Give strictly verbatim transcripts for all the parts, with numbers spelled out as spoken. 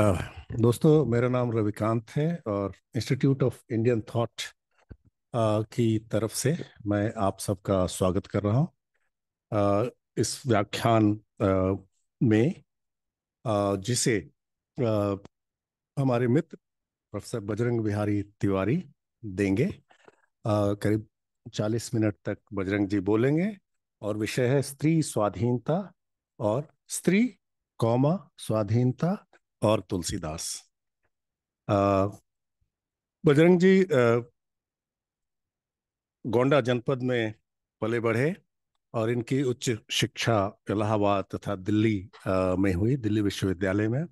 Uh, दोस्तों, मेरा नाम रविकांत है और इंस्टीट्यूट ऑफ इंडियन थॉट की तरफ से मैं आप सबका स्वागत कर रहा हूं। uh, इस व्याख्यान uh, में uh, जिसे uh, हमारे मित्र प्रोफेसर बजरंग बिहारी तिवारी देंगे। uh, करीब चालीस मिनट तक बजरंग जी बोलेंगे और विषय है स्त्री स्वाधीनता और स्त्री कौमा स्वाधीनता और तुलसीदास। बजरंग जी गोंडा जनपद में पले बढ़े और इनकी उच्च शिक्षा इलाहाबाद तथा दिल्ली आ, में हुई, दिल्ली विश्वविद्यालय में।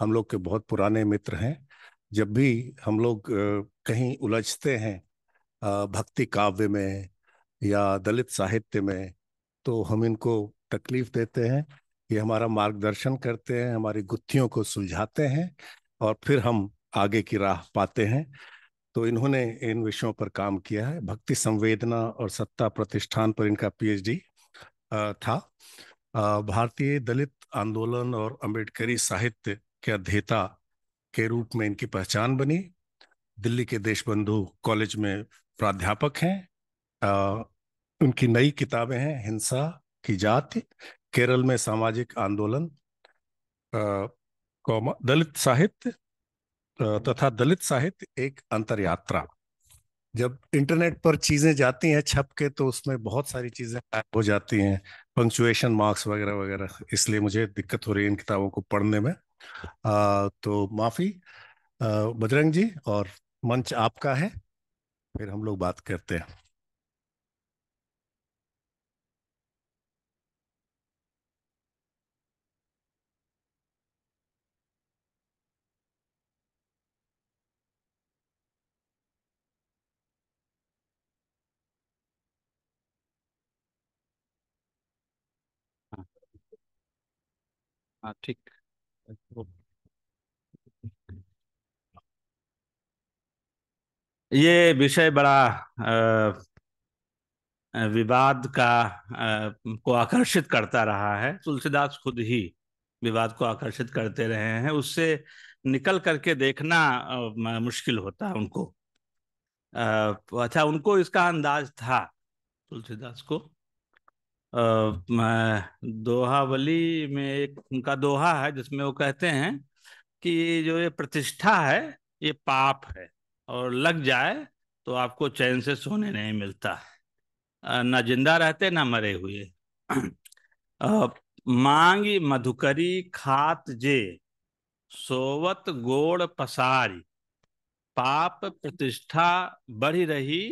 हम लोग के बहुत पुराने मित्र हैं। जब भी हम लोग आ, कहीं उलझते हैं आ, भक्ति काव्य में या दलित साहित्य में, तो हम इनको तकलीफ देते हैं, ये हमारा मार्गदर्शन करते हैं, हमारी गुत्थियों को सुलझाते हैं और फिर हम आगे की राह पाते हैं। तो इन्होंने इन विषयों पर काम किया है। भक्ति संवेदना और सत्ता प्रतिष्ठान पर इनका पीएचडी था। भारतीय दलित आंदोलन और अम्बेडकरी साहित्य के अध्येता के रूप में इनकी पहचान बनी। दिल्ली के देशबंधु कॉलेज में प्राध्यापक हैं। उनकी नई किताबें हैं हिंसा की जाति, केरल में सामाजिक आंदोलन, कौमा, दलित साहित्य तथा दलित साहित्य एक अंतरयात्रा। जब इंटरनेट पर चीजें जाती हैं छप के, तो उसमें बहुत सारी चीजें गायब हो जाती हैं, पंक्चुएशन मार्क्स वगैरह वगैरह, इसलिए मुझे दिक्कत हो रही है इन किताबों को पढ़ने में। आ, तो माफी। बजरंग जी, और मंच आपका है, फिर हम लोग बात करते हैं। हाँ ठीक, ये विषय बड़ा आ, विवाद का आ, को आकर्षित करता रहा है। तुलसीदास खुद ही विवाद को आकर्षित करते रहे हैं, उससे निकल करके देखना आ, मुश्किल होता है उनको। आ, अच्छा, उनको इसका अंदाज था, तुलसीदास को। दोहावली में एक उनका दोहा है जिसमें वो कहते हैं कि जो ये प्रतिष्ठा है ये पाप है, और लग जाए तो आपको चैन से सोने नहीं मिलता, ना जिंदा रहते ना मरे हुए। मांगी मधुकरी खात जे सोवत गोड़ पसारी, पाप प्रतिष्ठा बढ़ी रही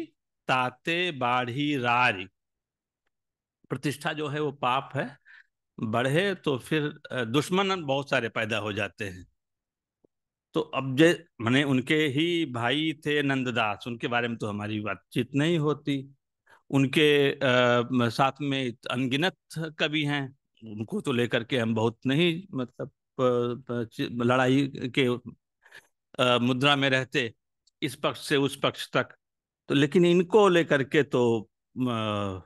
ताते बाढ़ी रारी। प्रतिष्ठा जो है वो पाप है, बढ़े तो फिर दुश्मन बहुत सारे पैदा हो जाते हैं। तो अब जे माने उनके ही भाई थे नंददास, उनके बारे में तो हमारी बातचीत नहीं होती। उनके आ, साथ में अनगिनत कवि हैं, उनको तो लेकर के हम बहुत नहीं मतलब लड़ाई के आ, मुद्रा में रहते, इस पक्ष से उस पक्ष तक। तो लेकिन इनको लेकर के तो आ,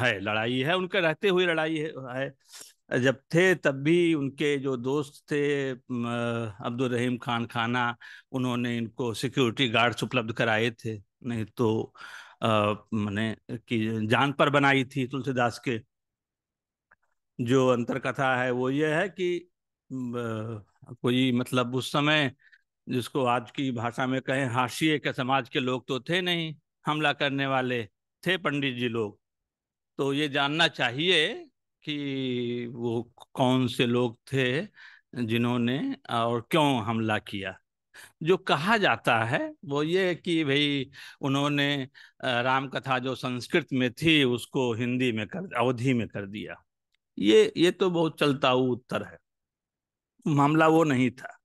है लड़ाई है, उनके रहते हुए लड़ाई है, है। जब थे तब भी उनके जो दोस्त थे अब्दुल रहीम खान खाना, उन्होंने इनको सिक्योरिटी गार्ड्स उपलब्ध कराए थे, नहीं तो मैंने कि जान पर बनाई थी। तुलसीदास के जो अंतरकथा है वो ये है कि कोई मतलब उस समय, जिसको आज की भाषा में कहें हाशिए के समाज के लोग तो थे नहीं, हमला करने वाले थे पंडित जी लोग। तो ये जानना चाहिए कि वो कौन से लोग थे जिन्होंने और क्यों हमला किया। जो कहा जाता है वो ये कि भाई उन्होंने राम कथा जो संस्कृत में थी उसको हिंदी में कर, अवधी में कर दिया। ये ये तो बहुत चलता हुआ उत्तर है, मामला वो नहीं था।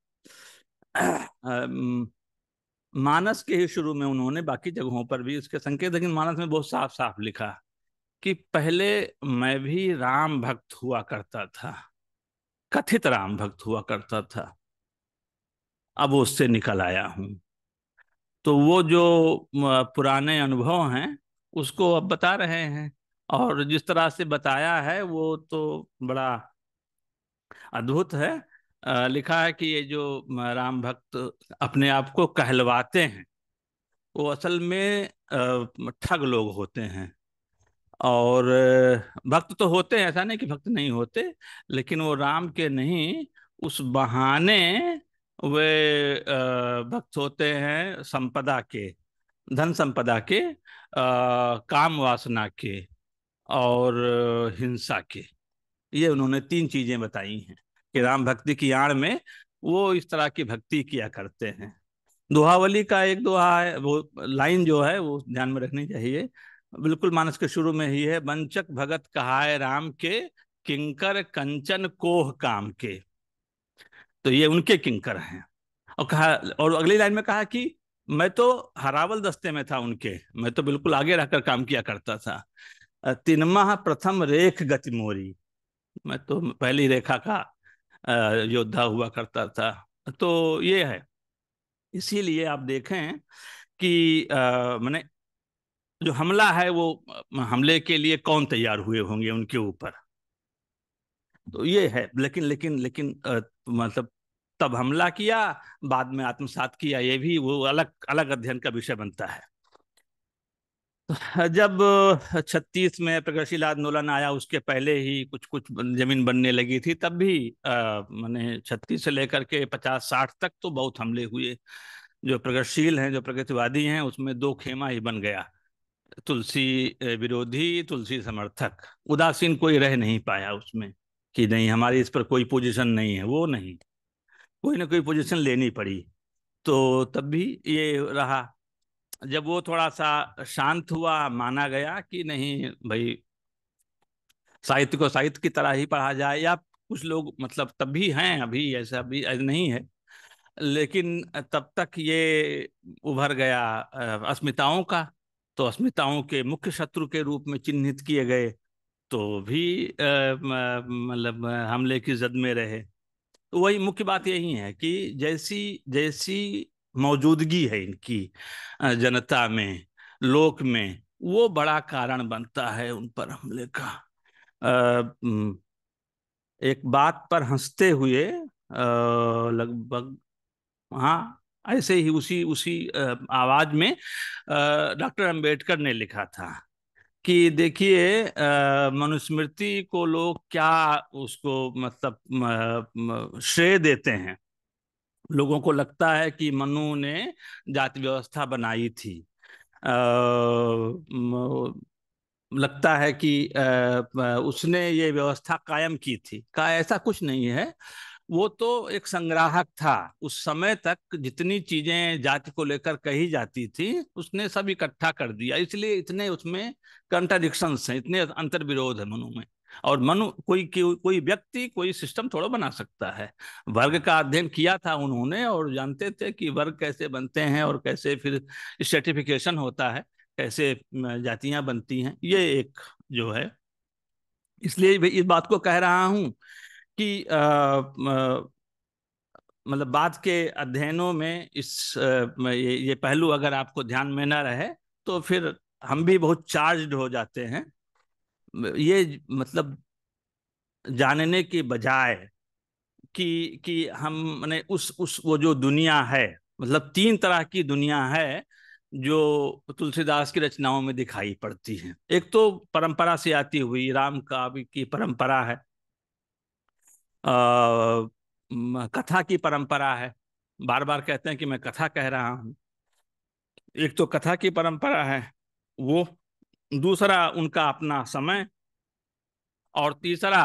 मानस के ही शुरू में उन्होंने बाकी जगहों पर भी इसके संकेत, लेकिन मानस में बहुत साफ साफ लिखा कि पहले मैं भी राम भक्त हुआ करता था, कथित राम भक्त हुआ करता था, अब वो उससे निकल आया हूँ। तो वो जो पुराने अनुभव हैं उसको अब बता रहे हैं, और जिस तरह से बताया है वो तो बड़ा अद्भुत है। आ, लिखा है कि ये जो राम भक्त अपने आप को कहलवाते हैं वो असल में ठग लोग होते हैं। और भक्त तो होते हैं, ऐसा नहीं कि भक्त नहीं होते, लेकिन वो राम के नहीं, उस बहाने वे भक्त होते हैं संपदा के, धन संपदा के, आ, काम वासना के और हिंसा के। ये उन्होंने तीन चीजें बताई हैं कि राम भक्ति की आड़ में वो इस तरह की भक्ति किया करते हैं। दोहावली का एक दोहा है, वो लाइन जो है वो ध्यान में रखनी चाहिए, बिल्कुल मानस के शुरू में ही है। वंचक भगत कहाए राम के, किंकर कंचन कोह काम के। तो ये उनके किंकर हैं। और कहा, और अगली लाइन में कहा कि मैं तो हरावल दस्ते में था उनके, मैं तो बिल्कुल आगे रहकर काम किया करता था। तिनमाह प्रथम रेख गति मोरी, मैं तो पहली रेखा का योद्धा हुआ करता था। तो ये है, इसीलिए आप देखें कि मैंने जो हमला है वो हमले के लिए कौन तैयार हुए होंगे उनके ऊपर, तो ये है। लेकिन लेकिन लेकिन आ, मतलब तब हमला किया, बाद में आत्मसात किया, ये भी वो अलग अलग अध्ययन का विषय बनता है। जब छत्तीस में प्रगतिशील आंदोलन आया, उसके पहले ही कुछ कुछ जमीन बनने लगी थी, तब भी मैंने छत्तीस से लेकर के पचास साठ तक तो बहुत हमले हुए। जो प्रगतिशील हैं, जो प्रगतिवादी हैं, उसमें दो खेमा ही बन गया, तुलसी विरोधी, तुलसी समर्थक। उदासीन कोई रह नहीं पाया उसमें कि नहीं हमारी इस पर कोई पोजीशन नहीं है, वो नहीं, कोई ना कोई पोजीशन लेनी पड़ी। तो तब भी ये रहा। जब वो थोड़ा सा शांत हुआ, माना गया कि नहीं भाई साहित्य को साहित्य की तरह ही पढ़ा जाए, या कुछ लोग मतलब तब भी हैं, अभी ऐसा भी नहीं है, लेकिन तब तक ये उभर गया अस्मिताओं का। तो अस्मिताओं के मुख्य शत्रु के रूप में चिन्हित किए गए, तो भी मतलब हमले की जद में रहे। तो वही मुख्य बात यही है कि जैसी जैसी मौजूदगी है इनकी जनता में, लोक में, वो बड़ा कारण बनता है उन पर हमले का। एक बात पर हंसते हुए लगभग, हाँ ऐसे ही उसी उसी आवाज में डॉक्टर अंबेडकर ने लिखा था कि देखिए मनुस्मृति को लोग क्या उसको मतलब श्रेय देते हैं। लोगों को लगता है कि मनु ने जाति व्यवस्था बनाई थी, आ, लगता है कि आ, उसने ये व्यवस्था कायम की थी। का ऐसा कुछ नहीं है, वो तो एक संग्राहक था। उस समय तक जितनी चीजें जाति को लेकर कही जाती थी उसने सब इकट्ठा कर दिया, इसलिए इतने उसमें कंट्राडिक्शंस हैं, इतने अंतर्विरोध है मनु में। और मनु कोई कोई व्यक्ति कोई सिस्टम थोड़ा बना सकता है। वर्ग का अध्ययन किया था उन्होंने और जानते थे कि वर्ग कैसे बनते हैं और कैसे फिर स्ट्रेटिफिकेशन होता है, कैसे जातियां बनती हैं। ये एक जो है, इसलिए इस बात को कह रहा हूँ कि मतलब बाद के अध्ययनों में इस आ, ये, ये पहलू अगर आपको ध्यान में ना रहे तो फिर हम भी बहुत चार्ज्ड हो जाते हैं। ये मतलब जानने के बजाय कि कि हम माने उस उस वो जो दुनिया है, मतलब तीन तरह की दुनिया है जो तुलसीदास की रचनाओं में दिखाई पड़ती है। एक तो परंपरा से आती हुई राम काव्य की परंपरा है, आ, कथा की परंपरा है। बार बार कहते हैं कि मैं कथा कह रहा हूँ। एक तो कथा की परंपरा है वो, दूसरा उनका अपना समय, और तीसरा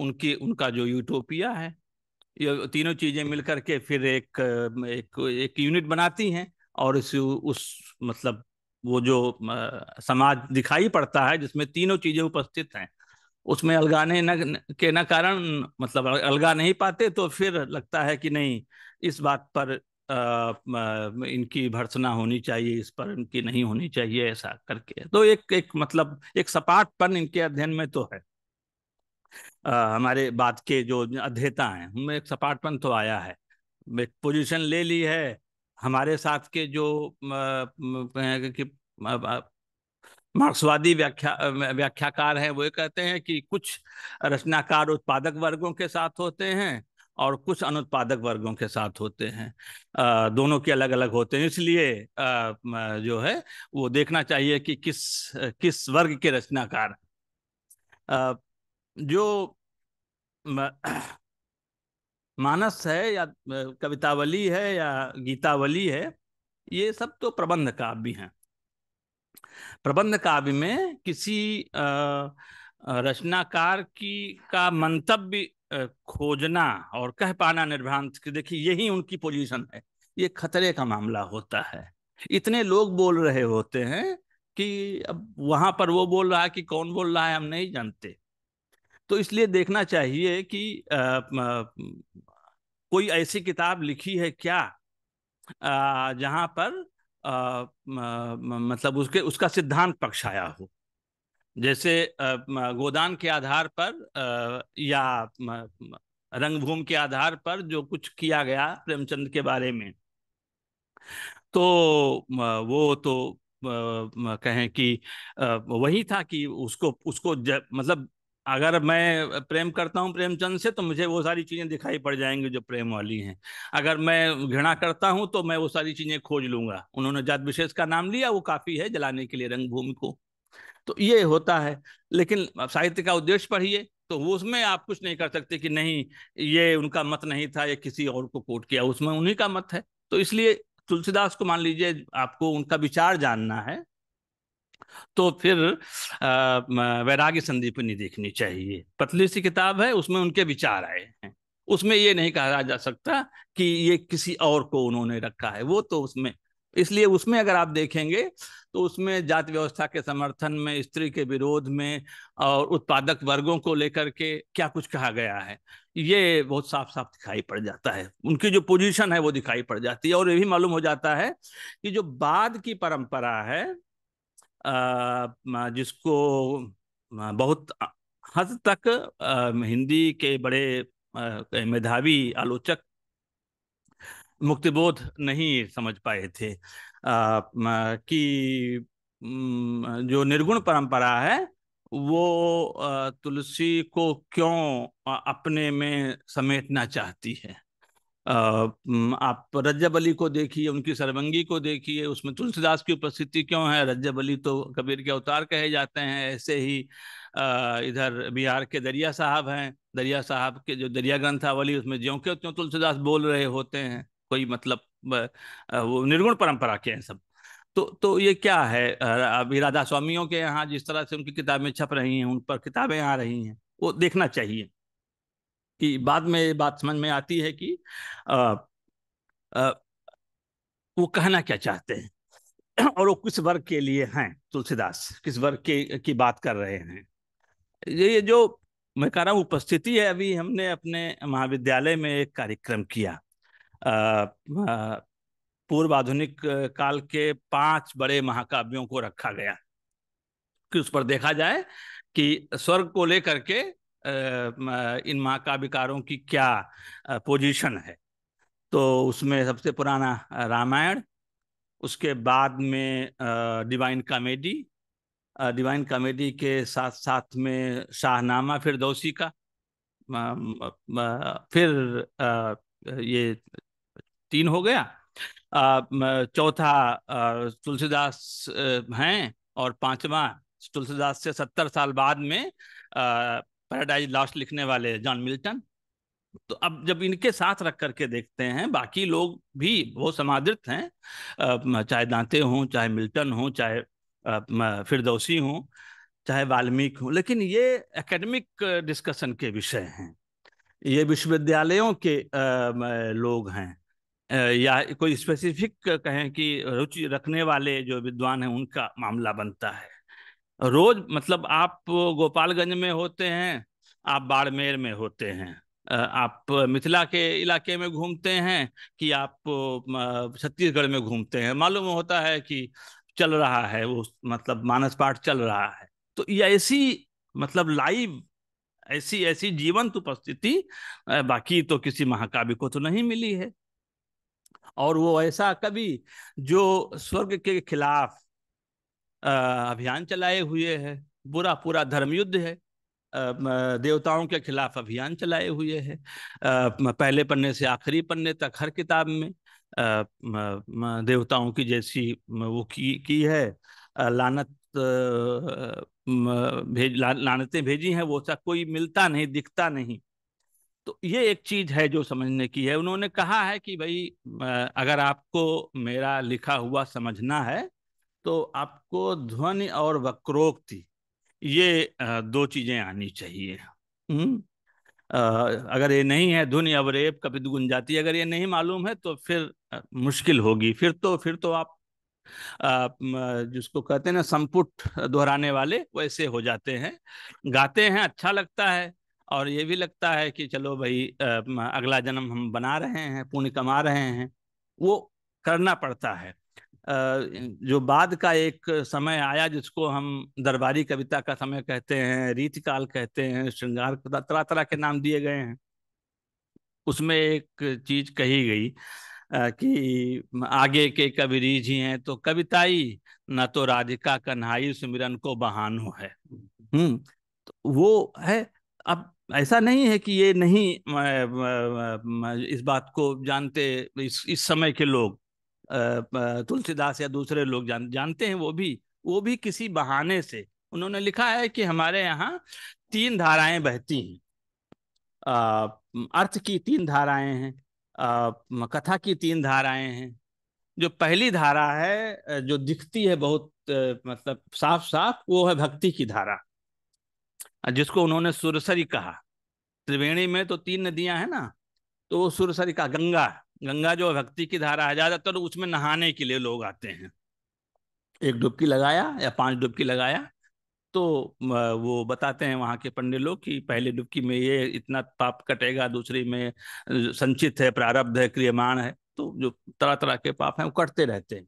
उनकी उनका जो यूटोपिया है। ये तीनों चीज़ें मिलकर के फिर एक एक एक यूनिट बनाती हैं और इस उस मतलब वो जो समाज दिखाई पड़ता है जिसमें तीनों चीज़ें उपस्थित हैं, उसमें अलगाने न के न कारण मतलब अलगा नहीं पाते। तो फिर लगता है कि नहीं इस बात पर आ, इनकी भर्त्सना होनी चाहिए, इस पर इनकी नहीं होनी चाहिए, ऐसा करके। तो एक एक मतलब एक सपाटपन इनके अध्ययन में तो है। आ, हमारे बाद के जो अध्येता हैं उनमें एक सपाटपन तो आया है, एक पोजीशन ले ली है। हमारे साथ के जो आ, मार्क्सवादी व्याख्या व्याख्याकार हैं वो कहते हैं कि कुछ रचनाकार उत्पादक वर्गों के साथ होते हैं और कुछ अनुत्पादक वर्गों के साथ होते हैं, आ, दोनों के अलग अलग होते हैं। इसलिए आ, जो है वो देखना चाहिए कि किस किस वर्ग के रचनाकार। आ, जो मानस है या कवितावली है या गीतावली है, ये सब तो प्रबंध काव्य हैं। प्रबंध काव्य में किसी आ, रचनाकार की का मंतव्य खोजना और कह पाना निर्भ्रांत कि देखिए यही उनकी पोजीशन है, ये खतरे का मामला होता है। इतने लोग बोल रहे होते हैं कि अब वहां पर वो बोल रहा है कि कौन बोल रहा है हम नहीं जानते। तो इसलिए देखना चाहिए कि आ, आ, कोई ऐसी किताब लिखी है क्या आ, जहां पर आ, आ, मतलब उसके उसका सिद्धांत पक्ष आया हो। जैसे गोदान के आधार पर या रंगभूमि के आधार पर जो कुछ किया गया प्रेमचंद के बारे में, तो वो तो कहें कि वही था कि उसको उसको मतलब अगर मैं प्रेम करता हूँ प्रेमचंद से तो मुझे वो सारी चीज़ें दिखाई पड़ जाएंगी जो प्रेम वाली हैं। अगर मैं घृणा करता हूँ तो मैं वो सारी चीज़ें खोज लूँगा। उन्होंने जात विशेष का नाम लिया, वो काफ़ी है जलाने के लिए रंगभूमि को। तो ये होता है। लेकिन साहित्य का उद्देश्य पढ़िए तो वो उसमें आप कुछ नहीं कर सकते कि नहीं ये उनका मत नहीं था, ये किसी और को कोट किया, उसमें उन्हीं का मत है। तो इसलिए तुलसीदास को मान लीजिए आपको उनका विचार जानना है तो फिर वैराग्य संदीपनी देखनी चाहिए। पतली सी किताब है, उसमें उनके विचार आए हैं। उसमें ये नहीं कहा जा सकता कि ये किसी और को उन्होंने रखा है, वो तो उसमें। इसलिए उसमें अगर आप देखेंगे तो उसमें जाति व्यवस्था के समर्थन में, स्त्री के विरोध में और उत्पादक वर्गों को लेकर के क्या कुछ कहा गया है ये बहुत साफ साफ दिखाई पड़ जाता है। उनकी जो पोजीशन है वो दिखाई पड़ जाती है। और ये भी मालूम हो जाता है कि जो बाद की परंपरा है जिसको बहुत हद तक हिंदी के बड़े मेधावी आलोचक मुक्तिबोध नहीं समझ पाए थे, आ, कि जो निर्गुण परंपरा है वो तुलसी को क्यों अपने में समेटना चाहती है। आ, आप रज्जब अली को देखिए, उनकी सर्वंगी को देखिए, उसमें तुलसीदास की उपस्थिति क्यों है। रज्जब अली तो कबीर के अवतार कहे जाते हैं। ऐसे ही आ, इधर बिहार के दरिया साहब हैं। दरिया साहब के जो दरिया ग्रंथावली उसमें ज्यों के त्यों तुलसीदास बोल रहे होते हैं, कोई मतलब वो निर्गुण परंपरा के हैं सब। तो तो ये क्या है। अभी राधा स्वामियों के यहाँ जिस तरह से उनकी किताबें छप रही हैं, उन पर किताबें आ रही हैं, वो देखना चाहिए कि बाद में ये बात समझ में आती है कि आ, आ, वो कहना क्या चाहते हैं और वो किस वर्ग के लिए हैं। तुलसीदास किस वर्ग के की बात कर रहे हैं। ये जो मैं कह रहा हूँ उपस्थिति है। अभी हमने अपने महाविद्यालय में एक कार्यक्रम किया, पूर्व आधुनिक काल के पांच बड़े महाकाव्यों को रखा गया कि उस पर देखा जाए कि स्वर्ग को लेकर के इन महाकाव्यकारों की क्या पोजीशन है। तो उसमें सबसे पुराना रामायण, उसके बाद में डिवाइन कॉमेडी, डिवाइन कॉमेडी के साथ साथ में शाहनामा फिरदौसी का, फिर ये तीन हो गया, चौथा तुलसीदास हैं और पांचवा तुलसीदास से सत्तर साल बाद में पैराडाइज लॉस्ट लिखने वाले जॉन मिल्टन। तो अब जब इनके साथ रख करके देखते हैं, बाकी लोग भी बहुत समादृत हैं, चाहे दांते हों, चाहे मिल्टन हों, चाहे फिरदौसी हों, चाहे वाल्मीकि हों, लेकिन ये एकेडमिक डिस्कशन के विषय हैं। ये विश्वविद्यालयों के आ, लोग हैं या कोई स्पेसिफिक कहें कि रुचि रखने वाले जो विद्वान हैं उनका मामला बनता है। रोज मतलब आप गोपालगंज में होते हैं, आप बाड़मेर में होते हैं, आप मिथिला के इलाके में घूमते हैं कि आप छत्तीसगढ़ में घूमते हैं, मालूम होता है कि चल रहा है वो मतलब मानस पाठ चल रहा है। तो ये ऐसी मतलब लाइव ऐसी ऐसी जीवंत उपस्थिति बाकी तो किसी महाकाव्य को तो नहीं मिली है। और वो ऐसा कवि जो स्वर्ग के खिलाफ अभियान चलाए हुए है, बुरा पूरा धर्मयुद्ध है, देवताओं के खिलाफ अभियान चलाए हुए है। पहले पन्ने से आखिरी पन्ने तक हर किताब में देवताओं की जैसी वो की की है, लानत भेज ला, लानतें भेजी हैं, वो सब कोई मिलता नहीं, दिखता नहीं। तो ये एक चीज़ है जो समझने की है। उन्होंने कहा है कि भाई अगर आपको मेरा लिखा हुआ समझना है तो आपको ध्वनि और वक्रोक्ति ये दो चीज़ें आनी चाहिए। हम्म अगर ये नहीं है, धुन अवरेप कपित गुंजाती, अगर ये नहीं मालूम है तो फिर मुश्किल होगी। फिर तो फिर तो आप आ, जिसको कहते हैं ना संपुट दोहराने वाले, वैसे हो जाते हैं। गाते हैं, अच्छा लगता है, और ये भी लगता है कि चलो भाई अगला जन्म हम बना रहे हैं, पुण्य कमा रहे हैं, वो करना पड़ता है। जो बाद का एक समय आया जिसको हम दरबारी कविता का समय कहते हैं, रीतिकाल कहते हैं, श्रृंगार, तरह तरह के नाम दिए गए हैं। उसमें एक चीज कही गई कि आगे के कवि रीझी हैं तो कविताई, न तो राधिका कन्हाई सुमिरन को बहानो है। हम्म तो वो है। अब ऐसा नहीं है कि ये नहीं इस बात को जानते, इस इस समय के लोग, तुलसीदास या दूसरे लोग जान, जानते हैं। वो भी वो भी किसी बहाने से उन्होंने लिखा है कि हमारे यहाँ तीन धाराएं बहती हैं, अर्थ की तीन धाराएं हैं, कथा की तीन धाराएं हैं। जो पहली धारा है जो दिखती है बहुत मतलब साफ साफ, वो है भक्ति की धारा, जिसको उन्होंने सुरसरी कहा। त्रिवेणी में तो तीन नदियां हैं ना, तो वो सुरसरी का गंगा गंगा जो भक्ति की धारा है, ज्यादातर उसमें नहाने के लिए लोग आते हैं। एक डुबकी लगाया या पांच डुबकी लगाया तो वो बताते हैं वहाँ के पंडित लोग कि पहले डुबकी में ये इतना पाप कटेगा, दूसरी में संचित है, प्रारब्ध है, क्रियमाण है, तो जो तरह तरह के पाप हैं वो कटते रहते हैं।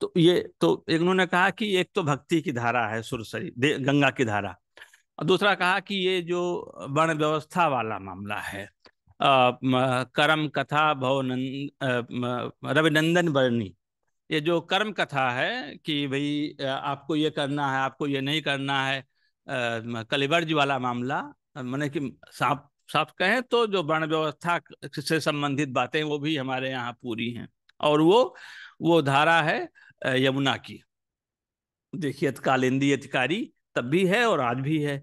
तो ये तो एक उन्होंने कहा कि एक तो भक्ति की धारा है सुरसरी, गंगा की धारा, और दूसरा कहा कि ये जो वर्ण व्यवस्था वाला मामला है, कर्म कथा भवनंद रविनंदन वर्णी, ये जो कर्म कथा है कि भाई आपको ये करना है, आपको ये नहीं करना है, कलिवर्ज वाला मामला, माने कि साफ साफ कहें तो जो वर्ण व्यवस्था से संबंधित बातें, वो भी हमारे यहाँ पूरी हैं। और वो वो धारा है यमुना की। देखिए तत्कालीन अधिकारी तब भी है और आज भी है,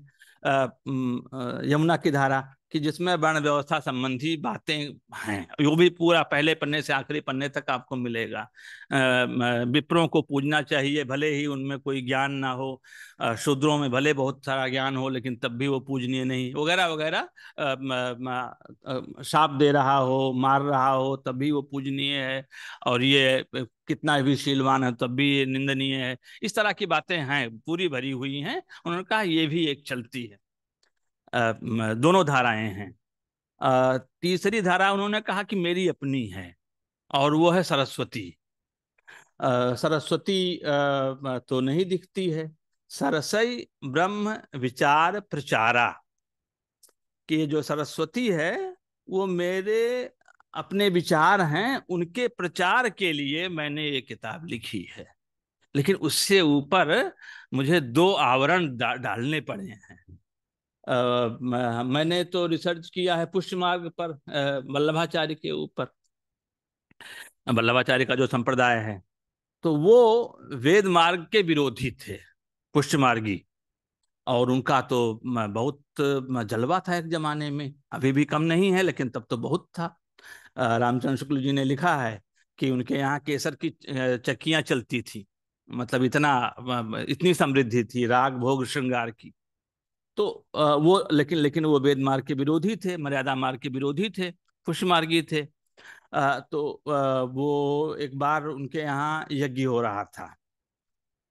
यमुना की धारा कि जिसमें वर्ण व्यवस्था संबंधी बातें हैं, वो भी पूरा पहले पन्ने से आखिरी पन्ने तक आपको मिलेगा। विप्रों को पूजना चाहिए, भले ही उनमें कोई ज्ञान ना हो, शूद्रों में भले बहुत सारा ज्ञान हो लेकिन तब भी वो पूजनीय नहीं, वगैरह वगैरह। शाप दे रहा हो, मार रहा हो, तब भी वो पूजनीय है, और ये कितना भी शीलवान है तब भी ये निंदनीय है। इस तरह की बातें हैं, पूरी भरी हुई हैं। उन्होंने कहा ये भी एक चलती है, दोनों धाराएं हैं। तीसरी धारा उन्होंने कहा कि मेरी अपनी है, और वो है सरस्वती। सरस्वती तो नहीं दिखती है, सरसई ब्रह्म विचार प्रचारा, कि जो सरस्वती है वो मेरे अपने विचार हैं, उनके प्रचार के लिए मैंने ये किताब लिखी है। लेकिन उससे ऊपर मुझे दो आवरण डा, डालने पड़े हैं। Uh, मैंने तो रिसर्च किया है पुष्य मार्ग पर, वल्लभाचार्य के ऊपर, वल्लभाचार्य का जो संप्रदाय है, तो वो वेद मार्ग के विरोधी थे, पुष्य मार्गी, और उनका तो बहुत जलवा था एक जमाने में, अभी भी कम नहीं है लेकिन तब तो बहुत था। रामचंद्र शुक्ल जी ने लिखा है कि उनके यहाँ केसर की चक्कियाँ चलती थी, मतलब इतना इतनी समृद्धि थी राग भोग श्रृंगार की। तो वो लेकिन लेकिन वो वेद मार्ग के विरोधी थे, मर्यादा मार्ग के विरोधी थे, पुष्य मार्गी थे। तो वो एक बार उनके यहाँ यज्ञ हो रहा था,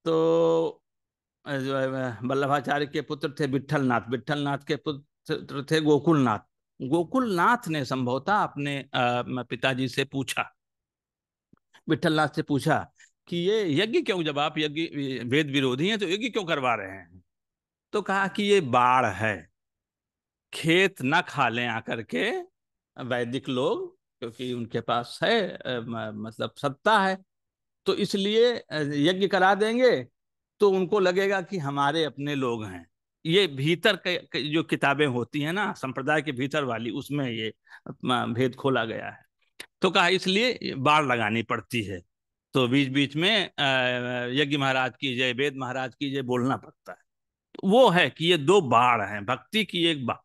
तो वल्लभाचार्य के पुत्र थे विट्ठलनाथ, विट्ठलनाथ के पुत्र थे गोकुलनाथ। गोकुलनाथ ने संभवतः अपने पिताजी से पूछा, विट्ठलनाथ से पूछा कि ये यज्ञ क्यों, जब आप यज्ञ वेद विरोधी हैं तो यज्ञ क्यों करवा रहे हैं? तो कहा कि ये बाढ़ है, खेत ना खा लें आकर के वैदिक लोग, क्योंकि उनके पास है मतलब सत्ता है, तो इसलिए यज्ञ करा देंगे तो उनको लगेगा कि हमारे अपने लोग हैं, ये भीतर के जो किताबें होती हैं ना संप्रदाय के भीतर वाली, उसमें ये भेद खोला गया है। तो कहा इसलिए बाड़ लगानी पड़ती है, तो बीच बीच में यज्ञ महाराज की जय, वेद महाराज की जय बोलना पड़ता है। वो है कि ये दो बाड़ हैं, भक्ति की एक बा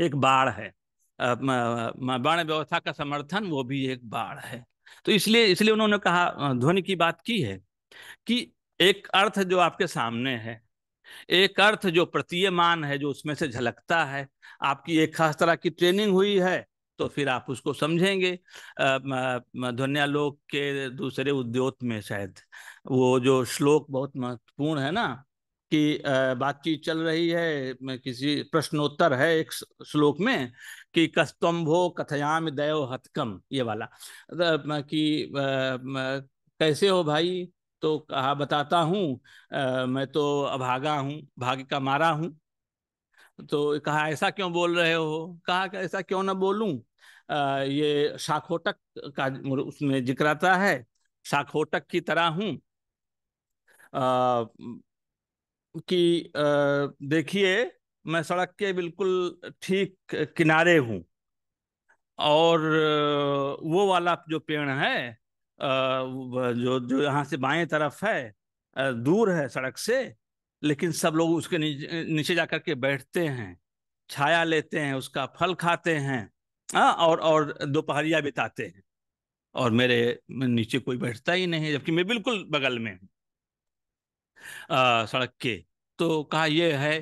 एक बाड़ है, बाण व्यवस्था का समर्थन वो भी एक बाड़ है। तो इसलिए इसलिए उन्होंने कहा, ध्वनि की बात की है कि एक अर्थ जो आपके सामने है, एक अर्थ जो प्रतीयमान है, जो उसमें से झलकता है, आपकी एक खास तरह की ट्रेनिंग हुई है तो फिर आप उसको समझेंगे। ध्वन्यालोक के दूसरे उद्योग में शायद वो जो श्लोक बहुत महत्वपूर्ण है ना, कि बातचीत चल रही है, किसी प्रश्नोत्तर है एक श्लोक में कि कस्तम्भो कथयामि दयो हतकम, ये वाला कि कैसे हो भाई, तो कहा बताता हूँ, मैं तो अभागा हूँ, भाग्य का मारा हूँ। तो कहा ऐसा क्यों बोल रहे हो, कहा कि ऐसा क्यों ना बोलूँ, ये शाखोटक का उसमें जिक्र आता है, शाखोटक की तरह हूँ कि देखिए मैं सड़क के बिल्कुल ठीक किनारे हूँ और वो वाला जो पेड़ है जो जो यहाँ से बाएं तरफ है दूर है सड़क से, लेकिन सब लोग उसके नीचे जा कर के बैठते हैं, छाया लेते हैं, उसका फल खाते हैं और और दोपहरिया बिताते हैं, और मेरे नीचे कोई बैठता ही नहीं, जबकि मैं बिल्कुल बगल में हूँ आ, सड़क के। तो कहा यह है,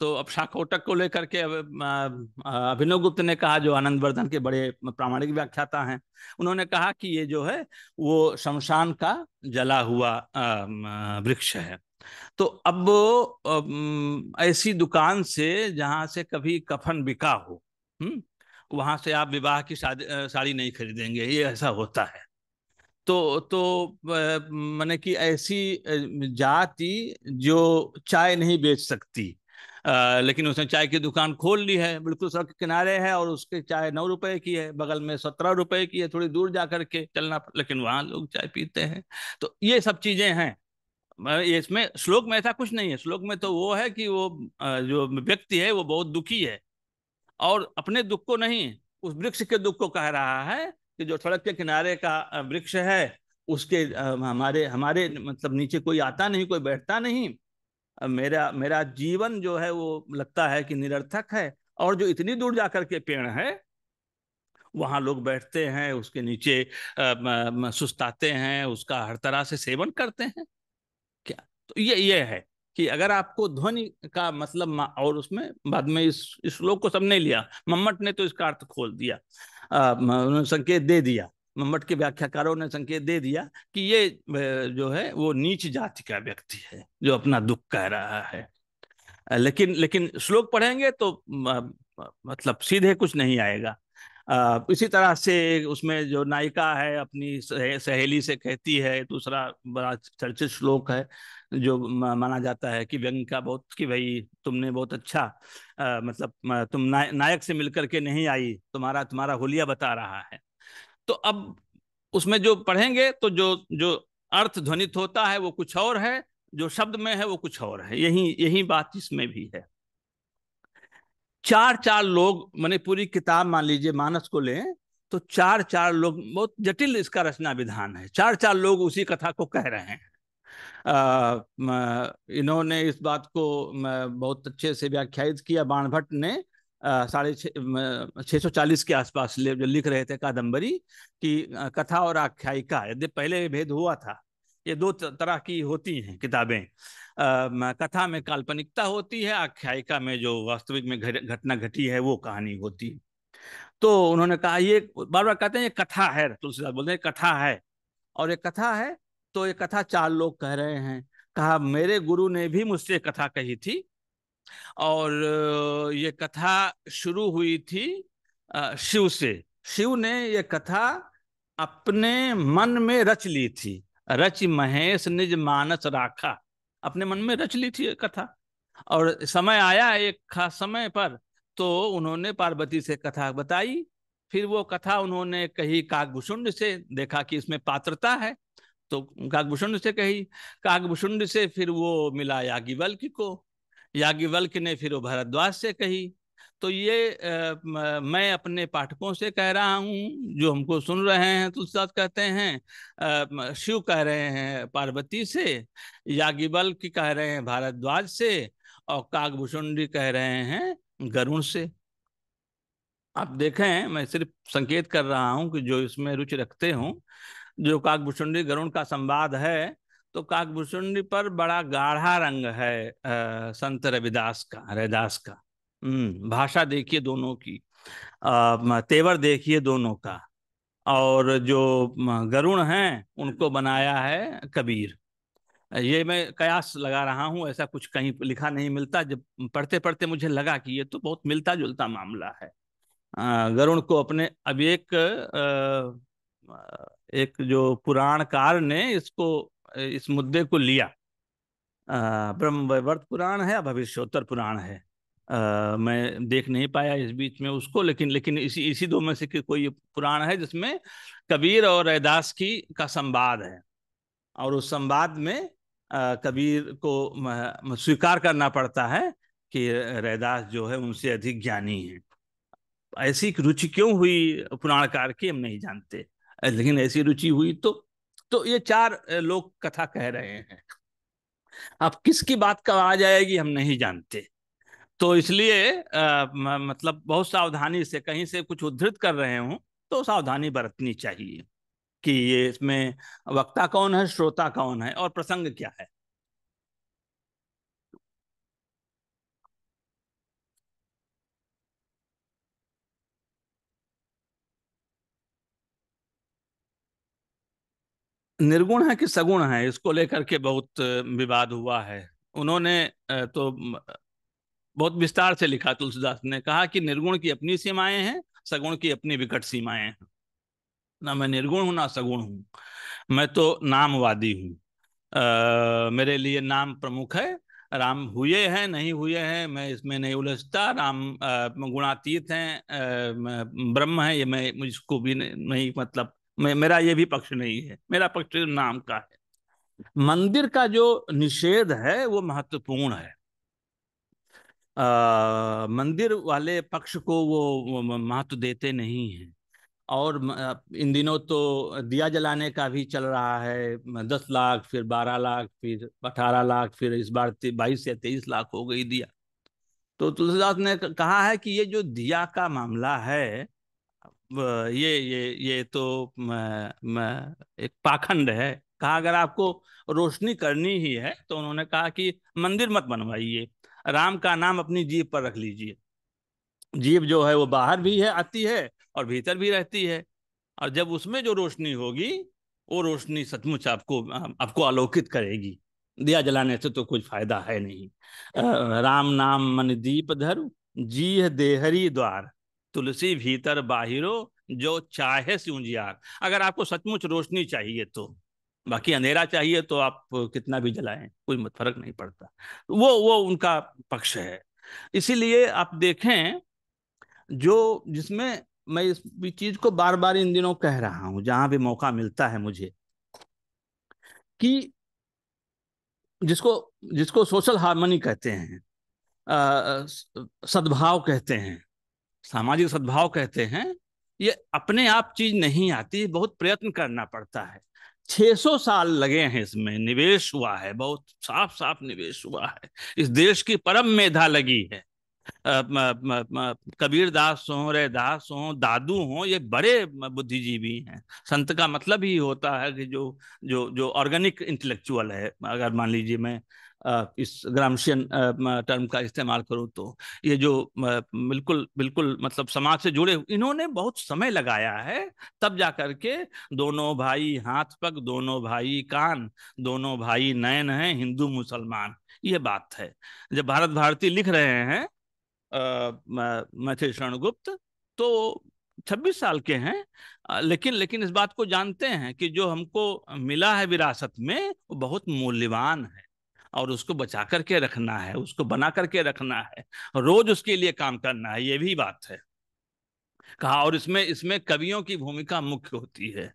तो अब शाखोटक को लेकर के अभिनव गुप्त ने कहा, जो आनंद वर्धन के बड़े प्रामाणिक व्याख्याता हैं, उन्होंने कहा कि ये जो है वो शमशान का जला हुआ वृक्ष है। तो अब आ, ऐसी दुकान से जहाँ से कभी कफन बिका हो, हम्म वहाँ से आप विवाह की शादी साड़ी नहीं खरीदेंगे, ये ऐसा होता है। तो तो माने कि ऐसी जाति जो चाय नहीं बेच सकती, आ, लेकिन उसने चाय की दुकान खोल ली है, बिल्कुल सड़क किनारे है, और उसके चाय नौ रुपए की है, बगल में सत्रह रुपए की है, थोड़ी दूर जा कर के चलना, लेकिन वहाँ लोग चाय पीते हैं। तो ये सब चीज़ें हैं, इसमें श्लोक में ऐसा कुछ नहीं है। श्लोक में तो वो है कि वो जो व्यक्ति है वो बहुत दुखी है और अपने दुख को नहीं, उस वृक्ष के दुख को कह रहा है कि जो सड़क के किनारे का वृक्ष है, उसके हमारे हमारे मतलब नीचे कोई आता नहीं, कोई बैठता नहीं, मेरा मेरा जीवन जो है वो लगता है कि निरर्थक है, और जो इतनी दूर जाकर के पेड़ है वहाँ लोग बैठते हैं, उसके नीचे सुस्ताते हैं, उसका हर तरह से सेवन करते हैं क्या। तो ये ये है कि अगर आपको ध्वनि का मतलब, और उसमें बाद में इस श्लोक को सबने लिया, मम्मट ने तो इसका अर्थ खोल दिया, उन्होंने संकेत दे दिया, मम्मट के व्याख्याकारों ने संकेत दे दिया कि ये जो है वो नीच जाति का व्यक्ति है जो अपना दुख कह रहा है। लेकिन लेकिन श्लोक पढ़ेंगे तो मतलब सीधे कुछ नहीं आएगा। इसी तरह से उसमें जो नायिका है अपनी सहेली से कहती है, दूसरा बड़ा चर्चित श्लोक है जो माना जाता है कि व्यंग का बहुत, कि भाई तुमने बहुत अच्छा आ, मतलब तुम ना, नायक से मिलकर के नहीं आई, तुम्हारा तुम्हारा हुलिया बता रहा है। तो अब उसमें जो पढ़ेंगे तो जो जो अर्थ ध्वनित होता है वो कुछ और है, जो शब्द में है वो कुछ और है। यही यही बात इसमें भी है। चार चार लोग, मैंने पूरी किताब मान लीजिए मानस को लें तो चार चार लोग, बहुत जटिल इसका रचना विधान है, चार चार लोग उसी कथा को कह रहे हैं। आ, इन्होंने इस बात को बहुत अच्छे से व्याख्यायित किया, बाणभट्ट ने साढ़े छः सौ चालीस के आसपास ले जो लिख रहे थे कादम्बरी की कथा और आख्यायिका, यदि पहले भेद हुआ था, ये दो तरह की होती हैं किताबें, कथा में काल्पनिकता होती है, आख्यायिका में जो वास्तविक में घटना घटी है वो कहानी होती है। तो उन्होंने कहा, ये बार बार कहते हैं ये कथा है, तुलसीदास बोलते हैं कथा है, और ये कथा है तो ये कथा चार लोग कह रहे हैं। कहा मेरे गुरु ने भी मुझसे कथा कही थी, और ये कथा शुरू हुई थी शिव से, शिव ने ये कथा अपने मन में रच ली थी, रच महेश निज मानस राखा, अपने मन में रच ली थी ये कथा, और समय आया एक खास समय पर तो उन्होंने पार्वती से कथा बताई, फिर वो कथा उन्होंने कही काकभुशुंड से, देखा कि इसमें पात्रता है तो काकभुशुंड से कही, काकभुशुंड से फिर वो मिला याज्ञवल्क्य को, याज्ञवल्क्य ने फिर भारद्वाज से कही। तो ये आ, मैं अपने पाठकों से कह रहा हूँ जो हमको सुन रहे हैं, तुलसीदास कहते हैं, आ, शिव कह रहे हैं पार्वती से, याज्ञवल्क्य कह रहे हैं भारद्वाज से, और काकभुशुंडी कह रहे हैं गरुण से। आप देखें, मैं सिर्फ संकेत कर रहा हूँ कि जो इसमें रुचि रखते हों। जो काकभुशुंडी गरुण का संवाद है, तो काकभुशुंडी पर बड़ा गाढ़ा रंग है आ, संत रविदास का, रैदास का। भाषा देखिए दोनों की, आ, तेवर देखिए दोनों का। और जो गरुण हैं उनको बनाया है कबीर। ये मैं कयास लगा रहा हूँ, ऐसा कुछ कहीं लिखा नहीं मिलता। जब पढ़ते पढ़ते मुझे लगा कि ये तो बहुत मिलता जुलता मामला है। आ, गरुण को अपने अब एक आ, एक जो पुराणकार ने इसको इस मुद्दे को लिया, ब्रह्मवैवर्त पुराण है या भविष्योत्तर पुराण है, आ, मैं देख नहीं पाया इस बीच में उसको, लेकिन लेकिन इसी इसी दो में से कोई पुराण है जिसमें कबीर और रैदास की का संवाद है। और उस संवाद में आ, कबीर को स्वीकार करना पड़ता है कि रैदास जो है उनसे अधिक ज्ञानी है। ऐसी रुचि क्यों हुई पुराणकार की हम नहीं जानते, लेकिन ऐसी रुचि हुई। तो तो ये चार लोग कथा कह रहे हैं। अब किसकी बात कब आ जाएगी हम नहीं जानते, तो इसलिए आ, मतलब बहुत सावधानी से, कहीं से कुछ उद्धृत कर रहे हों तो सावधानी बरतनी चाहिए कि ये इसमें वक्ता कौन है, श्रोता कौन है और प्रसंग क्या है। निर्गुण है कि सगुण है, इसको लेकर के बहुत विवाद हुआ है। उन्होंने तो बहुत विस्तार से लिखा, तुलसीदास ने कहा कि निर्गुण की अपनी सीमाएं हैं, सगुण की अपनी विकट सीमाएं हैं। ना मैं निर्गुण हूँ ना सगुण हूँ, मैं तो नामवादी हूँ। मेरे लिए नाम प्रमुख है, राम हुए हैं नहीं हुए हैं मैं इसमें नहीं उलझता। राम आ, गुणातीत हैं, ब्रह्म है, ये मैं मुझको भी नहीं, मतलब मैं, मेरा ये भी पक्ष नहीं है, मेरा पक्ष नाम का है। मंदिर का जो निषेध है वो महत्वपूर्ण है। आ, मंदिर वाले पक्ष को वो महत्व देते नहीं है। और इन दिनों तो दिया जलाने का भी चल रहा है, दस लाख फिर बारह लाख फिर अठारह लाख फिर इस बार बाईस या तेईस लाख हो गई दिया। तो तुलसीदास ने कहा है कि ये जो दिया का मामला है ये ये ये तो मैं, मैं एक पाखंड है। कहा अगर आपको रोशनी करनी ही है तो उन्होंने कहा कि मंदिर मत बनवाइए, राम का नाम अपनी जीभ पर रख लीजिए। जीभ जो है वो बाहर भी है आती है और भीतर भी रहती है, और जब उसमें जो रोशनी होगी वो रोशनी सचमुच आपको आपको आलोकित करेगी। दिया जलाने से तो कुछ फायदा है नहीं। आ, राम नाम मन दीप धरु, जीह देहरी द्वार, तुलसी भीतर बाहिरो जो चाहे सिंजियार। अगर आपको सचमुच रोशनी चाहिए तो, बाकी अंधेरा चाहिए तो आप कितना भी जलाएं कोई मत फर्क नहीं पड़ता। वो वो उनका पक्ष है। इसीलिए आप देखें जो जिसमें मैं इस चीज को बार बार इन दिनों कह रहा हूं जहां भी मौका मिलता है मुझे, कि जिसको जिसको सोशल हार्मनी कहते हैं, आ, सद्भाव कहते हैं, सामाजिक सद्भाव कहते हैं, ये अपने आप चीज नहीं आती, बहुत प्रयत्न करना पड़ता है। छह सौ साल लगे हैं, इसमें निवेश हुआ है, बहुत साफ साफ निवेश हुआ है। इस देश की परम मेधा लगी है। कबीर दास हों, रैदास हों, दादू हों, ये बड़े बुद्धिजीवी हैं। संत का मतलब ही होता है कि जो जो जो ऑर्गेनिक इंटेलेक्चुअल है। अगर मान लीजिए मैं इस ग्रामशियन टर्म का इस्तेमाल करूँ तो ये जो बिल्कुल बिल्कुल मतलब समाज से जुड़े, इन्होंने बहुत समय लगाया है, तब जा करके दोनों भाई हाथ पग, दोनों भाई कान, दोनों भाई नयन हैं, हिंदू मुसलमान, ये बात है। जब भारत भारती लिख रहे हैं मैथिल शरण गुप्त तो छब्बीस साल के हैं, लेकिन लेकिन इस बात को जानते हैं कि जो हमको मिला है विरासत में वो बहुत मूल्यवान है और उसको बचा करके रखना है, उसको बना करके रखना है, रोज उसके लिए काम करना है, ये भी बात है। कहा और इसमें इसमें कवियों की भूमिका मुख्य होती है।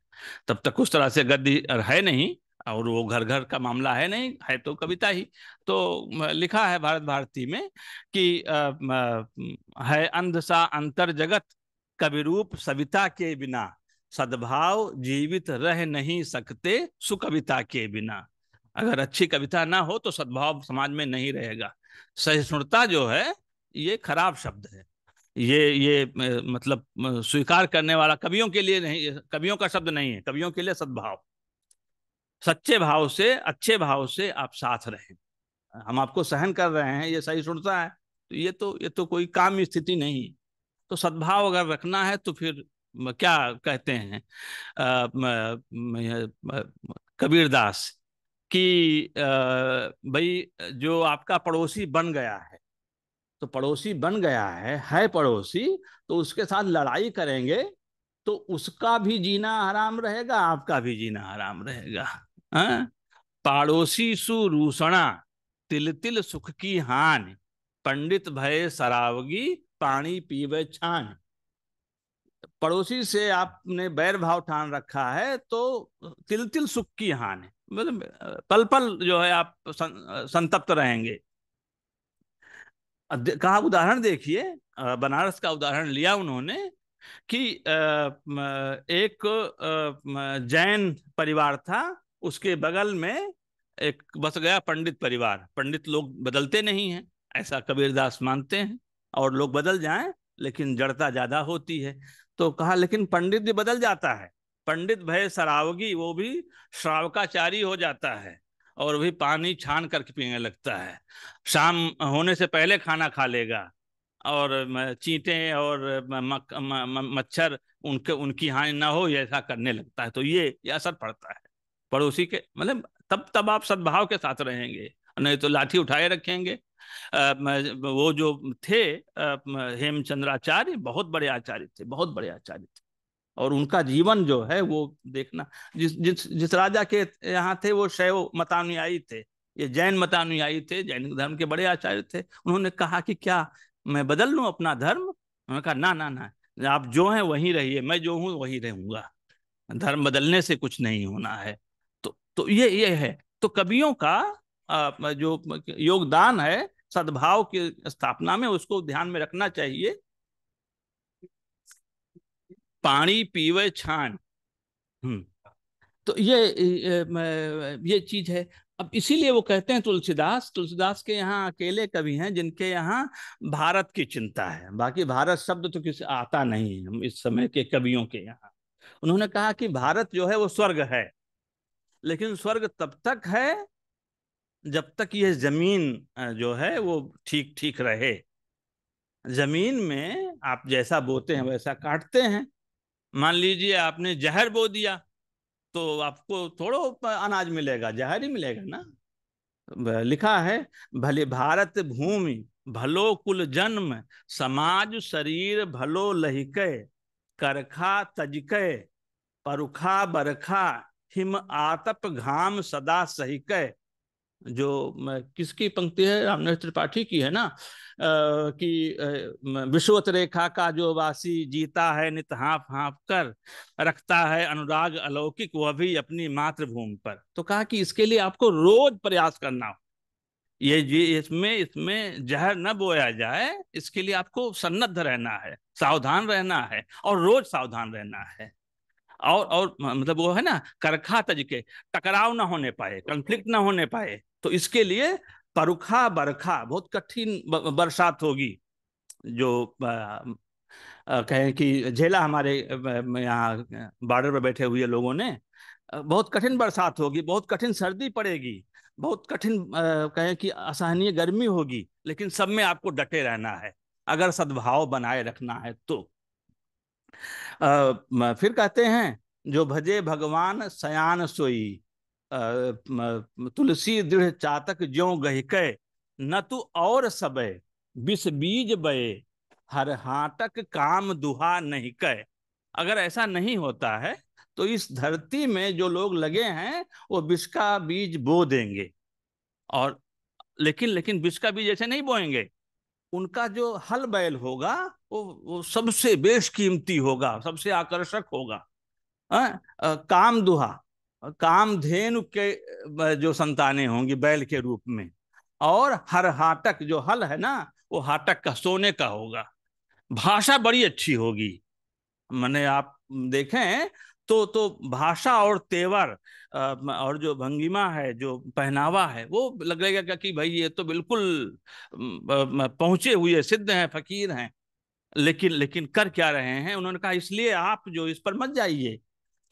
तब तक उस तरह से गद्य है नहीं, और वो घर घर का मामला है नहीं, है तो कविता ही। तो लिखा है भारत भारती में कि आ, है अंध सा अंतर जगत कविरूप सविता के बिना, सद्भाव जीवित रह नहीं सकते सुकविता के बिना। अगर अच्छी कविता ना हो तो सद्भाव समाज में नहीं रहेगा। सहिष्णुता जो है ये खराब शब्द है, ये ये मतलब स्वीकार करने वाला कवियों के लिए नहीं, कवियों का शब्द नहीं है। कवियों के लिए सद्भाव, सच्चे भाव से अच्छे भाव से आप साथ रहें, हम आपको सहन कर रहे हैं, ये सहिष्णुता है। तो ये तो ये तो कोई काम स्थिति नहीं। तो सद्भाव अगर रखना है तो फिर क्या कहते हैं कबीरदास कि भाई जो आपका पड़ोसी बन गया है, तो पड़ोसी बन गया है, है पड़ोसी, तो उसके साथ लड़ाई करेंगे तो उसका भी जीना हराम रहेगा, आपका भी जीना हराम रहेगा। हाँ, पड़ोसी सुरूसणा तिल तिल सुख की हानि, पंडित भय सरावगी पानी पीवे छान। पड़ोसी से आपने बैर भाव ठान रखा है तो तिल तिल सुख की हानि, मतलब पल पल जो है आप संतप्त रहेंगे। कहा उदाहरण देखिए, बनारस का उदाहरण लिया उन्होंने कि एक जैन परिवार था, उसके बगल में एक बस गया पंडित परिवार। पंडित लोग बदलते नहीं हैं, ऐसा कबीरदास मानते हैं, और लोग बदल जाएं लेकिन जड़ता ज्यादा होती है। तो कहा लेकिन पंडित भी बदल जाता है, पंडित भय सरावगी, वो भी श्रावकाचारी हो जाता है और भी पानी छान करके पीने लगता है, शाम होने से पहले खाना खा लेगा, और चींटें और मच्छर उनके उनकी हानि ना हो ऐसा करने लगता है। तो ये, ये असर पड़ता है पड़ोसी के, मतलब तब तब आप सद्भाव के साथ रहेंगे, नहीं तो लाठी उठाए रखेंगे। वो जो थे हेमचंद्राचार्य, बहुत बड़े आचार्य थे, बहुत बड़े आचार्य थे, और उनका जीवन जो है वो देखना, जिस जिस जिस राजा के यहाँ थे वो शैव मतानुयायी थे, ये जैन मतानुयायी थे, जैन धर्म के बड़े आचार्य थे। उन्होंने कहा कि क्या मैं बदल लूँ अपना धर्म? उन्होंने कहा ना ना ना, आप जो हैं वहीं रहिए, मैं जो हूँ वहीं रहूँगा, धर्म बदलने से कुछ नहीं होना है। तो तो ये ये है। तो कवियों का जो योगदान है सद्भाव की स्थापना में, उसको ध्यान में रखना चाहिए। पानी पीवे छान, तो ये ये चीज है। अब इसीलिए वो कहते हैं तुलसीदास, तुलसीदास के यहाँ अकेले कवि हैं जिनके यहाँ भारत की चिंता है, बाकी भारत शब्द तो किसी आता नहीं है इस समय के कवियों के यहाँ। उन्होंने कहा कि भारत जो है वो स्वर्ग है, लेकिन स्वर्ग तब तक है जब तक ये जमीन जो है वो ठीक ठीक रहे। जमीन में आप जैसा बोते हैं वैसा काटते हैं। मान लीजिए आपने जहर बो दिया तो आपको थोड़ा अनाज मिलेगा, जहर ही मिलेगा ना। लिखा है भले भारत भूमि भलो कुल जन्म, समाज शरीर भलो लहिके, करखा तजके परुखा बरखा, हिम आतप घाम सदा सहिके। जो किसकी पंक्ति है? रामनाथ त्रिपाठी की है ना, आ, कि विश्वत रेखा का जो वासी जीता है नित हाँफ हाँफ कर, रखता है अनुराग अलौकिक वह भी अपनी मातृभूमि पर। तो कहा कि इसके लिए आपको रोज प्रयास करना हो, ये इसमें इसमें जहर न बोया जाए, इसके लिए आपको सन्नद्ध रहना है, सावधान रहना है, और रोज सावधान रहना है। और और मतलब वो है ना करखा तजके, टकराव ना होने पाए, कॉन्फ्लिक्ट ना होने पाए। तो इसके लिए परुखा बरखा, बहुत कठिन बरसात होगी जो आ, आ, कहें कि झेला हमारे यहाँ बॉर्डर पर बैठे हुए लोगों ने। बहुत कठिन बरसात होगी, बहुत कठिन सर्दी पड़ेगी, बहुत कठिन आ, कहें कि असहनीय गर्मी होगी, लेकिन सब में आपको डटे रहना है अगर सद्भाव बनाए रखना है तो। आ, फिर कहते हैं जो भजे भगवान सयान सोई, तुलसी दृढ़ चातक ज्यों गहिके, न तू और सबे बिस बीज बये, हर हाटक काम दुहा नहीं कहे। अगर ऐसा नहीं होता है तो इस धरती में जो लोग लगे हैं वो विष का बीज बो देंगे, और लेकिन लेकिन विष का बीज ऐसे नहीं बोएंगे, उनका जो हल बैल होगा वो, वो सबसे बेशकीमती होगा, सबसे आकर्षक होगा। आ, आ, काम दुहा कामधेनु के जो संतानें होंगी बैल के रूप में, और हर हाटक जो हल है ना वो हाटक का सोने का होगा। भाषा बड़ी अच्छी होगी, माने आप देखें तो तो भाषा और तेवर और जो भंगिमा है, जो पहनावा है, वो लगेगा कि भाई ये तो बिल्कुल पहुंचे हुए सिद्ध हैं, फकीर हैं। लेकिन लेकिन कर क्या रहे हैं? उन्होंने कहा इसलिए आप जो इस पर मत जाइए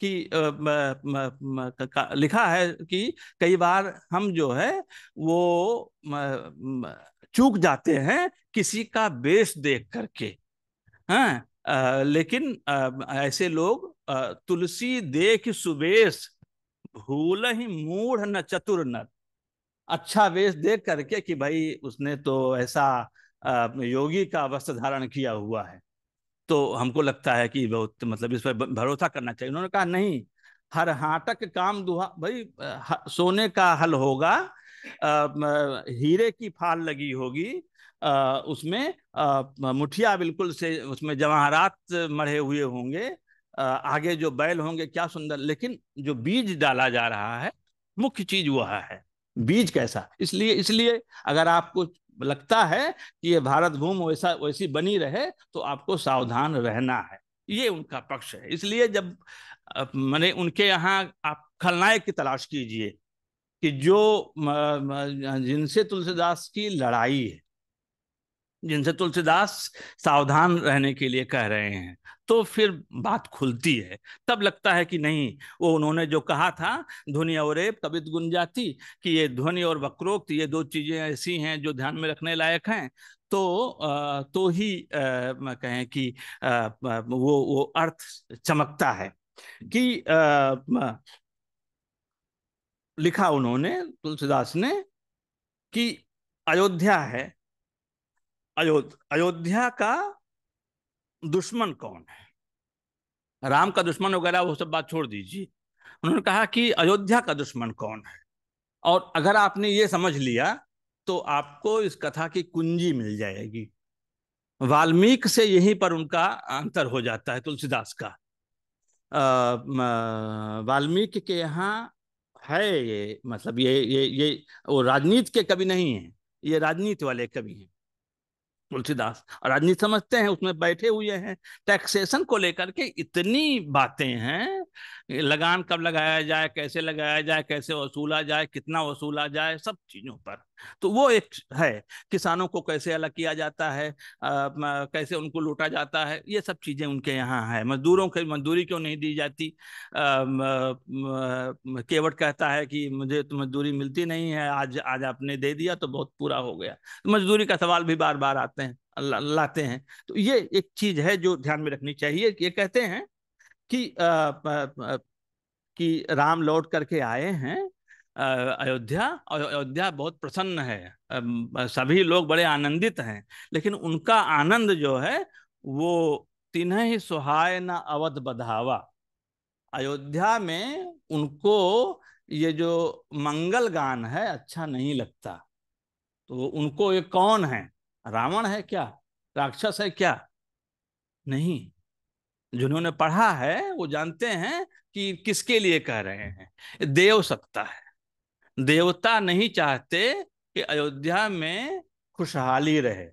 कि आ, म, म, म, का, लिखा है कि कई बार हम जो है वो म, म, चूक जाते हैं किसी का बेस देख करके। हाँ, आ, लेकिन आ, ऐसे लोग आ, तुलसी देख सुबेश भूल ही मूढ़ न चतुर न। अच्छा वेश देख करके कि भाई उसने तो ऐसा आ, योगी का वस्त्र धारण किया हुआ है, तो हमको लगता है कि बहुत मतलब इस पर भरोसा करना चाहिए। उन्होंने कहा नहीं, हर हाटक काम दुहा, भाई सोने का हल होगा, आ, हीरे की फाल लगी होगी, आ, उसमें आ, मुठिया बिल्कुल से उसमें जवाहरात मढ़े हुए होंगे, आ, आगे जो बैल होंगे क्या सुंदर। लेकिन जो बीज डाला जा रहा है मुख्य चीज वह है, बीज कैसा। इसलिए इसलिए अगर आपको लगता है कि ये भारत भूमि वैसा वैसी बनी रहे तो आपको सावधान रहना है, ये उनका पक्ष है। इसलिए जब मैंने उनके यहाँ आप खलनायक की तलाश कीजिए कि जो जिनसे तुलसीदास की लड़ाई है, जिनसे तुलसीदास सावधान रहने के लिए कह रहे हैं, तो फिर बात खुलती है। तब लगता है कि नहीं, वो उन्होंने जो कहा था ध्वनि और रेप कवित गुंजाती, कि ये ध्वनि और वक्रोक्त ये दो चीजें ऐसी हैं जो ध्यान में रखने लायक हैं, तो तो ही कहें कि वो वो अर्थ चमकता है कि लिखा उन्होंने तुलसीदास ने कि अयोध्या है, अयोध्या अयोध्या का दुश्मन कौन है, राम का दुश्मन वगैरह वो सब बात छोड़ दीजिए। उन्होंने कहा कि अयोध्या का दुश्मन कौन है, और अगर आपने ये समझ लिया तो आपको इस कथा की कुंजी मिल जाएगी। वाल्मीकि से यहीं पर उनका अंतर हो जाता है तुलसीदास का। वाल्मीकि के यहाँ है ये, मतलब ये ये ये वो राजनीति के कवि नहीं है, ये राजनीति वाले कवि हैं तुलसीदास, और राजनीति समझते हैं, उसमें बैठे हुए हैं। टैक्सेशन को लेकर के इतनी बातें हैं, लगान कब लगाया जाए, कैसे लगाया जाए, कैसे वसूला जाए, कितना वसूला जाए, सब चीज़ों पर। तो वो एक है, किसानों को कैसे अलग किया जाता है, आ, कैसे उनको लूटा जाता है, ये सब चीज़ें उनके यहाँ है। मजदूरों की मजदूरी क्यों नहीं दी जाती, आ, म, म, केवट कहता है कि मुझे तो मजदूरी मिलती नहीं है, आज आज आपने दे दिया तो बहुत पूरा हो गया। मजदूरी का सवाल भी बार बार आता लाते हैं। तो ये एक चीज है जो ध्यान में रखनी चाहिए। ये कहते हैं कि आ, आ, आ, कि राम लौट करके आए हैं अयोध्या, और अयोध्या बहुत प्रसन्न है, सभी लोग बड़े आनंदित हैं। लेकिन उनका आनंद जो है वो तिन्ह ही सुहाय न अवध बधावा। अयोध्या में उनको ये जो मंगल गान है अच्छा नहीं लगता, तो उनको ये कौन है, रावण है क्या, राक्षस है क्या? नहीं, जिन्होंने पढ़ा है वो जानते हैं कि किसके लिए कह रहे हैं। देव सत्ता है, देवता नहीं चाहते कि अयोध्या में खुशहाली रहे।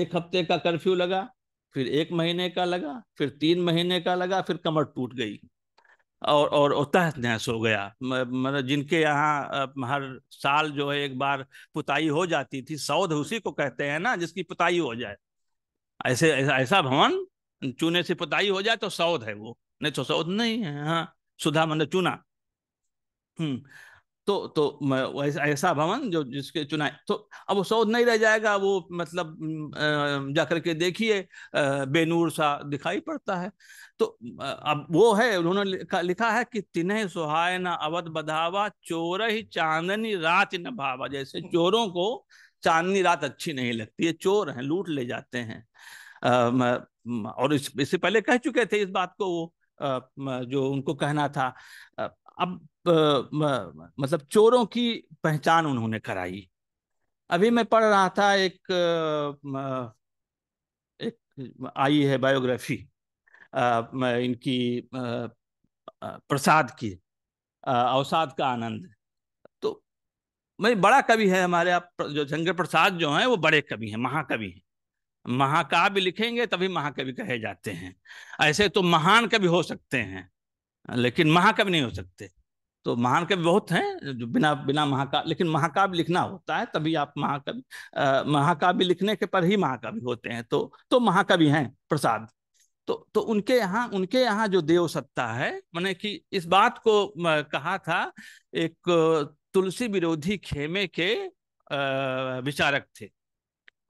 एक हफ्ते का कर्फ्यू लगा, फिर एक महीने का लगा, फिर तीन महीने का लगा, फिर कमर टूट गई और और तहस नहस हो गया। मतलब जिनके यहाँ हर साल जो है एक बार पुताई हो जाती थी, सौध उसी को कहते हैं ना जिसकी पुताई हो जाए, ऐसे ऐसा ऐसा भवन चूने से पुताई हो जाए तो सौध है वो, नहीं तो सौध नहीं है। हाँ, सुधा मतलब चूना। हम्म तो तो ऐसा भवन जो जिसके चुनाव, तो अब वो सौध नहीं रह जाएगा, वो मतलब जाकर के देखिए बेनूर सा दिखाई पड़ता है। तो अब वो है, उन्होंने लिखा, लिखा है कि तिन्ह सुहाय न अवध बधावा चोर ही चांदनी रात न भावा। जैसे चोरों को चांदनी रात अच्छी नहीं लगती, ये चोर हैं, लूट ले जाते हैं। और इस, इससे पहले कह चुके थे इस बात को वो, जो उनको कहना था। अब मतलब चोरों की पहचान उन्होंने कराई। अभी मैं पढ़ रहा था, एक एक आई है बायोग्राफी इनकी प्रसाद की अवसाद का आनंद। तो मैं बड़ा कवि है हमारे आप जो शंकर प्रसाद जो हैं वो बड़े कवि हैं, महाकवि हैं। महाकाव्य लिखेंगे तभी महाकवि कहे जाते हैं। ऐसे तो महान कवि हो सकते हैं लेकिन महाकवि नहीं हो सकते। तो महान कवि बहुत हैं जो बिना बिना महाकाव्य, लेकिन महाकाव्य लिखना होता है तभी आप महाकवि। महाकाव्य लिखने के पर ही महाकवि होते हैं। तो तो महाकवि हैं प्रसाद। तो तो उनके यहाँ उनके यहाँ जो देव सत्ता है, मैंने कि इस बात को कहा था एक तुलसी विरोधी खेमे के विचारक थे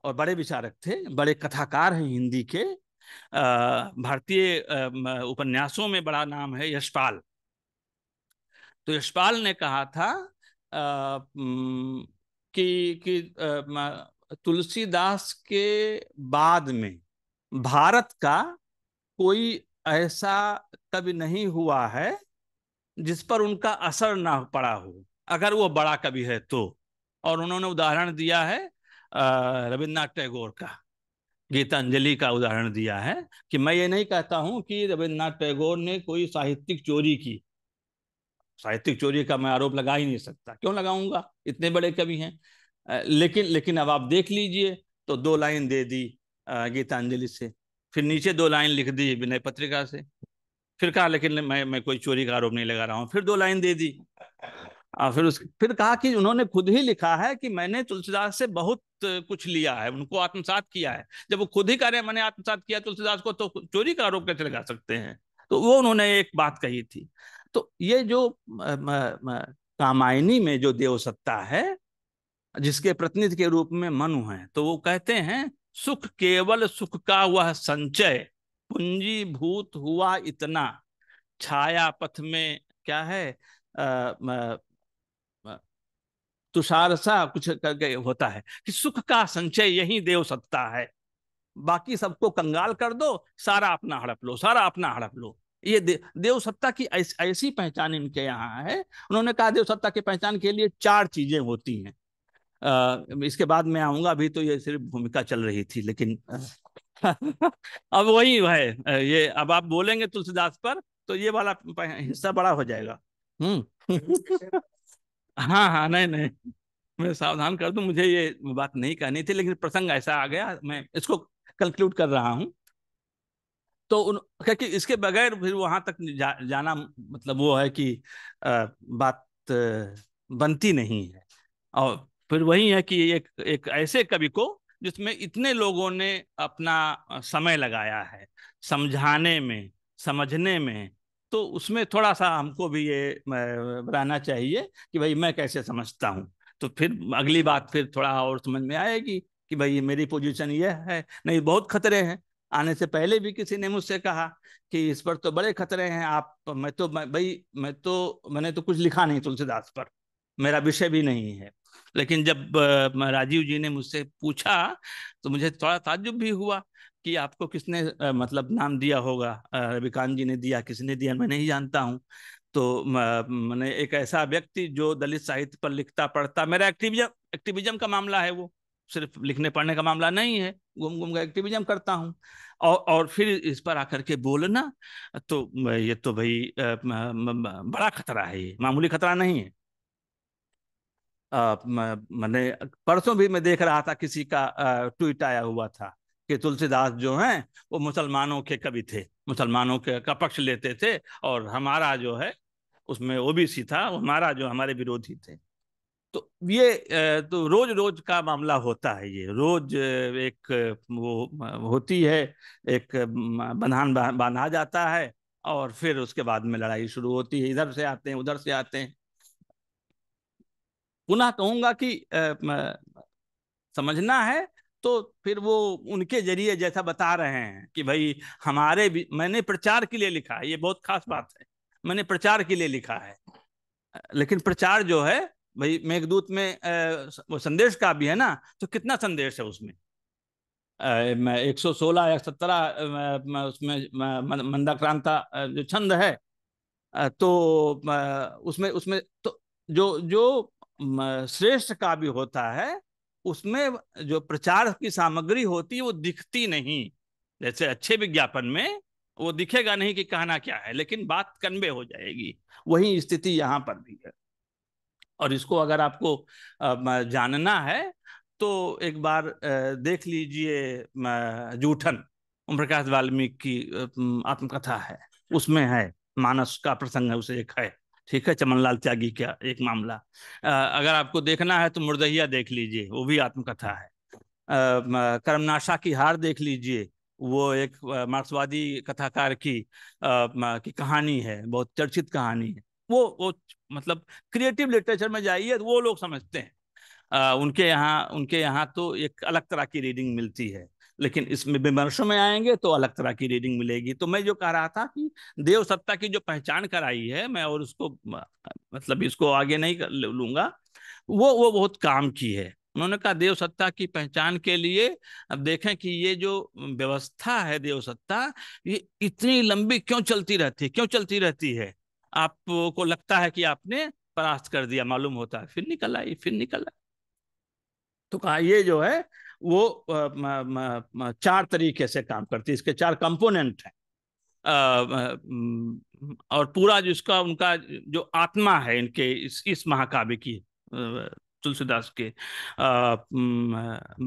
और बड़े विचारक थे, बड़े कथाकार हैं हिंदी के, भारतीय उपन्यासों में बड़ा नाम है यशपाल। तो यशपाल ने कहा था आ, कि, कि तुलसीदास के बाद में भारत का कोई ऐसा कवि नहीं हुआ है जिस पर उनका असर ना पड़ा हो, अगर वो बड़ा कवि है तो। और उन्होंने उदाहरण दिया है रविन्द्रनाथ टैगोर का, गीतांजलि का उदाहरण दिया है। कि मैं ये नहीं कहता हूँ कि रविन्द्रनाथ टैगोर ने कोई साहित्यिक चोरी की, साहित्यिक चोरी का मैं आरोप लगा ही नहीं सकता, क्यों लगाऊंगा, इतने बड़े कवि हैं। लेकिन लेकिन अब आप देख लीजिए, तो दो लाइन दे दी गीतांजलि से, फिर नीचे दो लाइन लिख दी विनय पत्रिका से, फिर कहा लेकिन मैं मैं कोई चोरी का आरोप नहीं लगा रहा हूँ, फिर दो लाइन दे दी और फिर उस फिर कहा कि उन्होंने खुद ही लिखा है कि मैंने तुलसीदास से बहुत कुछ लिया है, उनको आत्मसात किया है। जब वो खुद ही कह रहे हैं मैंने आत्मसात किया तुलसीदास को, तो चोरी का आरोप कैसे लगा सकते हैं। तो वो उन्होंने एक बात कही थी। तो ये जो कामायनी में जो देवसत्ता है जिसके प्रतिनिधि के रूप में मनु है, तो वो कहते हैं सुख केवल सुख का वह संचय पूंजीभूत हुआ इतना, छाया पथ में क्या है तुषार सा कुछ करके होता है, कि सुख का संचय यही देव सत्ता है। बाकी सबको कंगाल कर दो, सारा अपना हड़प लो, सारा अपना हड़प लो। ये दे, देव सत्ता की ऐस, ऐसी पहचान इनके यहाँ है। उन्होंने कहा देव सत्ता की पहचान के लिए चार चीजें होती हैं, आ, इसके बाद मैं आऊंगा, अभी तो ये सिर्फ भूमिका चल रही थी लेकिन अब वही है ये। अब आप बोलेंगे तुलसीदास पर तो ये वाला हिस्सा बड़ा हो जाएगा। हम्म हाँ हाँ नहीं नहीं मैं सावधान कर दूं, मुझे ये बात नहीं कहनी थी लेकिन प्रसंग ऐसा आ गया, मैं इसको कंक्लूड कर रहा हूँ। तो उन क्योंकि इसके बगैर फिर वहां तक जा, जाना मतलब वो है कि आ, बात बनती नहीं है। और फिर वही है कि एक एक ऐसे कवि को जिसमें इतने लोगों ने अपना समय लगाया है समझाने में, समझने में, तो उसमें थोड़ा सा हमको भी ये बताना चाहिए कि भाई मैं कैसे समझता हूँ। तो फिर अगली बात फिर थोड़ा और समझ में आएगी कि भाई मेरी पोजीशन ये है। नहीं, बहुत खतरे हैं। आने से पहले भी किसी ने मुझसे कहा कि इस पर तो बड़े खतरे हैं आप। मैं तो मैं, भाई मैं तो मैंने तो कुछ लिखा नहीं तुलसीदास पर, मेरा विषय भी नहीं है। लेकिन जब राजीव जी ने मुझसे पूछा तो मुझे थोड़ा ताज्जुब भी हुआ कि आपको किसने मतलब नाम दिया होगा, रविकांत जी ने दिया, किसने दिया मैं नहीं जानता हूँ। तो मैंने एक ऐसा व्यक्ति जो दलित साहित्य पर लिखता पढ़ता, मेरा एक्टिविज्म एक्टिविज्म का मामला है, वो सिर्फ लिखने पढ़ने का मामला नहीं है, घूम घूम का एक्टिविज्म करता हूँ, और और फिर इस पर आकर के बोलना, तो ये तो भाई बड़ा खतरा है, ये मामूली खतरा नहीं है। मैंने परसों भी मैं देख रहा था किसी का ट्वीट आया हुआ था कि तुलसीदास जो हैं वो मुसलमानों के कवि थे, मुसलमानों के का पक्ष लेते थे, और हमारा जो है उसमें ओबीसी था, हमारा जो हमारे विरोधी थे। तो ये तो रोज रोज का मामला होता है, ये रोज एक वो होती है, एक बंधान बांधा जाता है और फिर उसके बाद में लड़ाई शुरू होती है, इधर से आते हैं उधर से आते हैं। पुनः कहूंगा कि आ, समझना है तो फिर वो उनके जरिए जैसा बता रहे हैं कि भाई हमारे भी, मैंने प्रचार के लिए लिखा है, ये बहुत खास बात है, मैंने प्रचार के लिए लिखा है। लेकिन प्रचार जो है भाई मेघदूत में आ, वो संदेश का भी है ना, तो कितना संदेश है उसमें, एक सौ सोलह या सत्रह उसमें मंदाक्रांता जो छंद है, तो उसमें उसमें तो जो जो श्रेष्ठ का भी होता है उसमें जो प्रचार की सामग्री होती है वो दिखती नहीं। जैसे अच्छे विज्ञापन में वो दिखेगा नहीं कि कहना क्या है, लेकिन बात कन्वे हो जाएगी। वही स्थिति यहाँ पर भी है। और इसको अगर आपको जानना है तो एक बार देख लीजिए जूठन, ओम प्रकाश वाल्मीकि की आत्मकथा है, उसमें है, मानस का प्रसंग है, उसे एक है, ठीक है, चमनलाल त्यागी का एक मामला। अगर आपको देखना है तो मुर्दहिया देख लीजिए, वो भी आत्मकथा है। कर्मनाशा की हार देख लीजिए, वो एक मार्क्सवादी कथाकार की की कहानी है, बहुत चर्चित कहानी है। वो वो मतलब क्रिएटिव लिटरेचर में जाइए तो वो लोग समझते हैं। आ, उनके यहाँ उनके यहाँ तो एक अलग तरह की रीडिंग मिलती है, लेकिन इसमें विमर्शों में आएंगे तो अलग तरह की रीडिंग मिलेगी। तो मैं जो कह रहा था कि देव सत्ता की जो पहचान कराई है, मैं और उसको मतलब इसको आगे नहीं लूंगा, वो वो बहुत काम की है। उन्होंने कहा देव सत्ता की पहचान के लिए अब देखें कि ये जो व्यवस्था है देव सत्ता, ये इतनी लंबी क्यों चलती रहती है क्यों चलती रहती है आपको लगता है कि आपने परास्त कर दिया, मालूम होता है फिर निकल आई फिर निकल आई। तो कहा ये जो है वो चार तरीके से काम करती है, इसके चार कंपोनेंट हैं, और पूरा जिसका उनका जो आत्मा है इनके इस इस महाकाव्य की, तुलसीदास के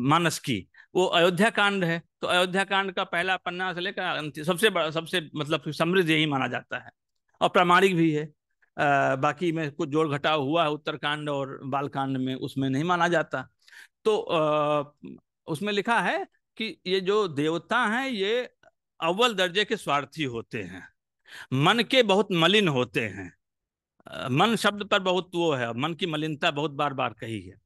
मानस की, वो अयोध्या कांड है। तो अयोध्या कांड का पहला पन्ना से लेकर अंतिम, सबसे बड़ा सबसे मतलब समृद्ध यही माना जाता है और प्रामाणिक भी है। आ, बाकी में कुछ जोड़ घटाव हुआ है उत्तरकांड और बालकांड में, उसमें नहीं माना जाता। तो आ, उसमें लिखा है कि ये जो देवता हैं ये अव्वल दर्जे के स्वार्थी होते हैं, मन के बहुत मलिन होते हैं। आ, मन शब्द पर बहुत वो है, मन की मलिनता बहुत बार बार कही है।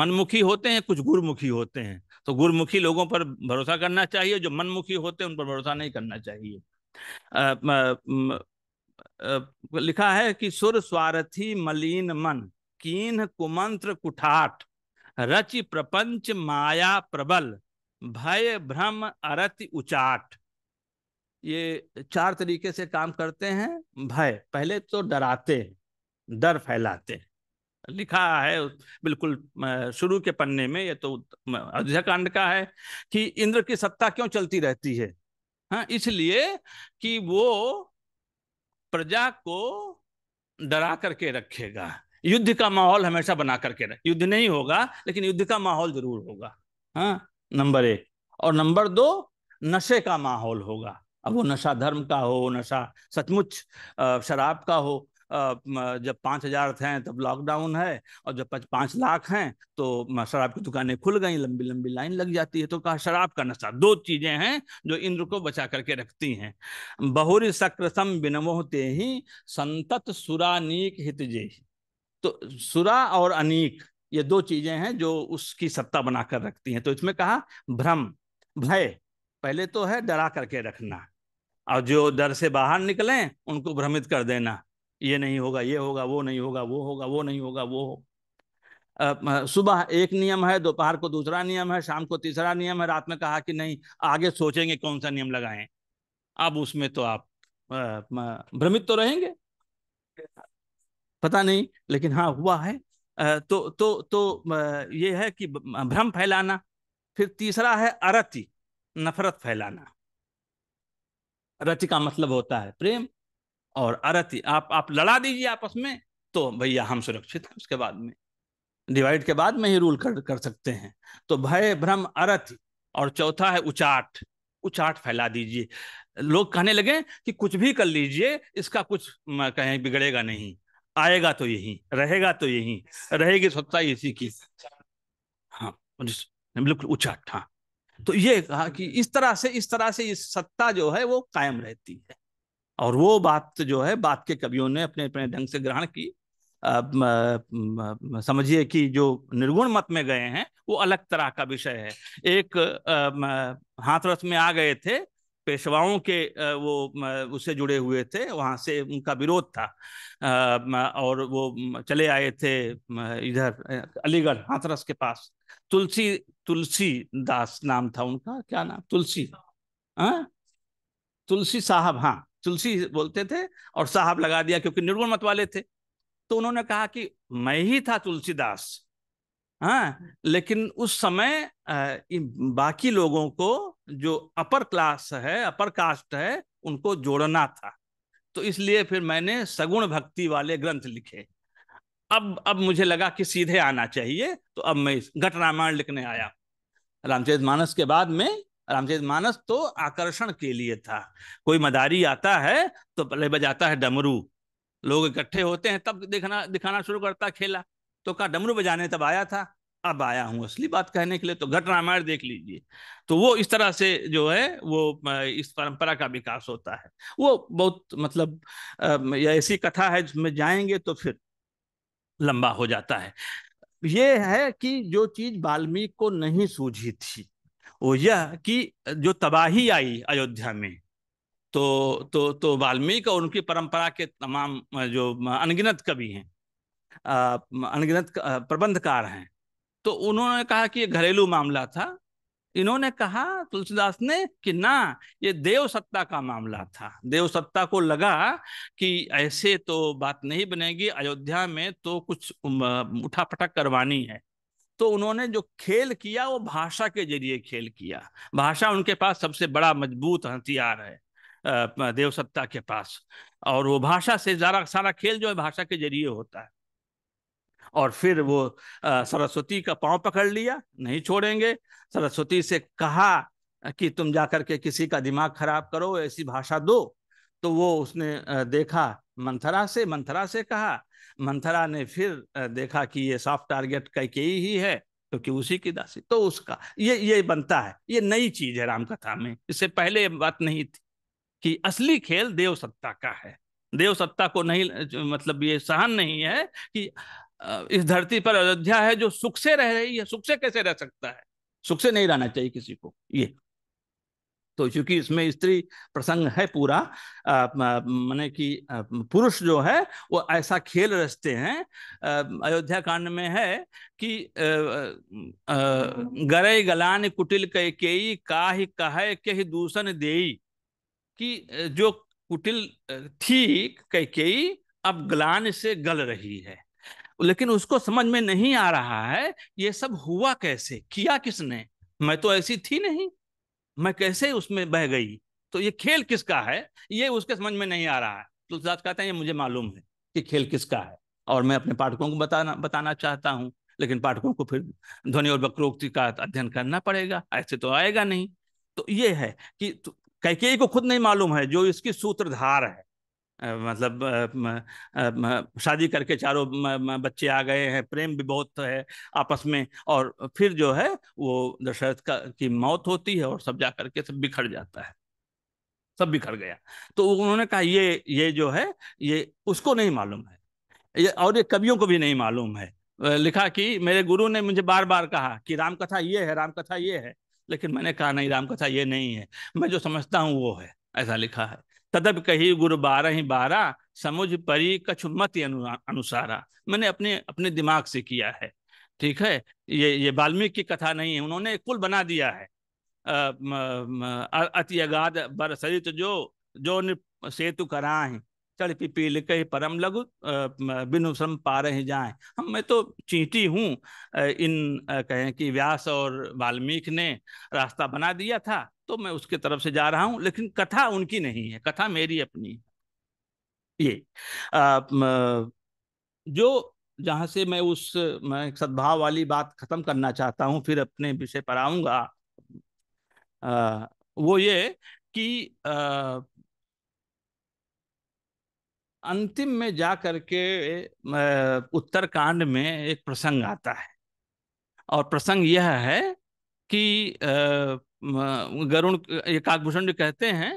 मनमुखी होते हैं, कुछ गुरमुखी होते हैं। तो गुरमुखी लोगों पर भरोसा करना चाहिए, जो मनमुखी होते हैं उन पर भरोसा नहीं करना चाहिए। आ, म, लिखा है कि सुर स्वार्थी मलिन मन, कीन कुमंत्र कुठाट, रचि प्रपंच माया प्रबल, भय भ्रम अरति उचाट। ये चार तरीके से काम करते हैं। भय, पहले तो डराते, डर फैलाते। लिखा है बिल्कुल शुरू के पन्ने में, ये तो अयोध्या कांड का है, कि इंद्र की सत्ता क्यों चलती रहती है। हाँ, इसलिए कि वो प्रजा को डरा करके रखेगा। युद्ध का माहौल हमेशा बना करके रहे, युद्ध नहीं होगा लेकिन युद्ध का माहौल जरूर होगा। हाँ, नंबर एक। और नंबर दो, नशे का माहौल होगा। अब वो नशा धर्म का हो, नशा सचमुच शराब का हो। जब पाँच हजार थे तब लॉकडाउन है, और जब पाँच लाख हैं तो शराब की दुकानें खुल गई, लंबी लंबी लाइन लग जाती है। तो कहा शराब का नशा, दो चीजें हैं जो इंद्र को बचा करके रखती हैं। बहुरी सक्रसम बिनमोहते ही, संतत सुरानीक हित जेही। तो सुरा और अनीक, ये दो चीजें हैं जो उसकी सत्ता बनाकर रखती हैं। तो इसमें कहा भ्रम, भय, पहले तो है डरा करके रखना, और जो डर से बाहर निकलें उनको भ्रमित कर देना, ये नहीं होगा, ये होगा, वो नहीं होगा, वो होगा, वो नहीं होगा, वो हो। सुबह एक नियम है, दोपहर को दूसरा नियम है, शाम को तीसरा नियम है, रात में कहा कि नहीं, आगे सोचेंगे कौन सा नियम लगाएं। अब उसमें तो आप भ्रमित तो रहेंगे, पता नहीं, लेकिन हाँ हुआ है। तो तो तो ये है कि भ्रम फैलाना। फिर तीसरा है अरति, नफरत फैलाना। रति का मतलब होता है प्रेम, और अरति, आप आप लड़ा दीजिए आपस में तो भैया हम सुरक्षित हैं, उसके बाद में डिवाइड के बाद में ही रूल कर कर सकते हैं। तो भय भ्रम अरति, और चौथा है उचाट, उचाट फैला दीजिए, लोग कहने लगे कि कुछ भी कर लीजिए, इसका कुछ कहीं बिगड़ेगा नहीं, आएगा तो यही, रहेगा तो यही, रहेगी सत्ता इसी की। हाँ, बिल्कुल उचाट। हाँ, तो ये कहा कि इस तरह से इस तरह से इस सत्ता जो है वो कायम रहती है। और वो बात जो है, बात के कवियों ने अपने अपने ढंग से ग्रहण की। समझिए कि जो निर्गुण मत में गए हैं वो अलग तरह का विषय है। एक हाथरस में आ गए थे, पेशवाओं के वो उससे जुड़े हुए थे, वहाँ से उनका विरोध था और वो चले आए थे इधर अलीगढ़ हाथरस के पास। तुलसी तुलसी दास नाम था उनका, क्या नाम, तुलसी, हाँ तुलसी साहब, हाँ तुलसी बोलते थे और साहब लगा दिया क्योंकि निर्गुण मत वाले थे। तो उन्होंने कहा कि मैं ही था तुलसीदास, हाँ, लेकिन उस समय बाकी लोगों को जो अपर क्लास है, अपर कास्ट है, उनको जोड़ना था, तो इसलिए फिर मैंने सगुण भक्ति वाले ग्रंथ लिखे। अब अब मुझे लगा कि सीधे आना चाहिए, तो अब मैं घट रामायण लिखने आया। रामचरितमानस के बाद में रामचरितमानस तो आकर्षण के लिए था, कोई मदारी आता है तो पहले बजाता है डमरू, लोग इकट्ठे होते हैं तब देखना दिखाना शुरू करता खेला, तो कहा डमरू बजाने तब आया था, अब आया हूँ असली बात कहने के लिए, तो घट रामायण देख लीजिए। तो वो इस तरह से जो है वो इस परंपरा का विकास होता है। वो बहुत मतलब ऐसी कथा है जिसमें जाएंगे तो फिर लंबा हो जाता है। ये है कि जो चीज वाल्मीकि को नहीं सूझी थी वो यह कि जो तबाही आई अयोध्या में, तो तो तो वाल्मीकि और उनकी परंपरा के तमाम जो अनगिनत कवि हैं, अनगिनत प्रबंधकार हैं, तो उन्होंने कहा कि ये घरेलू मामला था। इन्होंने कहा तुलसीदास ने कि ना, ये देव सत्ता का मामला था। देव सत्ता को लगा कि ऐसे तो बात नहीं बनेगी, अयोध्या में तो कुछ उठा पटक करवानी है, तो उन्होंने जो खेल किया वो भाषा के जरिए खेल किया। भाषा उनके पास सबसे बड़ा मजबूत हथियार है देव सत्ता के पास, और वो भाषा से ज़्यादा सारा खेल जो है भाषा के जरिए होता है। और फिर वो सरस्वती का पांव पकड़ लिया, नहीं छोड़ेंगे। सरस्वती से कहा कि तुम जाकर के किसी का दिमाग खराब करो, ऐसी भाषा दो। तो वो उसने देखा मंथरा से, मंथरा से कहा, मंथरा ने फिर देखा कि ये सॉफ्ट टारगेट कैकेयी ही है क्योंकि तो उसी की दासी, तो उसका ये ये बनता है। ये नई चीज है रामकथा में, इससे पहले ये बात नहीं थी कि असली खेल देव सत्ता का है। देव सत्ता को नहीं मतलब ये सहन नहीं है कि इस धरती पर अयोध्या है जो सुख से रह रही है, सुख से कैसे रह सकता है, सुख से नहीं रहना चाहिए किसी को। ये तो चूंकि इसमें स्त्री प्रसंग है पूरा, माने कि पुरुष जो है वो ऐसा खेल रचते हैं। अयोध्या कांड में है कि गरई गलान कुटिल कैकेयी काही कहे केहि दूसन देई, कि जो कुटिल थी कैकेयी अब गलान से गल रही है, लेकिन उसको समझ में नहीं आ रहा है ये सब हुआ कैसे, किया किसने, मैं तो ऐसी थी नहीं, मैं कैसे उसमें बह गई, तो ये खेल किसका है, ये उसके समझ में नहीं आ रहा है। तुलसीदास कहते हैं ये मुझे मालूम है कि खेल किसका है और मैं अपने पाठकों को बताना बताना चाहता हूँ, लेकिन पाठकों को फिर ध्वनि और वक्रोक्ति का अध्ययन करना पड़ेगा, ऐसे तो आएगा नहीं। तो ये है कि कैकेयी को खुद नहीं मालूम है जो इसकी सूत्रधार है, मतलब शादी करके चारों बच्चे आ गए हैं, प्रेम भी बहुत है आपस में, और फिर जो है वो दशरथ का की मौत होती है और सब जा करके सब बिखर जाता है, सब बिखर गया। तो उन्होंने कहा ये ये जो है ये उसको नहीं मालूम है, ये और ये कवियों को भी नहीं मालूम है। लिखा कि मेरे गुरु ने मुझे बार बार कहा कि रामकथा ये है, रामकथा ये है, लेकिन मैंने कहा नहीं, रामकथा ये नहीं है, मैं जो समझता हूँ वो है, ऐसा लिखा है। तदब कही गुरु बारह बारह समुझ परी कछु मति अनुसारा, मैंने अपने अपने दिमाग से किया है, ठीक है। ये ये वाल्मीकि की कथा नहीं है, उन्होंने एक पुल बना दिया है। अति अगाध बर सरित जो जो सेतु कराएं चढ़ पिपील कही परम लघु बिनु श्रम पार ही जाएं। हम मैं तो चींटी हूँ, इन कहें कि व्यास और वाल्मीकि ने रास्ता बना दिया था तो मैं उसके तरफ से जा रहा हूँ, लेकिन कथा उनकी नहीं है, कथा मेरी अपनी। ये आ, जो जहाँ से मैं उस मैं सद्भाव वाली बात खत्म करना चाहता हूँ, फिर अपने विषय पर आऊँगा, वो ये कि आ, अंतिम में जा करके उत्तरकांड में एक प्रसंग आता है, और प्रसंग यह है कि आ, गरुण काकभूषण जी कहते हैं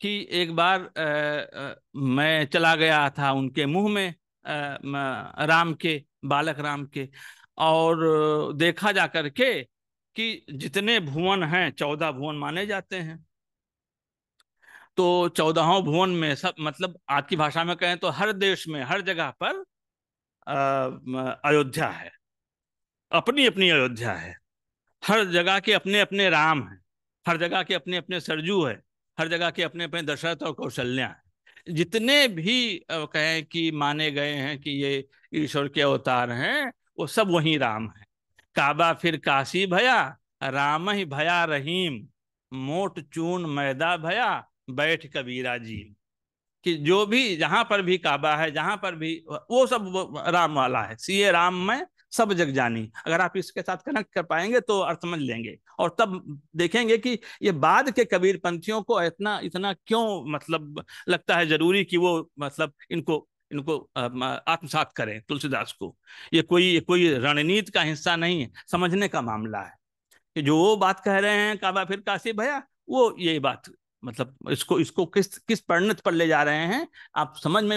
कि एक बार आ, आ, मैं चला गया था उनके मुंह में, आ, आ, राम के, बालक राम के, और देखा जा करके कि जितने भुवन हैं चौदह भुवन माने जाते हैं, तो चौदहों भुवन में सब मतलब आज की भाषा में कहें तो हर देश में हर जगह पर अयोध्या है, अपनी अपनी अयोध्या है, हर जगह के अपने अपने राम हैं, हर जगह के अपने अपने सरजू है, हर जगह के अपने अपने दशरथ और कौशल्या हैं। जितने भी कहें कि माने गए हैं कि ये ईश्वर के अवतार हैं वो सब वही राम हैं। काबा फिर काशी भया राम ही भया रहीम, मोट चून मैदा भया बैठ कबीरा जी, कि जो भी जहाँ पर भी काबा है, जहाँ पर भी वो सब राम वाला है। सीए राम में सब जग जानी। अगर आप इसके साथ कनेक्ट कर पाएंगे तो अर्थ समझ लेंगे, और तब देखेंगे कि ये बाद के कबीर पंथियों को इतना इतना क्यों मतलब लगता है जरूरी कि वो मतलब इनको इनको आत्मसात करें तुलसीदास को। ये कोई कोई रणनीति का हिस्सा नहीं है, समझने का मामला है। कि जो वो बात कह रहे हैं काबा फिर काशी भया, वो ये बात मतलब इसको इसको किस किस परिणत पर ले जा रहे हैं आप समझ में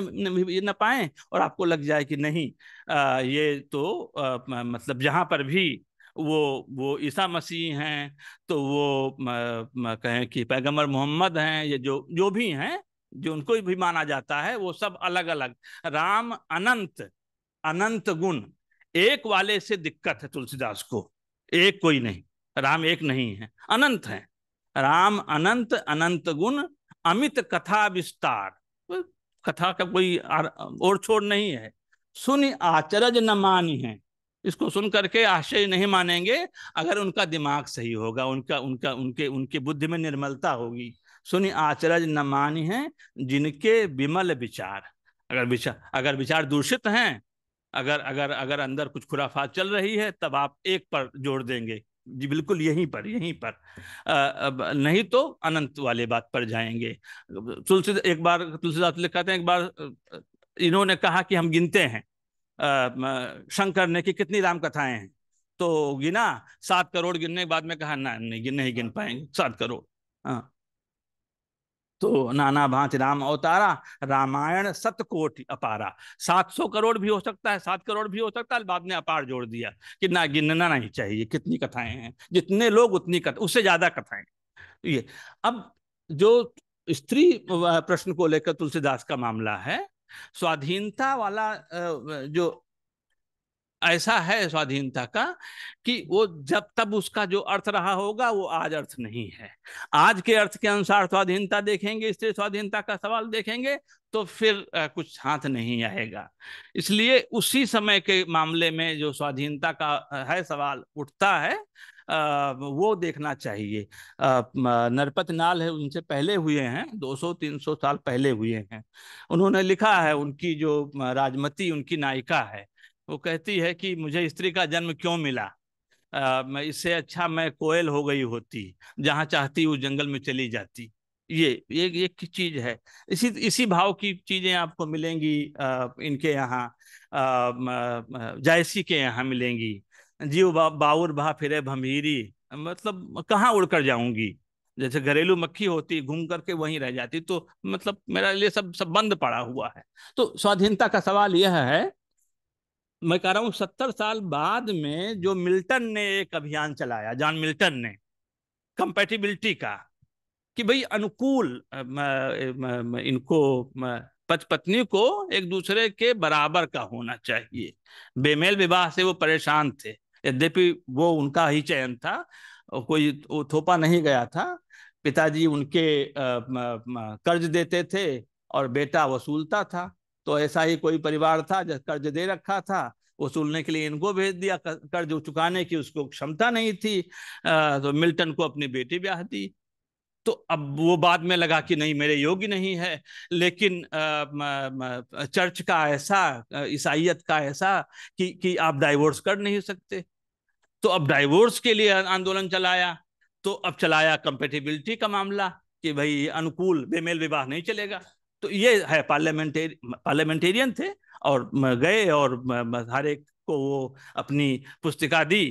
न पाएं, और आपको लग जाए कि नहीं आ, ये तो आ, मतलब जहाँ पर भी वो वो ईसा मसीह हैं, तो वो म, म, कहें कि पैगंबर मोहम्मद हैं, ये जो जो भी हैं जो उनको भी माना जाता है, वो सब अलग अलग। राम अनंत अनंत गुण, एक वाले से दिक्कत है तुलसीदास को। एक कोई नहीं, राम एक नहीं है, अनंत है। राम अनंत अनंत गुण अमित कथा विस्तार, तो कथा का कोई और छोड़ नहीं है। सुन आचरज न मानी है, इसको सुन करके आश्चर्य नहीं मानेंगे अगर उनका दिमाग सही होगा, उनका उनका उनके उनके बुद्धि में निर्मलता होगी। सुन आचरज न मानी है जिनके विमल विचार, अगर विचार अगर विचार दूषित हैं, अगर अगर अगर अंदर कुछ खुराफात चल रही है, तब आप एक पर जोड़ देंगे जी, बिल्कुल यहीं पर यहीं पर आ, नहीं तो अनंत वाले बात पर जाएंगे। तुलसी एक बार तुलसीदास लिखते हैं, एक बार इन्होंने कहा कि हम गिनते हैं शंकर ने कि कितनी राम कथाएं हैं, तो गिना सात करोड़। गिनने के बाद में कहा ना नहीं नहीं गिन पाएंगे सात करोड़। हाँ, तो नाना भांति राम अवतारा रामायण सतकोटि अपारा, सात सौ करोड़ भी हो सकता है, सात करोड़ भी हो सकता है, बाद में अपार जोड़ दिया कि ना गिनना नहीं चाहिए, कितनी कथाएं हैं, जितने लोग उतनी कथा, उससे ज्यादा कथाएं। ये अब जो स्त्री प्रश्न को लेकर तुलसीदास का मामला है, स्वाधीनता वाला जो ऐसा है स्वाधीनता का कि वो जब तब उसका जो अर्थ रहा होगा वो आज अर्थ नहीं है। आज के अर्थ के अनुसार स्वाधीनता देखेंगे, इसलिए स्वाधीनता का सवाल देखेंगे तो फिर आ, कुछ हाथ नहीं आएगा। इसलिए उसी समय के मामले में जो स्वाधीनता का है सवाल उठता है आ, वो देखना चाहिए। नरपत नाल है, उनसे पहले हुए हैं, दो सौ तीन सौ साल पहले हुए हैं। उन्होंने लिखा है, उनकी जो राजमती उनकी नायिका है, वो कहती है कि मुझे स्त्री का जन्म क्यों मिला, आ, मैं इससे अच्छा मैं कोयल हो गई होती, जहाँ चाहती उस जंगल में चली जाती। ये ये एक चीज है। इसी इसी भाव की चीजें आपको मिलेंगी आ, इनके यहाँ, जायसी के यहाँ मिलेंगी। जीव बा, बाउर भा फिरे भमीरी, मतलब कहाँ उड़कर जाऊंगी, जैसे घरेलू मक्खी होती घूम करके वहीं रह जाती, तो मतलब मेरा लिए सब सब बंद पड़ा हुआ है। तो स्वाधीनता का सवाल यह है, मैं कह रहा हूँ सत्तर साल बाद में जो मिल्टन ने एक अभियान चलाया, जॉन मिल्टन ने, कंपैटिबिलिटी का, कि भाई अनुकूल इनको पति पत्नी को एक दूसरे के बराबर का होना चाहिए। बेमेल विवाह से वो परेशान थे, यद्यपि वो उनका ही चयन था, कोई थोपा नहीं गया था। पिताजी उनके कर्ज देते थे और बेटा वसूलता था, तो ऐसा ही कोई परिवार था जो कर्ज दे रखा था, वसूलने के लिए इनको भेज दिया, कर्ज चुकाने की उसको क्षमता नहीं थी, तो मिल्टन को अपनी बेटी ब्याह दी। तो अब वो बाद में लगा कि नहीं मेरे योग्य नहीं है, लेकिन चर्च का ऐसा, ईसाईयत का ऐसा कि कि आप डाइवोर्स कर नहीं सकते, तो अब डाइवोर्स के लिए आंदोलन चलाया। तो अब चलाया कंपैटिबिलिटी का मामला कि भाई अनुकूल बेमेल विवाह नहीं चलेगा। तो ये है, पार्लियामेंटेर पार्लियामेंटेरियन थे और गए, और हर एक को वो अपनी पुस्तिका दी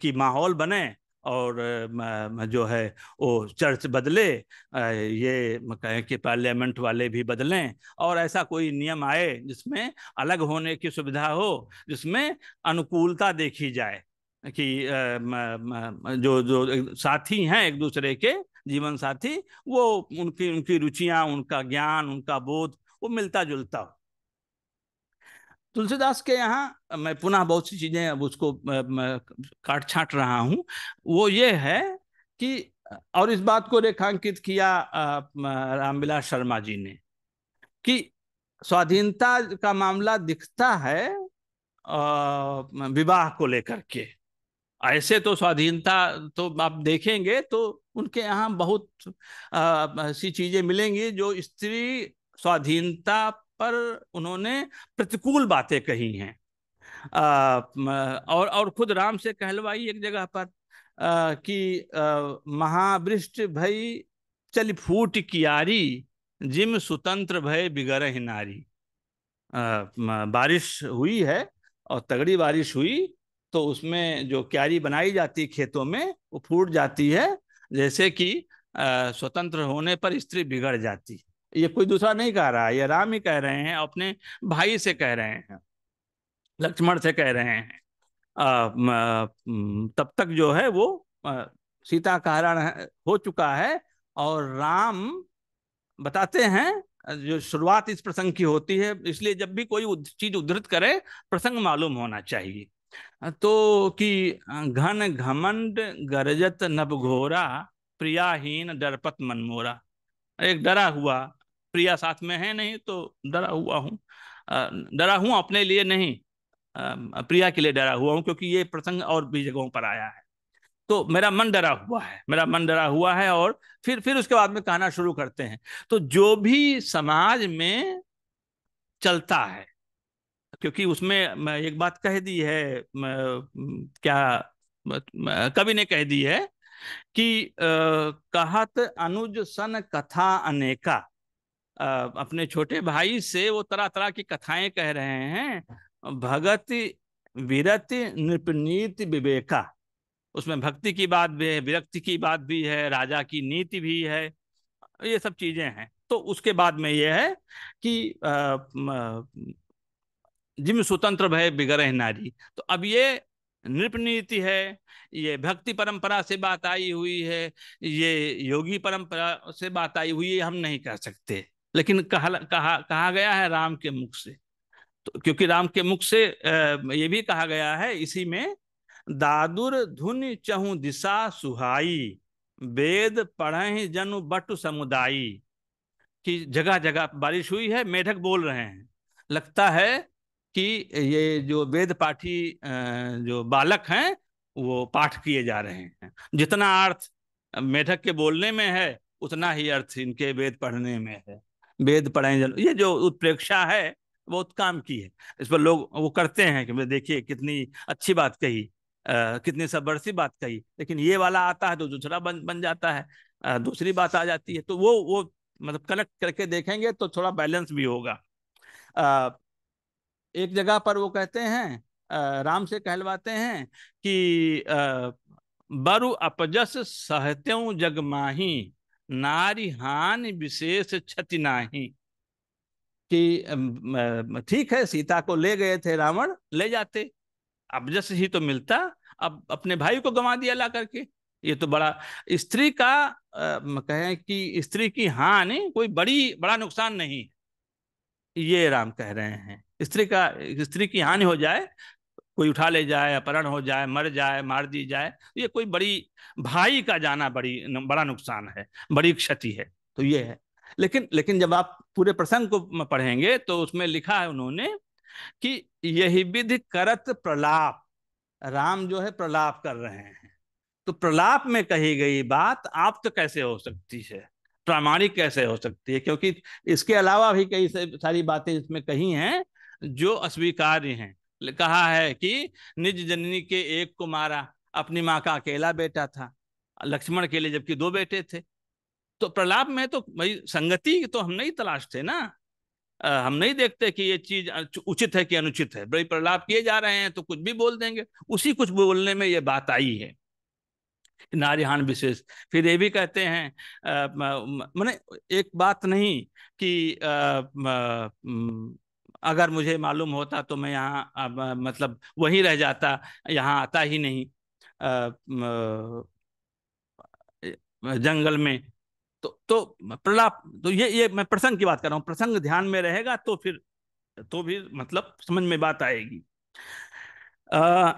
कि माहौल बने और जो है वो चर्च बदले, ये कहें कि पार्लियामेंट वाले भी बदलें, और ऐसा कोई नियम आए जिसमें अलग होने की सुविधा हो, जिसमें अनुकूलता देखी जाए कि जो जो साथी हैं एक दूसरे के जीवन साथी, वो उनकी उनकी रुचियां, उनका ज्ञान, उनका बोध, वो मिलता जुलता हो। तुलसीदास के यहाँ मैं पुनः बहुत सी चीजें अब उसको काट छाट रहा हूँ, वो ये है कि, और इस बात को रेखांकित किया रामविलास शर्मा जी ने, कि स्वाधीनता का मामला दिखता है विवाह को लेकर के। ऐसे तो स्वाधीनता तो आप देखेंगे तो उनके यहाँ बहुत आ, सी चीजें मिलेंगी जो स्त्री स्वाधीनता पर उन्होंने प्रतिकूल बातें कही हैं। आ, और और खुद राम से कहलवाई एक जगह पर आ, कि महावृष्ट भई चल फूट कियारी जिम स्वतंत्र भय बिगरह नारी। आ, बारिश हुई है और तगड़ी बारिश हुई तो उसमें जो क्यारी बनाई जाती खेतों में वो फूट जाती है, जैसे कि स्वतंत्र होने पर स्त्री बिगड़ जाती। ये कोई दूसरा नहीं कह रहा है, ये राम ही कह रहे हैं, अपने भाई से कह रहे हैं, लक्ष्मण से कह रहे हैं। आ, तब तक जो है वो सीता का हरण हो चुका है और राम बताते हैं, जो शुरुआत इस प्रसंग की होती है, इसलिए जब भी कोई चीज उद्धृत करे प्रसंग मालूम होना चाहिए। तो कि घन घमंड गरजत नभघोरा प्रियाहीन डरपत मनमोरा। एक डरा हुआ, प्रिया साथ में है नहीं तो डरा हुआ हूँ, डरा हूँ अपने लिए नहीं, प्रिया के लिए डरा हुआ हूँ, क्योंकि ये प्रसंग और भी जगहों पर आया है। तो मेरा मन डरा हुआ है, मेरा मन डरा हुआ है। और फिर फिर उसके बाद में कहना शुरू करते हैं। तो जो भी समाज में चलता है, क्योंकि उसमें एक बात कह दी है, क्या कवि ने कह दी है कि कहत अनुज सन कथा अनेका। अपने छोटे भाई से वो तरह तरह की कथाएं कह रहे हैं। भगत विरति नृपनीति विवेका, उसमें भक्ति की बात भी है, विरक्ति की बात भी है, राजा की नीति भी है, ये सब चीजें हैं। तो उसके बाद में ये है कि आ, आ, जिम स्वतंत्र भय बिगरह नारी। तो अब ये नृपनीति है, ये भक्ति परंपरा से बात आई हुई है, ये योगी परंपरा से बात आई हुई है, हम नहीं कह सकते, लेकिन कहा कहा कहा गया है राम के मुख से। तो क्योंकि राम के मुख से ये भी कहा गया है इसी में, दादुर धुन चहु दिशा सुहाई वेद पढ़हि जनु बटु समुदायी। कि जगह जगह बारिश हुई है, मेढक बोल रहे हैं, लगता है कि ये जो वेद पाठी जो बालक हैं वो पाठ किए जा रहे हैं। जितना अर्थ मेढक के बोलने में है उतना ही अर्थ इनके वेद पढ़ने में है। वेद पढ़े जन, ये जो उत्प्रेक्षा है बहुत काम की है। इस पर लोग वो करते हैं कि देखिए कितनी अच्छी बात कही, आ, कितनी सबवर्सी बात कही, लेकिन ये वाला आता है तो दूसरा बन बन जाता है, आ, दूसरी बात आ जाती है। तो वो वो मतलब कलेक्ट करके देखेंगे तो थोड़ा बैलेंस भी होगा। आ, एक जगह पर वो कहते हैं, आ, राम से कहलवाते हैं कि बरु अपजस सहत्यौ जगमाही नारी हान विशेष क्षति नाही। कि ठीक है, सीता को ले गए थे रावण, ले जाते, अपजस ही तो मिलता, अब अपने भाई को गंवा दिया ला करके, ये तो बड़ा स्त्री का आ, कहें कि स्त्री की हानि कोई बड़ी बड़ा नुकसान नहीं, ये राम कह रहे हैं। स्त्री का स्त्री की हानि हो जाए, कोई उठा ले जाए, अपहरण हो जाए, मर जाए, मार दी जाए, ये कोई बड़ी, भाई का जाना बड़ी बड़ा नुकसान है, बड़ी क्षति है। तो ये है, लेकिन लेकिन जब आप पूरे प्रसंग को पढ़ेंगे तो उसमें लिखा है उन्होंने कि यही विधि करत प्रलाप। राम जो है प्रलाप कर रहे हैं, तो प्रलाप में कही गई बात आप तो कैसे हो सकती है, प्रामाणिक कैसे हो सकती है, क्योंकि इसके अलावा भी कई सारी बातें इसमें कही हैं जो अस्वीकार्य हैं। कहा है कि निज जननी के एक को मारा, अपनी माँ का अकेला बेटा था लक्ष्मण के लिए, जबकि दो बेटे थे। तो प्रलाप में तो भाई संगति तो हम नहीं तलाशते ना, आ, हम नहीं देखते कि ये चीज उचित है कि अनुचित है। भाई प्रलाप किए जा रहे हैं तो कुछ भी बोल देंगे, उसी कुछ बोलने में ये बात आई है, नारीहान विशेष। फिर ये भी कहते हैं, मैंने एक बात नहीं कि आ, आ, अगर मुझे मालूम होता तो मैं यहाँ मतलब वहीं रह जाता, यहाँ आता ही नहीं, आ, जंगल में। तो तो प्रलाप, तो ये ये मैं प्रसंग की बात कर रहा हूँ, प्रसंग ध्यान में रहेगा तो फिर तो भी मतलब समझ में बात आएगी। आ,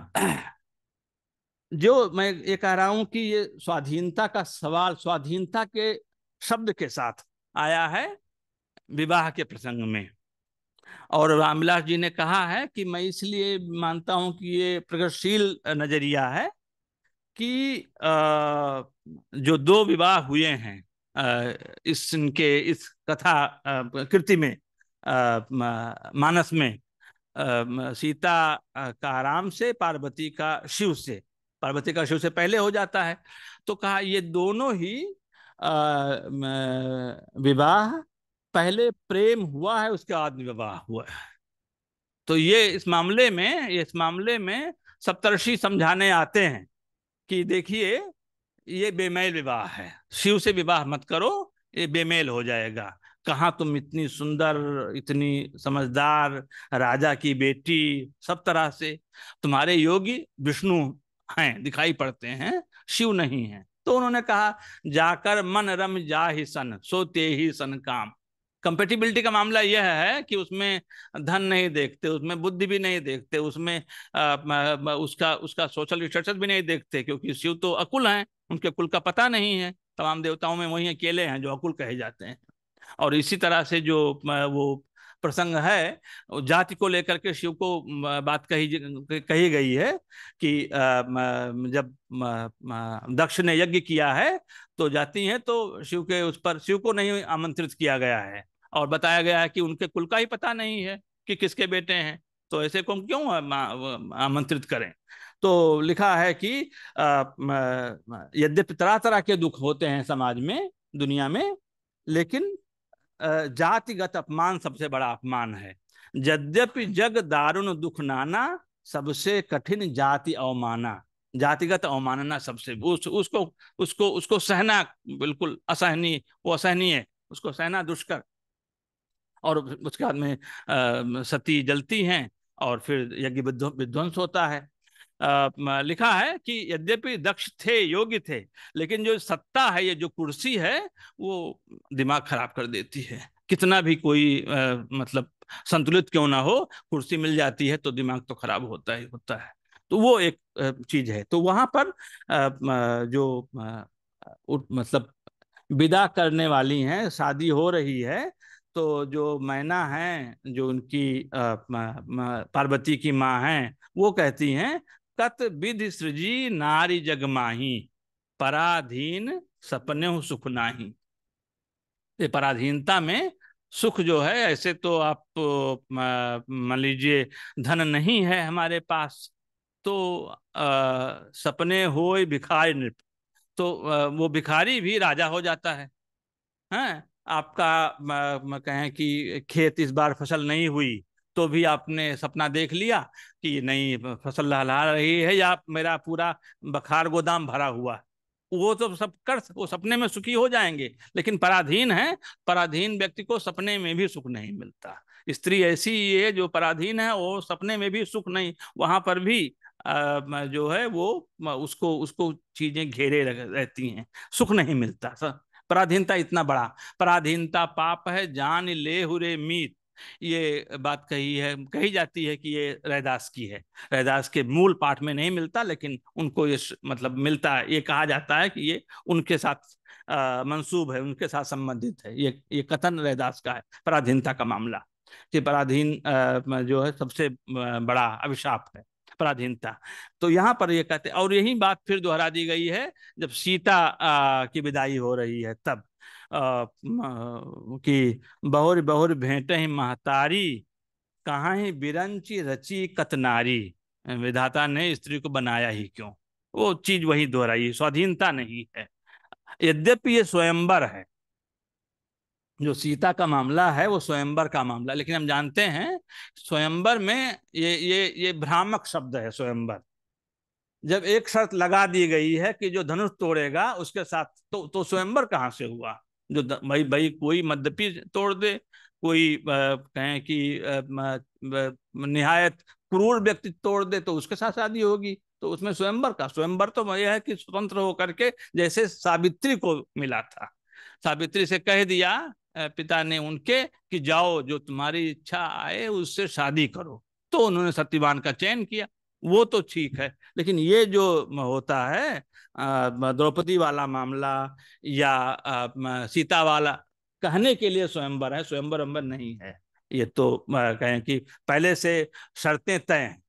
जो मैं ये कह रहा हूँ कि ये स्वाधीनता का सवाल स्वाधीनता के शब्द के साथ आया है विवाह के प्रसंग में। और रामविलास जी ने कहा है कि मैं इसलिए मानता हूं कि ये प्रगतिशील नजरिया है कि आ, जो दो विवाह हुए हैं आ, इस इनके इस कथा कृति में आ, मानस में आ, सीता का राम से, पार्वती का शिव से, पार्वती का शिव से पहले हो जाता है। तो कहा ये दोनों ही विवाह पहले प्रेम हुआ है, उसके बाद विवाह हुआ है। तो ये इस मामले में इस मामले में सप्तर्षि समझाने आते हैं कि देखिए ये बेमेल विवाह है, शिव से विवाह मत करो, ये बेमेल हो जाएगा। कहाँ तुम इतनी सुंदर, इतनी समझदार, राजा की बेटी, सब तरह से तुम्हारे योगी विष्णु हैं, दिखाई पड़ते हैं, शिव नहीं है। तो उन्होंने कहा जाकर मन रम जा ही सन सोते ही सन काम। कंपेटिबिलिटी का मामला यह है कि उसमें धन नहीं देखते, उसमें बुद्धि भी नहीं देखते, उसमें आ, उसका उसका सोशल स्टेटस भी नहीं देखते, क्योंकि शिव तो अकुल हैं, उनके कुल का पता नहीं है। तमाम देवताओं में वही अकेले हैं जो अकुल कहे जाते हैं। और इसी तरह से जो वो प्रसंग है जाति को लेकर के शिव को बात कही कही गई है कि जब दक्ष ने यज्ञ किया है तो जाति है, तो शिव के उस पर शिव को नहीं आमंत्रित किया गया है, और बताया गया है कि उनके कुल का ही पता नहीं है कि किसके बेटे हैं, तो ऐसे को हम क्यों आमंत्रित करें। तो लिखा है कि यद्यपि तरह तरह के दुख होते हैं समाज में, दुनिया में, लेकिन जातिगत अपमान सबसे बड़ा अपमान है। यद्यपि जग दारुण दुख नाना, सबसे कठिन जाति अवमाना। जातिगत अवमानना सबसे उस, उसको उसको उसको सहना बिल्कुल असहनीय, वो असहनीय, उसको सहना दुष्कर। और उसके बाद में सती जलती हैं और फिर यज्ञ विध्वंस होता है। आ, लिखा है कि यद्यपि दक्ष थे, योग्य थे, लेकिन जो सत्ता है, ये जो कुर्सी है, वो दिमाग खराब कर देती है। कितना भी कोई आ, मतलब संतुलित क्यों ना हो, कुर्सी मिल जाती है तो दिमाग तो खराब होता ही होता है। तो वो एक चीज है। तो वहां पर आ, जो आ, उत, मतलब विदा करने वाली हैं, शादी हो रही है, तो जो मैना हैं, जो उनकी आ, पार्वती की माँ हैं, वो कहती हैं तत् विधि सृजी नारी जगमाही पराधीन सपने सुख नाही। ये पराधीनता में सुख जो है, ऐसे तो आप मान लीजिए धन नहीं है हमारे पास, तो आ, सपने होए भिखारी नृप, तो आ, वो भिखारी भी राजा हो जाता है। हाँ? आपका कहें कि खेत इस बार फसल नहीं हुई, तो भी आपने सपना देख लिया कि नहीं फसल लहलहा रही है, या मेरा पूरा बखार गोदाम भरा हुआ, वो तो सब कर वो सपने में सुखी हो जाएंगे। लेकिन पराधीन है, पराधीन व्यक्ति को सपने में भी सुख नहीं मिलता। स्त्री ऐसी है जो पराधीन है, वो सपने में भी सुख नहीं, वहां पर भी आ, जो है वो उसको उसको चीजें घेरे रहती हैं, सुख नहीं मिलता। पराधीनता इतना बड़ा, पराधीनता पाप है जान ले हुरे मीत। ये बात कही है कही जाती है कि ये रैदास की है, रैदास के मूल पाठ में नहीं मिलता, लेकिन उनको ये मतलब मिलता है, ये कहा जाता है कि ये उनके साथ मंसूब है, उनके साथ संबंधित है। ये ये कथन रैदास का है, पराधीनता का मामला कि पराधीन आ, जो है सबसे बड़ा अभिशाप है पराधीनता। तो यहाँ पर ये कहते, और यही बात फिर दोहरा दी गई है जब सीता आ, की विदाई हो रही है, तब आ, कि बहुर बहुर भेंटे ही महतारी कहाँ ही बिरंची रची कतनारी। विधाता ने स्त्री को बनाया ही क्यों, वो चीज वही दोहराई, स्वाधीनता नहीं है। यद्यपि ये स्वयंवर है, जो सीता का मामला है वो स्वयंवर का मामला, लेकिन हम जानते हैं स्वयंवर में ये ये ये भ्रामक शब्द है स्वयंवर। जब एक शर्त लगा दी गई है कि जो धनुष तोड़ेगा उसके साथ, तो तो स्वयंवर कहाँ से हुआ? जो भाई भाई कोई मद्यपी तोड़ दे, कोई कहें कि निहायत क्रूर व्यक्ति तोड़ दे, तो उसके साथ शादी होगी, तो उसमें स्वयंवर का स्वयंवर तो यह है कि स्वतंत्र होकर के, जैसे सावित्री को मिला था, सावित्री से कह दिया पिता ने उनके कि जाओ जो तुम्हारी इच्छा आए उससे शादी करो, तो उन्होंने सत्यवान का चयन किया, वो तो ठीक है। लेकिन ये जो होता है द्रौपदी वाला मामला या सीता वाला, कहने के लिए स्वयंवर है, स्वयंवर अंबर नहीं है। ये तो कहें कि पहले से शर्तें तय हैं,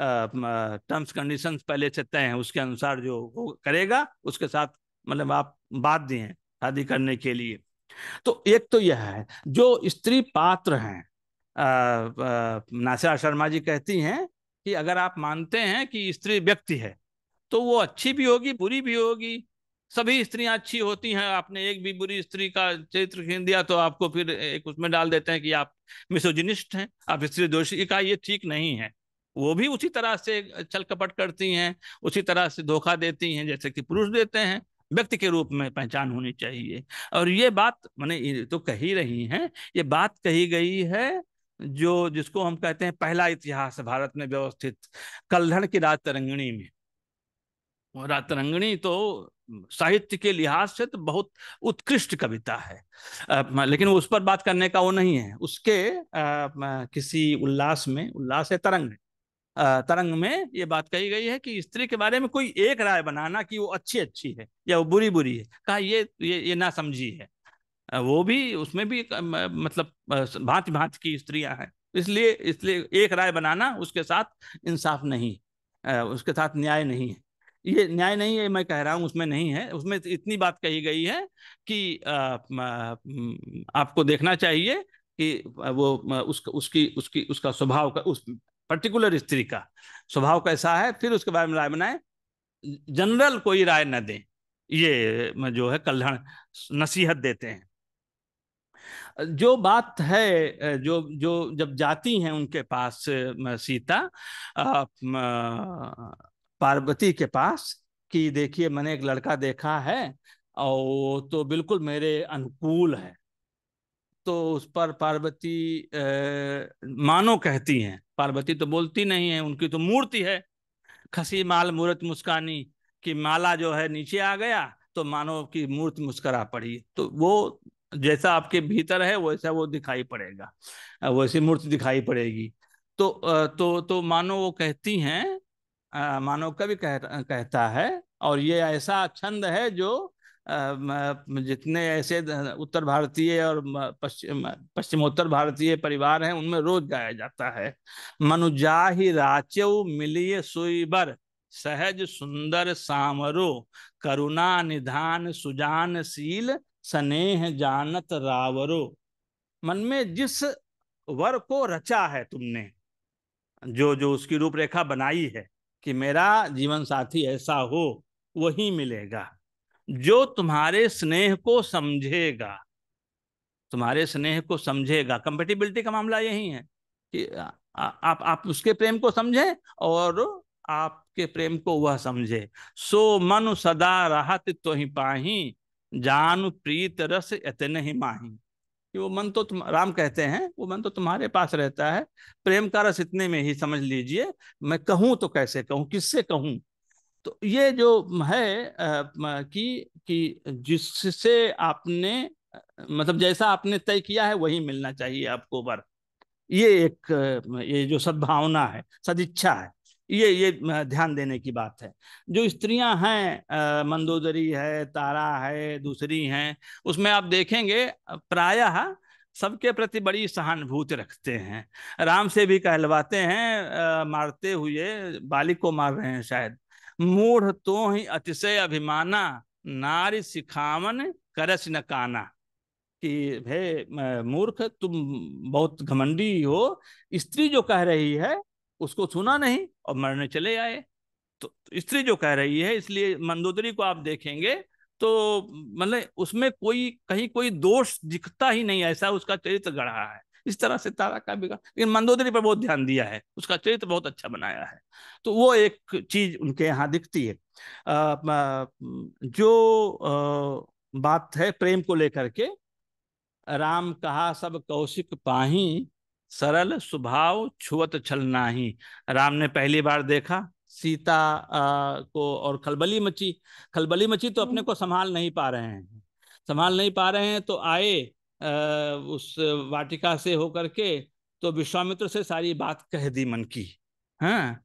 टर्म्स कंडीशंस पहले से तय हैं, उसके अनुसार जो वो करेगा उसके साथ मतलब आप बाध्य हैं शादी करने के लिए। तो एक तो यह है जो स्त्री पात्र हैं, नासिरा शर्मा जी कहती हैं कि अगर आप मानते हैं कि स्त्री व्यक्ति है तो वो अच्छी भी होगी बुरी भी होगी, सभी स्त्रियां अच्छी होती हैं, आपने एक भी बुरी स्त्री का चरित्र खींच दिया तो आपको फिर एक उसमें डाल देते हैं कि आप मिसोजिनिस्ट हैं, आप स्त्री दोषी का, ये ठीक नहीं है। वो भी उसी तरह से छल कपट करती हैं, उसी तरह से धोखा देती हैं जैसे कि पुरुष देते हैं, व्यक्ति के रूप में पहचान होनी चाहिए। और ये बात मैंने तो कही रही हैं, ये बात कही गई है जो जिसको हम कहते हैं पहला इतिहास भारत में व्यवस्थित कल्हण की रात तरंगिणी में। और रात तरंगिणी तो साहित्य के लिहाज से तो बहुत उत्कृष्ट कविता है, आ, लेकिन उस पर बात करने का वो नहीं है। उसके आ, किसी उल्लास में, उल्लास है तरंग, आ, तरंग में ये बात कही गई है कि स्त्री के बारे में कोई एक राय बनाना कि वो अच्छी अच्छी है या वो बुरी बुरी है, कहा ये ये, ये ना समझी है, वो भी उसमें भी मतलब भांति भांति की स्त्रियां हैं, इसलिए इसलिए एक राय बनाना उसके साथ इंसाफ नहीं, उसके साथ न्याय नहीं है, ये न्याय नहीं है मैं कह रहा हूँ, उसमें नहीं है। उसमें इतनी बात कही गई है कि आ, आ, आपको देखना चाहिए कि वो उस, उसकी उसकी उसका स्वभाव का, उस पर्टिकुलर स्त्री का स्वभाव कैसा है, फिर उसके बारे में राय बनाएं, जनरल कोई राय न दें। ये जो है कल्याण नसीहत देते हैं। जो बात है जो जो जब जाती हैं उनके पास सीता पार्वती के पास कि देखिए मैंने एक लड़का देखा है और तो बिल्कुल मेरे अनुकूल है, तो उस पर पार्वती मानो कहती हैं, पार्वती तो बोलती नहीं है, उनकी तो मूर्ति है, खसी माल मूर्त मुस्कानी कि माला जो है नीचे आ गया तो मानो की मूर्ति मुस्करा पड़ी। तो वो जैसा आपके भीतर है वैसा वो दिखाई पड़ेगा, वैसी मूर्ति दिखाई पड़ेगी। तो तो तो मानो वो कहती हैं, मानो कवि कह, कहता है, और ये ऐसा छंद है जो जितने ऐसे उत्तर भारतीय और पश्चिम पश्चिमोत्तर भारतीय परिवार हैं उनमें रोज गाया जाता है। मनुजाहि राचौ मिलिए सुईबर सहज सुंदर सामरो करुणा निधान सुजान सील स्नेह जानत रावरो। मन में जिस वर को रचा है तुमने, जो जो उसकी रूपरेखा बनाई है कि मेरा जीवन साथी ऐसा हो, वही मिलेगा जो तुम्हारे स्नेह को समझेगा, तुम्हारे स्नेह को समझेगा। कंपेटिबिलिटी का मामला यही है कि आ, आ, आप आप उसके प्रेम को समझें और आपके प्रेम को वह समझे। सो मनु सदा रहत तो ही पाही जानु प्रीत रस इतने ही माही। कि वो मन तो तुम, राम कहते हैं वो मन तो तुम्हारे पास रहता है, प्रेम का रस इतने में ही समझ लीजिए, मैं कहूँ तो कैसे कहूँ, किससे कहूँ। तो ये जो है कि कि जिससे आपने मतलब जैसा आपने तय किया है वही मिलना चाहिए आपको वर। ये एक ये जो सद्भावना है, सदिच्छा है, ये ये ध्यान देने की बात है। जो स्त्रियां हैं, मंदोदरी है, तारा है, दूसरी हैं, उसमें आप देखेंगे प्रायः सबके प्रति बड़ी सहानुभूति रखते हैं। राम से भी कहलवाते हैं मारते हुए, बालिक को मार रहे हैं शायद, मूढ़ तो ही अतिशय अभिमाना नारी सिखावन करस न काना। कि हे मूर्ख तुम बहुत घमंडी हो, स्त्री जो कह रही है उसको सुना नहीं और मरने चले आए। तो स्त्री जो कह रही है, इसलिए मंदोदरी को आप देखेंगे तो मतलब उसमें कोई कहीं कोई दोष दिखता ही नहीं, ऐसा उसका चरित्र गढ़ा है। इस तरह से तारा का भी, लेकिन मंदोदरी पर बहुत ध्यान दिया है, उसका चरित्र बहुत अच्छा बनाया है। तो वो एक चीज उनके यहाँ दिखती है। आ, जो आ, बात है प्रेम को लेकर के, राम कहा सब कौशिक पाही सरल स्वभाव छुवत छल नाही। राम ने पहली बार देखा सीता आ, को और खलबली मची। खलबली मची तो अपने को संभाल नहीं पा रहे हैं, संभाल नहीं पा रहे हैं तो आए आ, उस वाटिका से होकर के तो विश्वामित्र से सारी बात कह दी मन की। हाँ,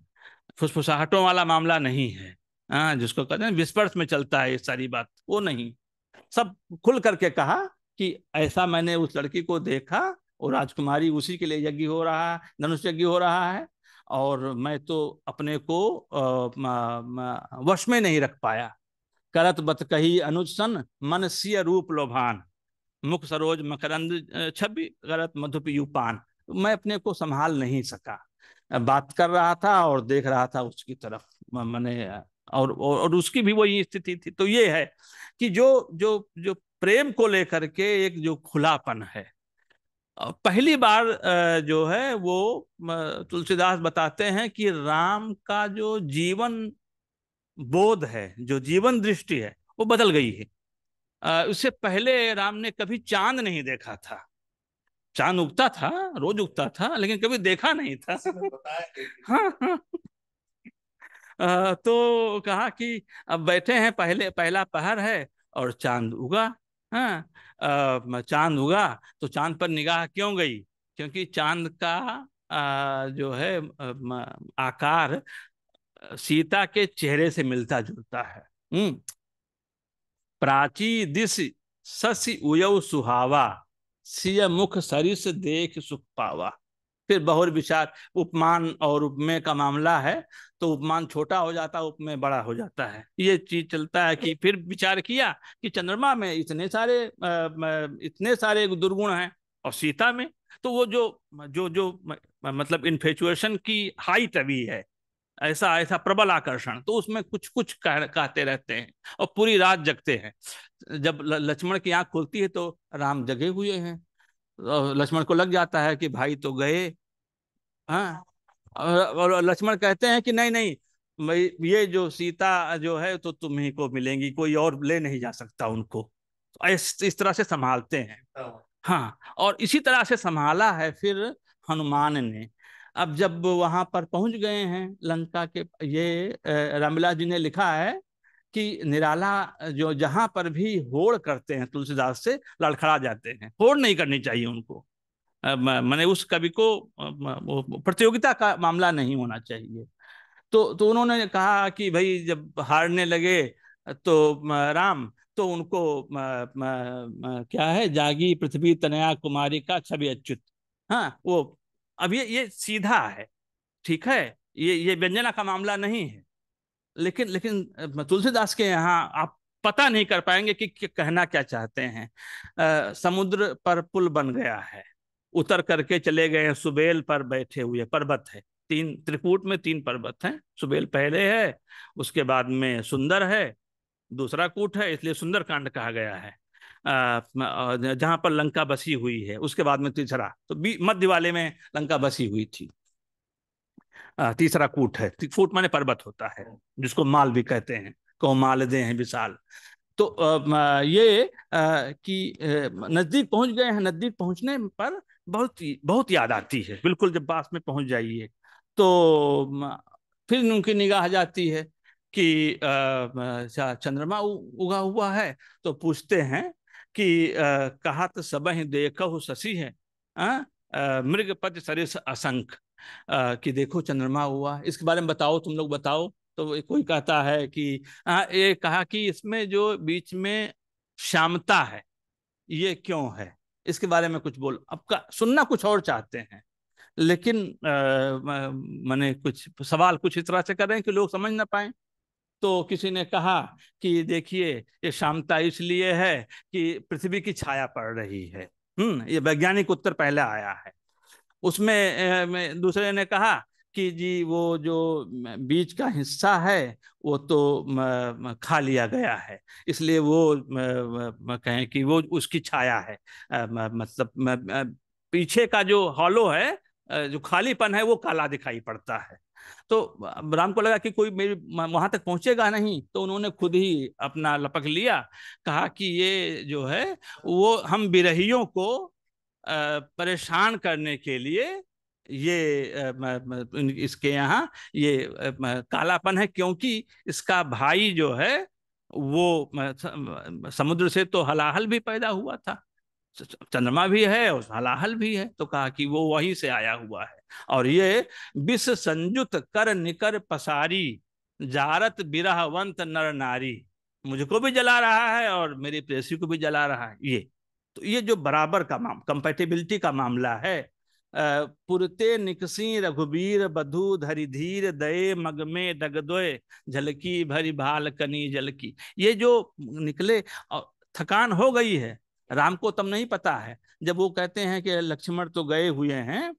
फुसफुसाहटों वाला मामला नहीं है, हाँ जिसको कहते हैं विस्पर्श में चलता है ये सारी बात, वो नहीं। सब खुल करके कहा कि ऐसा मैंने उस लड़की को देखा और राजकुमारी उसी के लिए यज्ञ हो रहा है, धनुष यज्ञ हो रहा है, और मैं तो अपने को वश में नहीं रख पाया। करत बत कही अनुज सन मन सिय रूप लोभान, मुख सरोज मकरंद छवि करत मधुपीयूपान। मैं अपने को संभाल नहीं सका, बात कर रहा था और देख रहा था उसकी तरफ, मैंने और और उसकी भी वही स्थिति थी। तो ये है कि जो जो जो प्रेम को लेकर के एक जो खुलापन है, पहली बार जो है वो तुलसीदास बताते हैं कि राम का जो जीवन बोध है, जो जीवन दृष्टि है, वो बदल गई है। उससे पहले राम ने कभी चांद नहीं देखा था, चांद उगता था, रोज उगता था, लेकिन कभी देखा नहीं था। हाँ, हाँ। आ, तो कहा कि अब बैठे हैं, पहले पहला पहर है और चांद उगा। हाँ, चांद उगा तो चांद पर निगाह क्यों गई? क्योंकि चांद का आ, जो है आकार सीता के चेहरे से मिलता जुलता है। प्राची दिश शशि उयव सुहावा, सिय मुख सरिस देख सुख पावा। फिर बहुर विचार, उपमान और उपमेय का मामला है, तो उपमान छोटा हो जाता है, उपमेय बड़ा हो जाता है। ये चीज चलता है कि फिर विचार किया कि चंद्रमा में इतने सारे इतने सारे दुर्गुण हैं और सीता में तो वो जो जो जो मतलब इन्फेचुएशन की हाई तवी है, ऐसा ऐसा प्रबल आकर्षण, तो उसमें कुछ कुछ कह, कहते रहते हैं और पूरी रात जगते हैं। जब लक्ष्मण की आंख खुलती है तो राम जगे हुए हैं। लक्ष्मण को लग जाता है कि भाई तो गए। हाँ, और लक्ष्मण कहते हैं कि नहीं नहीं, ये जो सीता जो है तो तुम ही को मिलेंगी, कोई और ले नहीं जा सकता उनको। तो इस, इस तरह से संभालते हैं। हाँ, और इसी तरह से संभाला है फिर हनुमान ने। अब जब वहां पर पहुंच गए हैं लंका के, ये रामविलास जी ने लिखा है कि निराला जो जहां पर भी होड़ करते हैं तुलसीदास से लड़खड़ा जाते हैं। होड़ नहीं करनी चाहिए उनको, मैंने उस कवि को प्रतियोगिता का मामला नहीं होना चाहिए। तो तो उन्होंने कहा कि भाई जब हारने लगे तो राम तो उनको म, म, म, क्या है, जागी पृथ्वी तनया कुमारी का छवि अच्युत। हाँ, वो अब ये ये सीधा है, ठीक है, ये ये व्यंजना का मामला नहीं है। लेकिन लेकिन तुलसीदास के यहाँ आप पता नहीं कर पाएंगे कि कहना क्या चाहते हैं। आ, समुद्र पर पुल बन गया है, उतर करके चले गए हैं, सुबेल पर बैठे हुए। पर्वत है तीन, त्रिकूट में तीन पर्वत हैं। सुबेल पहले है, उसके बाद में सुंदर है, दूसरा कूट है, इसलिए सुंदर कांड कहा गया है, जहां पर लंका बसी हुई है। उसके बाद में तीसरा, तो मध्य वाले में लंका बसी हुई थी, तीसरा कूट है। कूट माने पर्वत होता है, जिसको माल भी कहते हैं, कौ मालदे हैं विशाल। तो ये कि नजदीक पहुंच गए हैं। नजदीक पहुंचने पर बहुत बहुत याद आती है। बिल्कुल जब पास में पहुंच जाइए तो फिर उनकी निगाह जाती है कि चंद्रमा उगा हुआ है। तो पूछते हैं कि कहत सबहि देखहु शशि है मृगपति सरिस असंख, कि देखो चंद्रमा हुआ, इसके बारे में बताओ, तुम लोग बताओ। तो कोई कहता है कि आ, ये कहा कि इसमें जो बीच में श्यामता है ये क्यों है, इसके बारे में कुछ बोलो। अब का सुनना कुछ और चाहते हैं, लेकिन मैंने कुछ सवाल कुछ इस तरह से कर रहे हैं कि लोग समझ ना पाए। तो किसी ने कहा कि देखिए ये श्यामता इसलिए है कि पृथ्वी की छाया पड़ रही है। हम्म, ये वैज्ञानिक उत्तर पहले आया है। उसमें दूसरे ने कहा कि जी वो जो बीच का हिस्सा है वो तो खा लिया गया है, इसलिए वो कहें कि वो उसकी छाया है। मतलब पीछे का जो हॉलो है, जो खालीपन है, वो काला दिखाई पड़ता है। तो राम को लगा कि कोई मेरी वहां तक पहुंचेगा नहीं, तो उन्होंने खुद ही अपना लपक लिया। कहा कि ये जो है वो हम बिरहियों को परेशान करने के लिए ये इसके यहाँ ये कालापन है, क्योंकि इसका भाई जो है वो समुद्र से तो हलाहल भी पैदा हुआ था, चंद्रमा भी है और हलाहल भी है। तो कहा कि वो वहीं से आया हुआ है। और ये विष संयुत कर निकर पसारी, जारत बिरहवंत नर नारी, मुझको भी जला रहा है और मेरी प्रेसी को भी जला रहा है। ये तो ये जो बराबर का माम कंपेटेबिलिटी का मामला है, पुरते निकसी रघुबीर बधु धरिधीर दये मग में डगदोय झलकी भरी भाल कनी झलकी। ये जो निकले, थकान हो गई है, राम को तब नहीं पता है, जब वो कहते हैं कि लक्ष्मण तो गए हुए हैं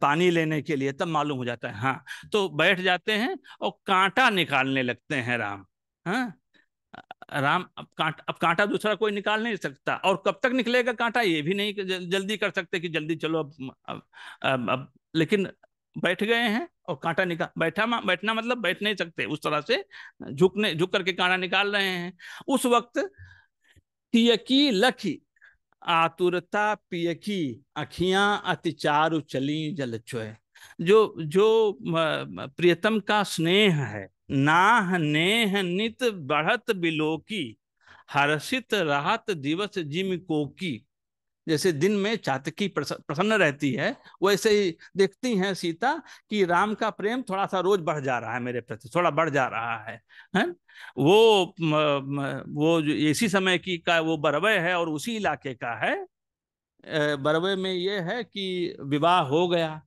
पानी लेने के लिए, तब मालूम हो जाता है। हाँ, तो बैठ जाते हैं और कांटा निकालने लगते हैं राम। हाँ राम, अब कांटा अब कांटा दूसरा कोई निकाल नहीं सकता, और कब तक निकलेगा कांटा ये भी नहीं जल, जल्दी कर सकते कि जल्दी चलो अब अब, अब, अब लेकिन बैठ गए हैं और कांटा निकाल, बैठा बैठना मतलब बैठ नहीं सकते, उस तरह से झुकने झुक करके कांटा निकाल रहे हैं। उस वक्त तियकी लखी आतुरता पियकी अखियां अति चारु चली जलचोय। जो जो प्रियतम का स्नेह है, नाह नेह नित बढ़त बिलोकी हर्षित राहत दिवस जिम कोकी। जैसे दिन में चातकी प्रसन्न रहती है, वैसे ही देखती हैं सीता कि राम का प्रेम थोड़ा सा रोज बढ़ जा रहा है, मेरे प्रति थोड़ा बढ़ जा रहा है, है? वो वो इसी समय की का वो बरवे है और उसी इलाके का है। बरवे में ये है कि विवाह हो गया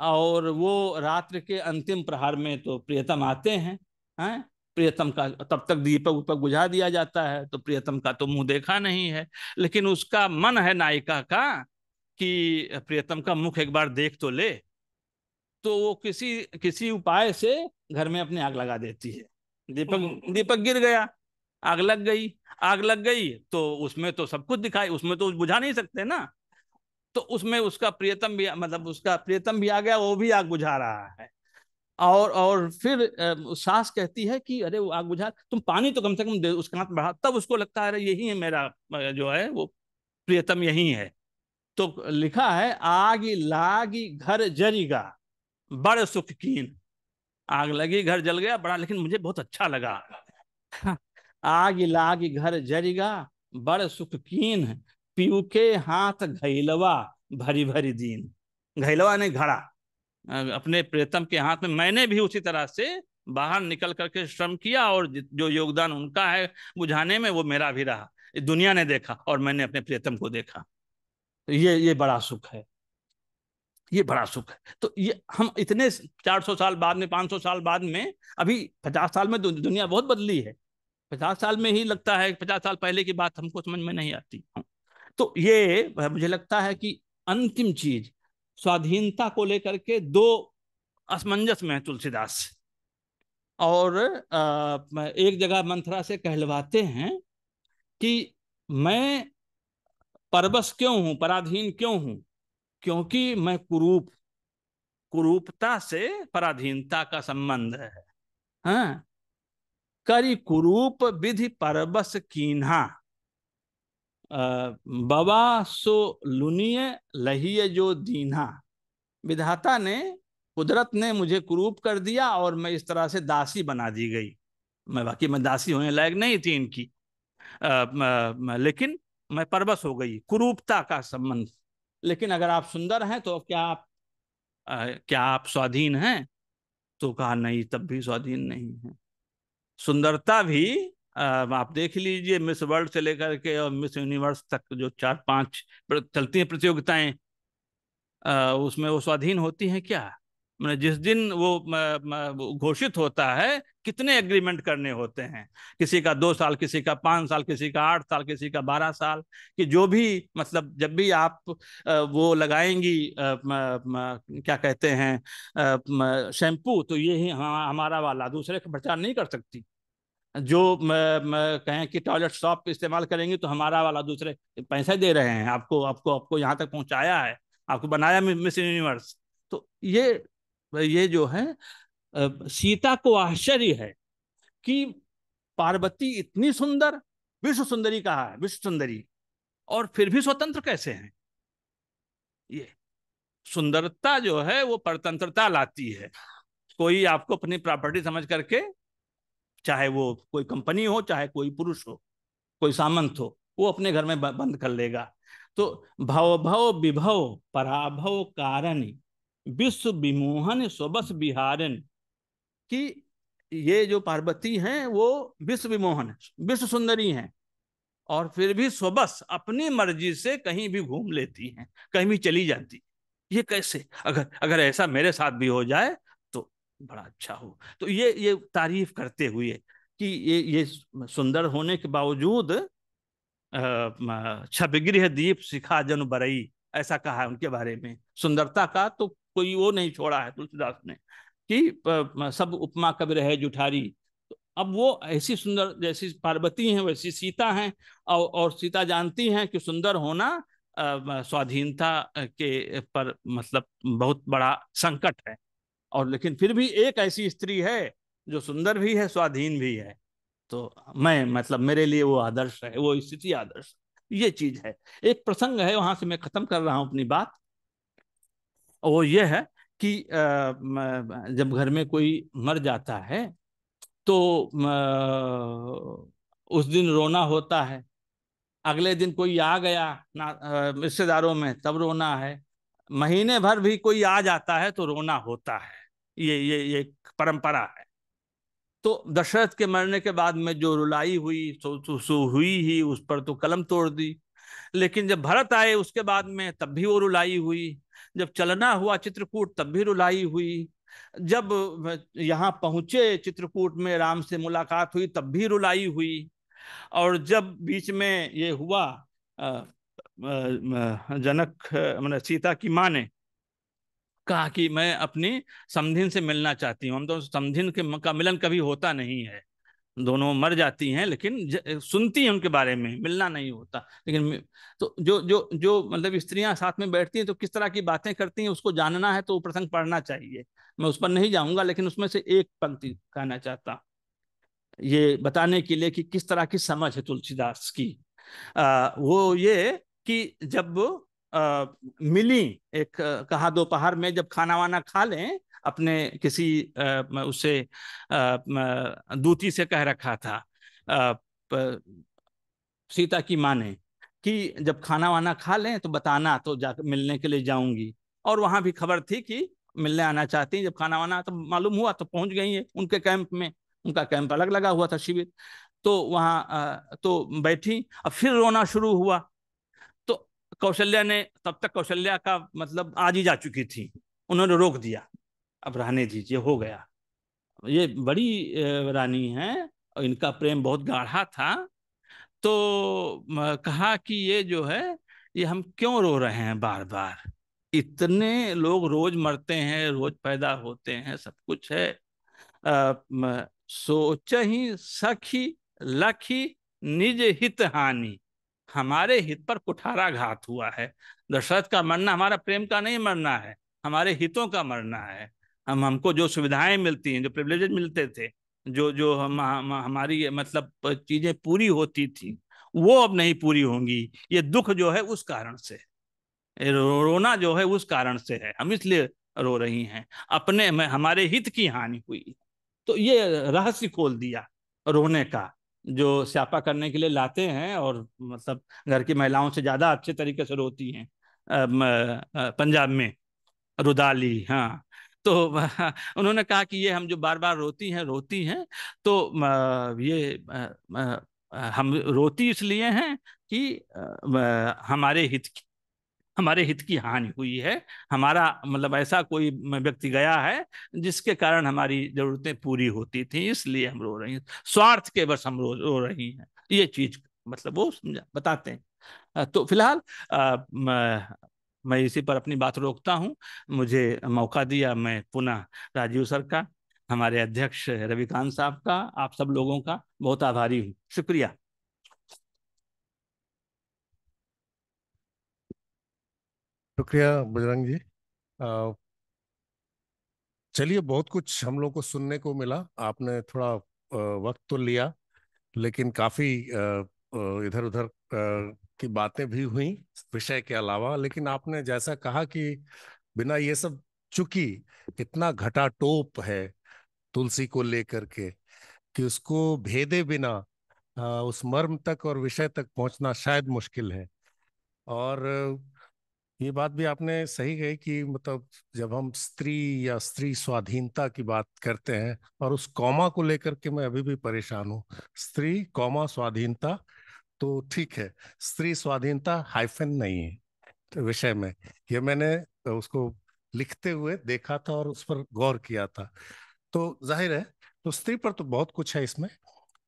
और वो रात्र के अंतिम प्रहार में तो प्रियतम आते हैं, हैं? प्रियतम का तब तक दीपक उपक बुझा दिया जाता है, तो प्रियतम का तो मुंह देखा नहीं है, लेकिन उसका मन है नायिका का कि प्रियतम का मुख एक बार देख तो ले, तो वो किसी किसी उपाय से घर में अपने आग लगा देती है। दीपक दीपक गिर गया, आग लग गई, आग लग गई तो उसमें तो सब कुछ दिखाई, उसमें तो बुझा नहीं सकते ना, तो उसमें उसका प्रियतम भी मतलब उसका प्रियतम भी आ गया, वो भी आग बुझा रहा है। और और फिर सास कहती है कि अरे वो आग बुझा, तुम पानी तो कम से कम उसके हाथ बढ़ा। तब उसको लगता है अरे यही है मेरा जो है वो प्रियतम, यही है। तो लिखा है आगी लागी घर जरीगा बड़ सुखकीन। आग लगी, घर जल गया, बड़ा लेकिन मुझे बहुत अच्छा लगा। आगी लागी घर जरीगा बड़ सुखकीन पीऊ के हाथ घैलवा भरी भरी दीन। घैलवा ने घड़ा अपने प्रियतम के हाथ में, मैंने भी उसी तरह से बाहर निकल करके श्रम किया और जो योगदान उनका है बुझाने में वो मेरा भी रहा। दुनिया ने देखा और मैंने अपने प्रियतम को देखा, ये ये बड़ा सुख है, ये बड़ा सुख है। तो ये हम इतने चार सौ साल बाद में, पाँच सौ साल बाद में, अभी पचास साल में दुनिया बहुत बदली है। पचास साल में ही लगता है, पचास साल पहले की बात हमको समझ में नहीं आती। तो ये मुझे लगता है कि अंतिम चीज स्वाधीनता को लेकर के दो असमंजस में है तुलसीदास, और एक जगह मंथरा से कहलवाते हैं कि मैं परबस क्यों हूं, पराधीन क्यों हूं, क्योंकि मैं कुरूप, कुरूपता से पराधीनता का संबंध है। हाँ, करी कुरूप विधि परबस कीन्हा बवा सो लुनिय लहिय जो दीना। विधाता ने, कुदरत ने मुझे कुरूप कर दिया और मैं इस तरह से दासी बना दी गई। मैं बाकी मैं दासी होने लायक नहीं थी इनकी, आ, आ, लेकिन मैं परबस हो गई, कुरूपता का संबंध। लेकिन अगर आप सुंदर हैं तो क्या आप आ, क्या आप स्वाधीन हैं? तो कहा नहीं, तब भी स्वाधीन नहीं है। सुंदरता भी आप देख लीजिए, मिस वर्ल्ड से लेकर के और मिस यूनिवर्स तक जो चार पांच चलती हैं प्रतियोगिताएं, उसमें वो स्वाधीन होती हैं क्या? मैंने जिस दिन वो घोषित होता है, कितने एग्रीमेंट करने होते हैं, किसी का दो साल, किसी का पाँच साल, किसी का आठ साल, किसी का बारह साल, कि जो भी मतलब जब भी आप वो लगाएंगी क्या कहते हैं शैम्पू, तो ये ही हमारा वाला, दूसरे का प्रचार नहीं कर सकती। जो मैं, मैं कहें कि टॉयलेट सॉप इस्तेमाल करेंगे तो हमारा वाला, दूसरे पैसा दे रहे हैं आपको, आपको आपको यहाँ तक पहुँचाया है, आपको बनाया मिस यूनिवर्स। तो ये ये जो है, सीता को आश्चर्य है कि पार्वती इतनी सुंदर, विश्व सुंदरी कहा है, विश्व सुंदरी, और फिर भी स्वतंत्र कैसे हैं? ये सुंदरता जो है वो परतंत्रता लाती है। कोई आपको अपनी प्रॉपर्टी समझ करके, चाहे वो कोई कंपनी हो, चाहे कोई पुरुष हो, कोई सामंत हो, वो अपने घर में बंद कर लेगा। तो भव भव विभव पराभव कारणी विश्व विमोहन स्वबस बिहारन, कि ये जो पार्वती हैं वो विश्व विमोहन, विश्व सुंदरी हैं, और फिर भी स्वबस अपनी मर्जी से कहीं भी घूम लेती हैं, कहीं भी चली जाती। ये कैसे? अगर अगर ऐसा मेरे साथ भी हो जाए तो बड़ा अच्छा हो। तो ये ये तारीफ करते हुए कि ये ये सुंदर होने के बावजूद छबगृह दीप शिखा जनु बरई, ऐसा कहा है उनके बारे में। सुंदरता का तो कोई वो नहीं छोड़ा है तुलसीदास ने कि सब उपमा कवि रहे जुठारी। तो अब वो ऐसी सुंदर जैसी पार्वती हैं वैसी सीता हैं, और, और सीता जानती हैं कि सुंदर होना स्वाधीनता के पर मतलब बहुत बड़ा संकट है, और लेकिन फिर भी एक ऐसी स्त्री है जो सुंदर भी है स्वाधीन भी है। तो मैं मतलब मेरे लिए वो आदर्श है, वो स्थिति आदर्श। ये चीज है। एक प्रसंग है, वहां से मैं खत्म कर रहा हूं अपनी बात। वो ये है कि जब घर में कोई मर जाता है तो उस दिन रोना होता है, अगले दिन कोई आ गया रिश्तेदारों में तब रोना है, महीने भर भी कोई आ जाता है तो रोना होता है। ये ये ये परंपरा है। तो दशरथ के मरने के बाद में जो रुलाई हुई सो, सो, सो हुई ही, उस पर तो कलम तोड़ दी। लेकिन जब भरत आए उसके बाद में तब भी वो रुलाई हुई, जब चलना हुआ चित्रकूट तब भी रुलाई हुई, जब यहाँ पहुँचे चित्रकूट में राम से मुलाकात हुई तब भी रुलाई हुई, और जब बीच में ये हुआ जनक मतलब सीता की माँ ने कहा कि मैं अपनी समधिन से मिलना चाहती हूँ। हम तो समधिन के का मिलन कभी होता नहीं है, दोनों मर जाती हैं लेकिन ज, सुनती हैं उनके बारे में, मिलना नहीं होता। लेकिन तो जो जो जो मतलब स्त्रियां साथ में बैठती हैं तो किस तरह की बातें करती हैं उसको जानना है तो वो प्रसंग पढ़ना चाहिए। मैं उस पर नहीं जाऊँगा, लेकिन उसमें से एक पंक्ति कहना चाहता हूँ ये बताने के लिए कि किस तरह की समझ है तुलसीदास की। आ, वो ये कि जब आ, मिली एक कहा दोपहर में जब खाना वाना खा लें, अपने किसी आ, उसे दूती से कह रखा था आ, प, सीता की माँ ने कि जब खाना वाना खा लें तो बताना, तो जा मिलने के लिए जाऊंगी। और वहाँ भी खबर थी कि मिलने आना चाहती हैं। जब खाना वाना तो मालूम हुआ तो पहुँच गई हैं उनके कैंप में, उनका कैंप अलग लगा हुआ था शिविर, तो वहाँ तो बैठी। अब फिर रोना शुरू हुआ, तो कौशल्या ने, तब तक कौशल्या का मतलब आज ही जा चुकी थी, उन्होंने रोक दिया, अब रहने दीजिए हो गया। ये बड़ी रानी हैं और इनका प्रेम बहुत गाढ़ा था, तो कहा कि ये जो है ये हम क्यों रो रहे हैं बार बार, इतने लोग रोज मरते हैं, रोज पैदा होते हैं, सब कुछ है। आ, सोच ही सखी लखी निज हित हानि, हमारे हित पर कुठारा घात हुआ है। दशरथ का मरना हमारा प्रेम का नहीं मरना है, हमारे हितों का मरना है। हम हमको जो सुविधाएं मिलती हैं, जो प्रिविलेजेस मिलते थे, जो जो हम, हम हमारी मतलब चीजें पूरी होती थी वो अब नहीं पूरी होंगी। ये दुख जो है उस कारण से, रोना जो है उस कारण से है, हम इसलिए रो रही हैं, अपने में हमारे हित की हानि हुई। तो ये रहस्य खोल दिया रोने का, जो स्यापा करने के लिए लाते हैं और मतलब घर की महिलाओं से ज़्यादा अच्छे तरीके से रोती हैं पंजाब में, रुदाली। हाँ, तो उन्होंने कहा कि ये हम जो बार बार रोती हैं रोती हैं तो ये हम रोती इसलिए हैं कि हमारे हित की हमारे हित की हानि हुई है, हमारा मतलब ऐसा कोई व्यक्ति गया है जिसके कारण हमारी जरूरतें पूरी होती थी, इसलिए हम रो रही हैं, स्वार्थ के बस हम रो रो रही हैं। ये चीज मतलब वो समझा बताते हैं। तो फिलहाल मैं इसी पर अपनी बात रोकता हूँ। मुझे मौका दिया, मैं पुनः राजीव सर का, हमारे अध्यक्ष रविकांत साहब का, आप सब लोगों का बहुत आभारी हूँ। शुक्रिया। शुक्रिया बजरंग जी। चलिए, बहुत कुछ हम लोग को सुनने को मिला। आपने थोड़ा वक्त तो लिया लेकिन काफ़ी इधर उधर की बातें भी हुई विषय के अलावा, लेकिन आपने जैसा कहा कि बिना ये सब, चूँकि इतना घटा टोप है तुलसी को लेकर के कि उसको भेदे बिना उस मर्म तक और विषय तक पहुँचना शायद मुश्किल है। और ये बात भी आपने सही कही कि मतलब जब हम स्त्री या स्त्री स्वाधीनता की बात करते हैं, और उस कॉमा को लेकर के मैं अभी भी परेशान हूँ, स्त्री कॉमा स्वाधीनता, तो ठीक है, स्त्री स्वाधीनता हाइफन नहीं है तो विषय में। ये मैंने उसको लिखते हुए देखा था और उस पर गौर किया था। तो जाहिर है तो स्त्री पर तो बहुत कुछ है इसमें,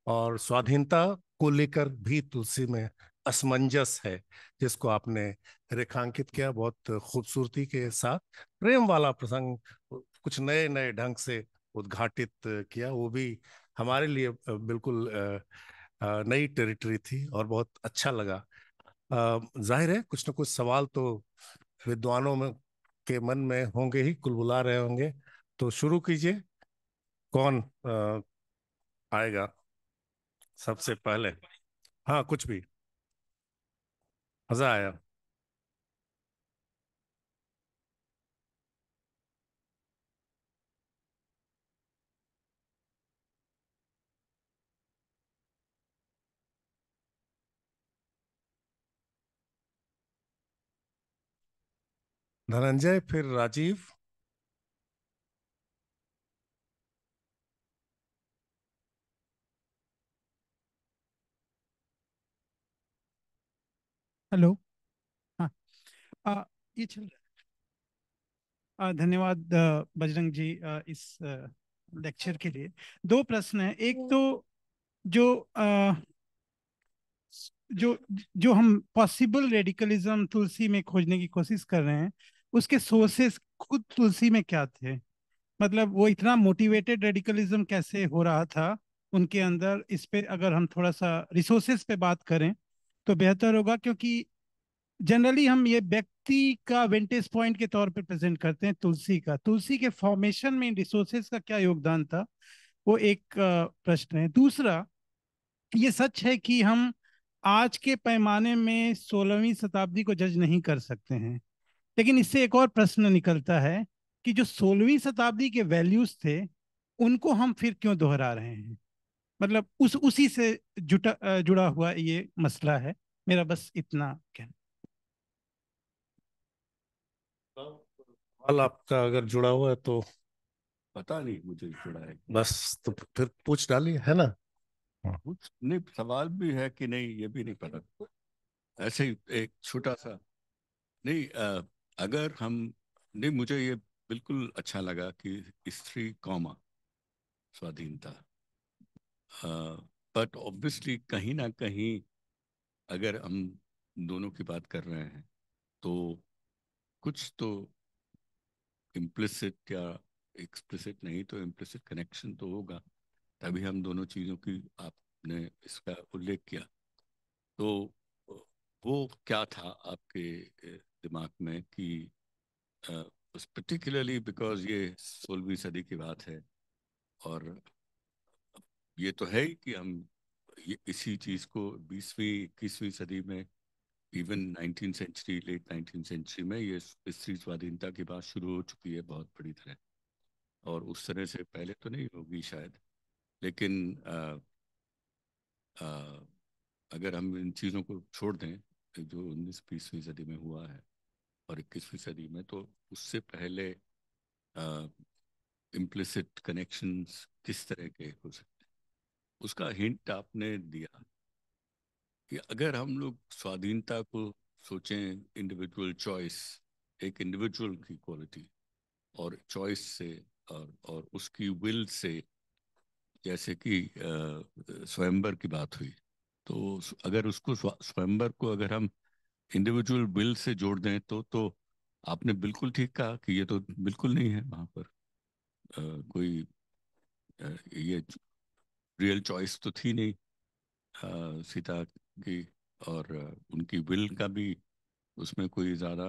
और स्वाधीनता को लेकर भी तुलसी में असमंजस है जिसको आपने रेखांकित किया बहुत खूबसूरती के साथ। प्रेम वाला प्रसंग कुछ नए नए ढंग से उद्घाटित किया, वो भी हमारे लिए बिल्कुल नई टेरिटरी थी और बहुत अच्छा लगा। जाहिर है कुछ न कुछ सवाल तो विद्वानों में के मन में होंगे ही, कुलबुला रहे होंगे, तो शुरू कीजिए। कौन आ, आएगा सबसे पहले? हाँ, कुछ भी, मजा आया। धनंजय, फिर राजीव। हेलो, हाँ आ, ये चल रहा है। धन्यवाद बजरंग जी आ, इस लेक्चर के लिए। दो प्रश्न हैं। एक तो जो आ, जो जो हम पॉसिबल रेडिकलिज्म तुलसी में खोजने की कोशिश कर रहे हैं, उसके सोर्सेस खुद तुलसी में क्या थे? मतलब वो इतना मोटिवेटेड रेडिकलिज्म कैसे हो रहा था उनके अंदर? इस पे अगर हम थोड़ा सा रिसोर्सेस पे बात करें तो बेहतर होगा, क्योंकि जनरली हम ये व्यक्ति का वेंटेज पॉइंट के तौर पे प्रेजेंट करते हैं तुलसी का। तुलसी के फॉर्मेशन में इन रिसोर्सेज का क्या योगदान था, वो एक प्रश्न है। दूसरा, ये सच है कि हम आज के पैमाने में सोलहवीं शताब्दी को जज नहीं कर सकते हैं, लेकिन इससे एक और प्रश्न निकलता है कि जो सोलहवीं शताब्दी के वैल्यूज थे उनको हम फिर क्यों दोहरा रहे हैं? मतलब उस उसी से जुटा जुड़ा हुआ ये मसला है। मेरा बस इतना कहना। आपका अगर जुड़ा हुआ है तो पता नहीं मुझे जुड़ा है बस, तो फिर पूछ डालिए, है ना? कुछ नहीं, सवाल भी है कि नहीं ये भी नहीं पता। ऐसे ही एक छोटा सा नहीं आ, अगर हम नहीं, मुझे ये बिल्कुल अच्छा लगा कि स्त्री कॉमा स्वाधीनता, बट ऑब्वियसली कहीं ना कहीं अगर हम दोनों की बात कर रहे हैं तो कुछ तो इम्प्लिसिट या एक्सप्लिसिट, नहीं तो इम्प्लिसिट कनेक्शन तो होगा, तभी हम दोनों चीज़ों की आपने इसका उल्लेख किया। तो वो क्या था आपके दिमाग में कि उस पर्टिकुलरली, बिकॉज ये सोलहवीं सदी की बात है और ये तो है ही कि हम ये इसी चीज़ को बीसवीं इक्कीसवीं सदी में, even nineteen century, late nineteen century में ये स्त्री स्वाधीनता की बात शुरू हो चुकी है बहुत बड़ी तरह, और उस तरह से पहले तो नहीं होगी शायद, लेकिन आ, आ, अगर हम इन चीज़ों को छोड़ दें जो उन्नीस बीसवीं सदी में हुआ है और इक्कीसवीं सदी में, तो उससे पहले इम्प्लिसिट कनेक्शंस किस तरह के हो सकते हैं, उसका हिंट आपने दिया कि अगर हम लोग स्वाधीनता को सोचें इंडिविजुअल चॉइस, एक इंडिविजुअल की क्वालिटी और चॉइस से और, और उसकी विल से, जैसे कि स्वयंवर की बात हुई, तो अगर उसको स्वयंवर को अगर हम इंडिविजुअल विल से जोड़ दें तो तो आपने बिल्कुल ठीक कहा कि ये तो बिल्कुल नहीं है वहाँ पर। आ, कोई आ, ये रियल चॉइस तो थी नहीं आ, सीता की, और उनकी विल का भी उसमें कोई ज़्यादा,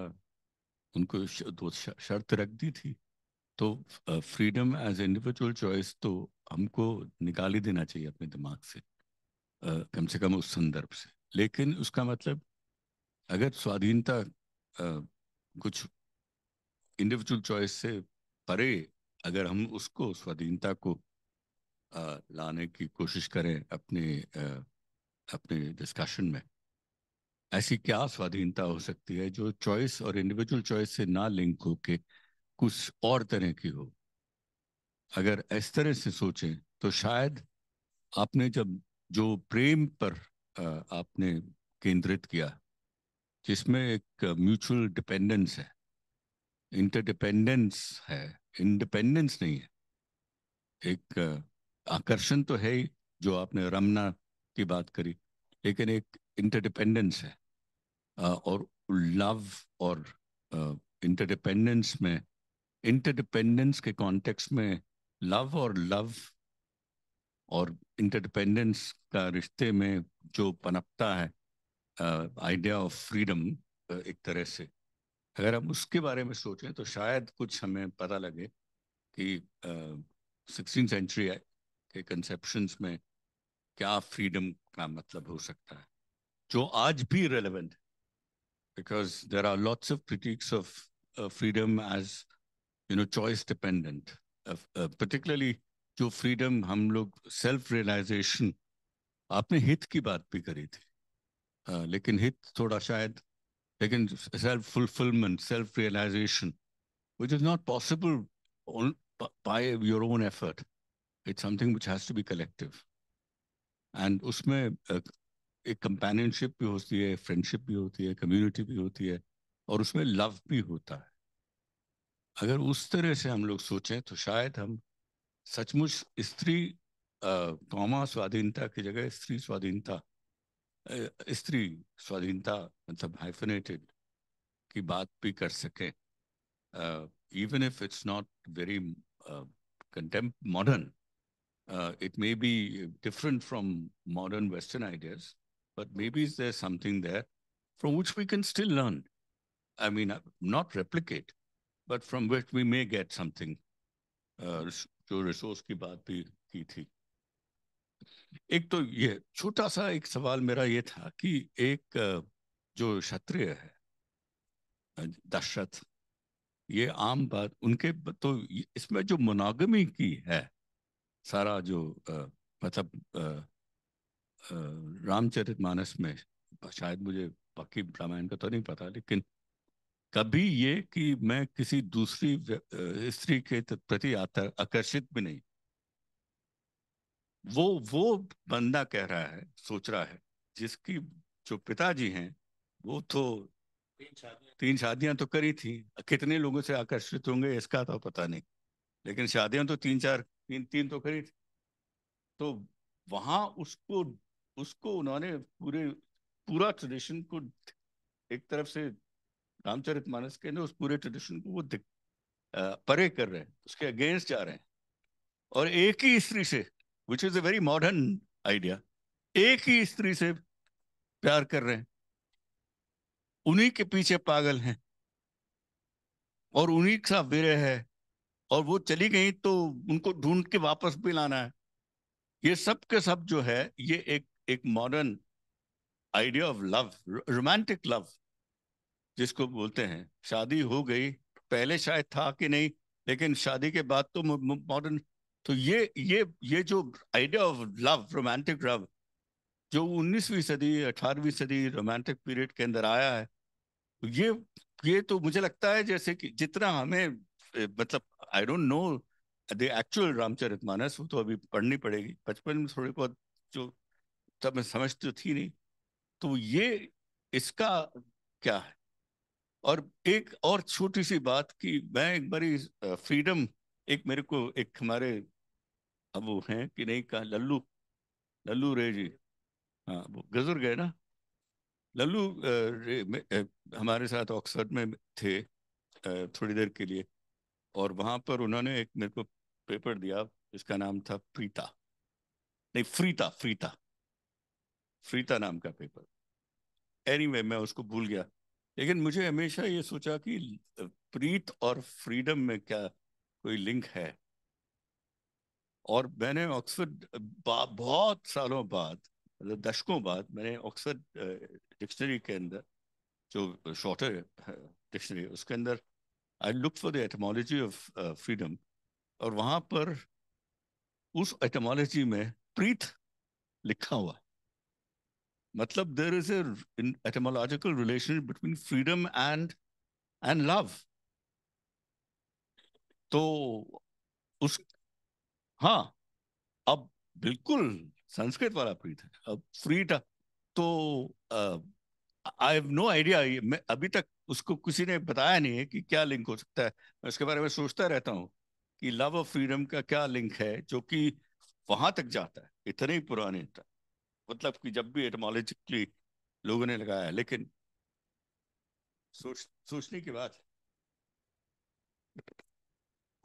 उनको शर्त रख दी थी। तो फ्रीडम एज इंडिविजुअल चॉइस तो हमको निकाल ही देना चाहिए अपने दिमाग से, uh, कम से कम उस संदर्भ से। लेकिन उसका मतलब अगर स्वाधीनता uh, कुछ इंडिविजुअल चॉइस से परे, अगर हम उसको स्वाधीनता को uh, लाने की कोशिश करें अपने uh, अपने डिस्कशन में, ऐसी क्या स्वाधीनता हो सकती है जो चॉइस और इंडिविजुअल चॉइस से ना लिंक होके कुछ और तरह की हो? अगर इस तरह से सोचें तो शायद आपने जब जो प्रेम पर आपने केंद्रित किया, जिसमें एक म्यूचुअल डिपेंडेंस है, इंटरडिपेंडेंस है, इंडिपेंडेंस नहीं है। एक आकर्षण तो है ही, जो आपने रमना की बात करी, लेकिन एक इंटरडिपेंडेंस है और लव और इंटरडिपेंडेंस में, इंटरडिपेंडेंस के कॉन्टेक्स्ट में लव और लव और इंटरडिपेंडेंस का रिश्ते में जो पनपता है आइडिया ऑफ फ्रीडम, एक तरह से अगर हम उसके बारे में सोचें तो शायद कुछ हमें पता लगे कि सिक्सटीन सेंचुरी के कंसेप्शंस में क्या फ्रीडम का मतलब हो सकता है, जो आज भी रेलेवेंट है। Because there are lots of critics of freedom as you know choice dependent, particularly जो फ्रीडम हम लोग सेल्फ रियलाइजेशन, आपने हित की बात भी करी थी, uh, लेकिन हित थोड़ा शायद, लेकिन self fulfilment, self realisation which is not possible by your own effort, it's something which has to be collective. And उसमें uh, एक कंपेनियनशिप भी होती है, फ्रेंडशिप भी होती है, कम्युनिटी भी होती है और उसमें लव भी होता है। अगर उस तरह से हम लोग सोचें तो शायद हम सचमुच स्त्री कौमा स्वाधीनता की जगह स्त्री स्वाधीनता, स्त्री स्वाधीनता मतलब हाइफनेटेड की बात भी कर सकें, even if it's not very कंटेम्प modern, it may be different from modern western ideas, but maybe is there something there from which we can still learn. I mean, not replicate, but from which we may get something. Uh, जो resource की बात भी की थी, एक तो ये छोटा सा एक सवाल मेरा ये था कि एक जो क्षत्रिय है दशरथ, ये आम बात उनके, तो इसमें जो मोनोगमी की है सारा जो आ, मतलब आ, रामचरितमानस में, शायद मुझे बाकी रामायण का तो नहीं पता, लेकिन कभी ये कि मैं किसी दूसरी स्त्री के प्रति आकर्षित भी नहीं, वो वो बंदा कह रहा है, सोच रहा है, जिसकी जो पिताजी हैं वो तो तीन शादियां तीन शादियां तो करी थी, कितने लोगों से आकर्षित होंगे इसका तो पता नहीं, लेकिन शादियां तो तीन चार तीन तीन तो करी थी। तो वहाँ उसको उसको उन्होंने पूरे पूरा ट्रेडिशन को एक तरफ से, रामचरितमानस के अंदर उस पूरे ट्रेडिशन को वो दिख, आ, परे कर रहे हैं, उसके अगेंस्ट जा रहे हैं, और एक ही स्त्री से, which is a very modern idea, एक ही स्त्री से प्यार कर रहे हैं, उन्हीं के पीछे पागल हैं और उन्हीं का विरह है, और वो चली गई तो उनको ढूंढ के वापस भी लाना है। ये सब के सब जो है ये एक एक modern idea of love, romantic love जिसको बोलते हैं। शादी हो गई, पहले शायद था कि नहीं, लेकिन शादी के बाद तो मॉडर्न, तो ये ये ये जो idea of love, romantic love, जो उन्नीसवीं सदी अठारहवीं सदी रोमांटिक पीरियड के अंदर आया है, ये ये तो मुझे लगता है जैसे कि जितना हमें, मतलब I don't know the actual Ramcharitmanas, वो तो अभी पढ़नी पड़ेगी, बचपन में थोड़ी बहुत जो तब मैं समझती थी नहीं, तो ये इसका क्या है। और एक और छोटी सी बात कि मैं एक बारी फ्रीडम, एक मेरे को एक हमारे अब वो हैं कि नहीं, कहा लल्लू लल्लू रे जी, हाँ वो गजर गए ना, लल्लू रे में, हमारे साथ ऑक्सफर्ड में थे थोड़ी देर के लिए, और वहाँ पर उन्होंने एक मेरे को पेपर दिया जिसका नाम था प्रीता, नहीं फ्रीता फ्रीता फ्रीता नाम का पेपर। एनीवे anyway, मैं उसको भूल गया, लेकिन मुझे हमेशा ये सोचा कि प्रीत और फ्रीडम में क्या कोई लिंक है। और मैंने ऑक्सफर्ड बहुत सालों बाद, मतलब दशकों बाद, मैंने ऑक्सफर्ड डिक्शनरी के अंदर, जो शॉर्टर डिक्शनरी, उसके अंदर I look for the etymology of freedom, और वहाँ पर उस एटमोलॉजी में प्रीत लिखा हुआ, मतलब there is a etymological relation between freedom and and love. तो उस, हाँ अब बिल्कुल संस्कृत वाला प्रीत है, अब फ्रीट, तो आई हैव नो आइडिया, मैं अभी तक उसको किसी ने बताया नहीं है कि क्या लिंक हो सकता है। मैं इसके बारे में सोचता रहता हूँ कि लव ऑफ फ्रीडम का क्या लिंक है जो कि वहां तक जाता है, इतने पुराने तक, मतलब कि जब भी एटमोलॉजिकली लोगों ने लगाया है, लेकिन सोच सोचने की बात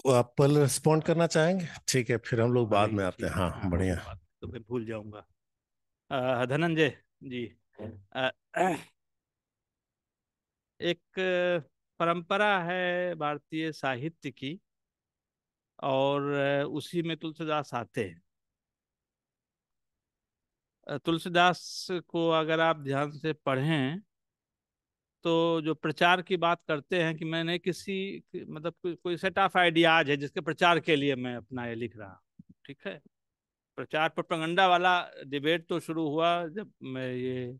है। आप पहले रिस्पॉन्ड करना चाहेंगे? ठीक है, फिर हम लोग बाद में आते हैं। हाँ बढ़िया, तो मैं भूल जाऊंगा। धनंजय जी, आ, एक परंपरा है भारतीय साहित्य की और उसी में तुलसीदास आते हैं। तुलसीदास को अगर आप ध्यान से पढ़ें तो जो प्रचार की बात करते हैं कि मैंने किसी मतलब को, कोई सेट ऑफ आइडियाज है जिसके प्रचार के लिए मैं अपना ये लिख रहा हूँ। ठीक है, प्रचार प्रोपेगेंडा वाला डिबेट तो शुरू हुआ जब मैं ये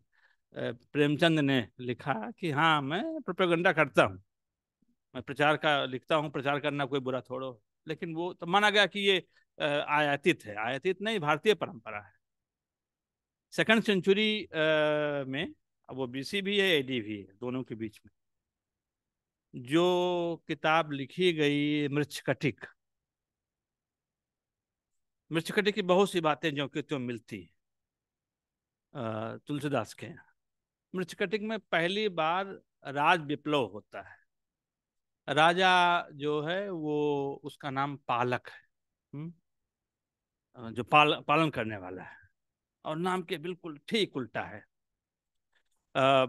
प्रेमचंद ने लिखा कि हाँ मैं प्रोपेगेंडा करता हूँ, मैं प्रचार का लिखता हूँ, प्रचार करना कोई बुरा थोड़ो। लेकिन वो तो माना गया कि ये आयातित है, आयातित नहीं, भारतीय परंपरा है। सेकंड सेंचुरी में, अब वो बीसी भी है एडी भी है, दोनों के बीच में जो किताब लिखी गई मृच्छकटिक, मृच्छकटिक की बहुत सी बातें जो कि तो मिलती है तुलसीदास के यहाँ। मृच्छकटिक में पहली बार राज विप्लव होता है। राजा जो है वो, उसका नाम पालक है, जो पाल पालन करने वाला है, और नाम के बिल्कुल ठीक उल्टा है। आ,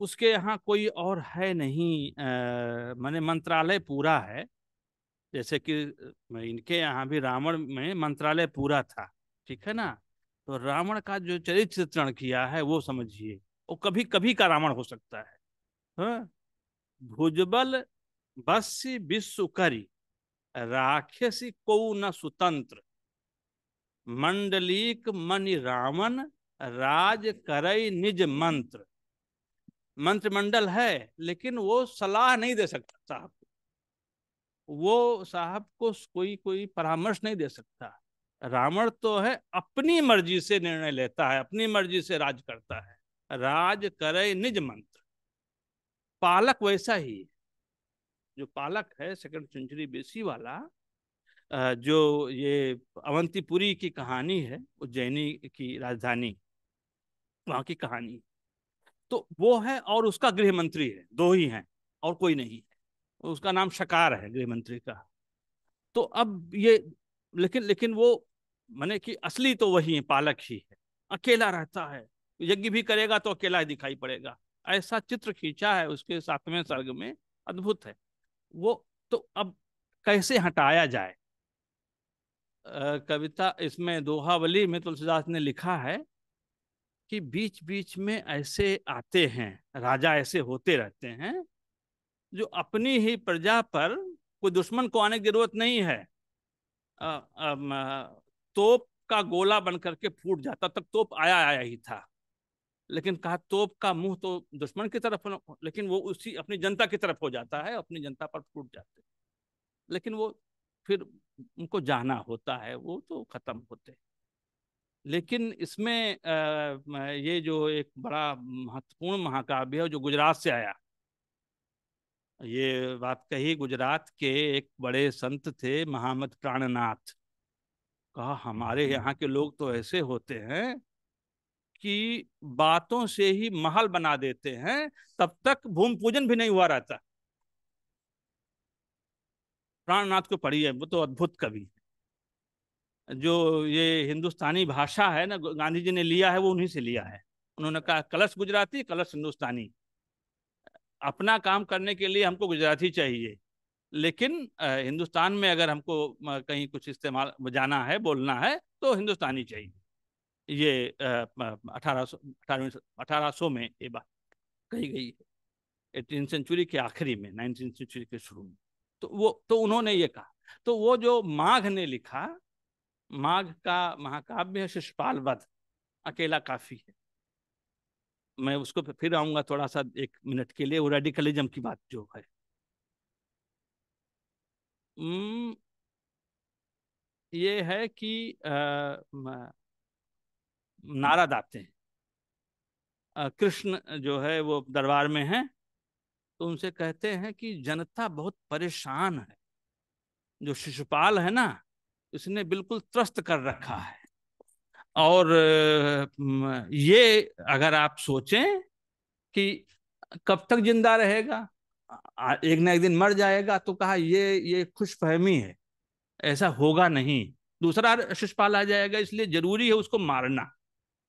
उसके यहाँ कोई और है नहीं, माने मंत्रालय पूरा है, जैसे कि इनके यहाँ भी रावण में मंत्रालय पूरा था। ठीक है ना, तो रावण का जो चरित्र चित्रण किया है वो समझिए, वो कभी कभी का रावण हो सकता है। हाँ? भुजबल बस्सी विश्वकरी राक्षसी को न सुतंत्र मंडलीक मणि रावण राज करई निज मंत्र। मंत्रिमंडल है लेकिन वो सलाह नहीं दे सकता साहब को, वो साहब को कोई कोई परामर्श नहीं दे सकता। रावण तो है अपनी मर्जी से निर्णय लेता है, अपनी मर्जी से राज करता है, राज करई निज मंत्र। पालक वैसा ही है, जो पालक है सेकंड सेंचुरी बीसी वाला, जो ये अवंतीपुरी की कहानी है, उज्जैनी की राजधानी, वहाँ की कहानी, तो वो है और उसका गृह मंत्री है, दो ही हैं और कोई नहीं है। उसका नाम शकार है गृह मंत्री का। तो अब ये लेकिन लेकिन वो माने कि असली तो वही है, पालक ही है, अकेला रहता है, यज्ञ भी करेगा तो अकेला ही दिखाई पड़ेगा। ऐसा चित्र खींचा है उसके सातवें सर्ग में, अद्भुत है वो। तो अब कैसे हटाया जाए? आ, कविता इसमें दोहावली में तुलसीदास ने लिखा है कि बीच बीच में ऐसे आते हैं राजा, ऐसे होते रहते हैं जो अपनी ही प्रजा पर, कोई दुश्मन को आने की जरूरत नहीं है, आ, आ, तोप का गोला बन करके फूट जाता। तब तोप आया आया ही था, लेकिन कहा तोप का मुंह तो दुश्मन की तरफ, लेकिन वो उसी अपनी जनता की तरफ हो जाता है, अपनी जनता पर फूट जाते हैं। लेकिन वो फिर उनको जाना होता है, वो तो खत्म होते हैं। लेकिन इसमें आ, ये जो एक बड़ा महत्वपूर्ण महाकाव्य है जो गुजरात से आया, ये बात कही गुजरात के एक बड़े संत थे महामत प्राणनाथ। कहा हमारे यहाँ के लोग तो ऐसे होते हैं कि बातों से ही महल बना देते हैं, तब तक भूमि पूजन भी नहीं हुआ रहता। प्राणनाथ को पढ़ी है, वो तो अद्भुत कवि है। जो ये हिंदुस्तानी भाषा है ना, गांधी जी ने लिया है, वो उन्हीं से लिया है। उन्होंने कहा कलश गुजराती, कलश हिंदुस्तानी। अपना काम करने के लिए हमको गुजराती चाहिए, लेकिन हिंदुस्तान में अगर हमको कहीं कुछ इस्तेमाल जाना है, बोलना है, तो हिंदुस्तानी चाहिए। ये अठारह सौ अठारह सौ में ये बात कही गई है, एटीन सेंचुरी के आखिरी में, नाइनटीन सेंचुरी के शुरू में। तो वो तो उन्होंने ये कहा। तो वो जो माघ ने लिखा, माघ का महाकाव्य है शिशुपाल वध, अकेला काफी है। मैं उसको फिर आऊंगा थोड़ा सा एक मिनट के लिए, वो रेडिकलिज्म की बात जो है। ये है कि आ, नारद आते हैं, कृष्ण जो है वो दरबार में हैं, तो उनसे कहते हैं कि जनता बहुत परेशान है, जो शिशुपाल है ना इसने बिल्कुल त्रस्त कर रखा है, और ये अगर आप सोचें कि कब तक जिंदा रहेगा, एक ना एक दिन मर जाएगा, तो कहा ये ये खुशफहमी है, ऐसा होगा नहीं, दूसरा शिशुपाल आ जाएगा, इसलिए जरूरी है उसको मारना,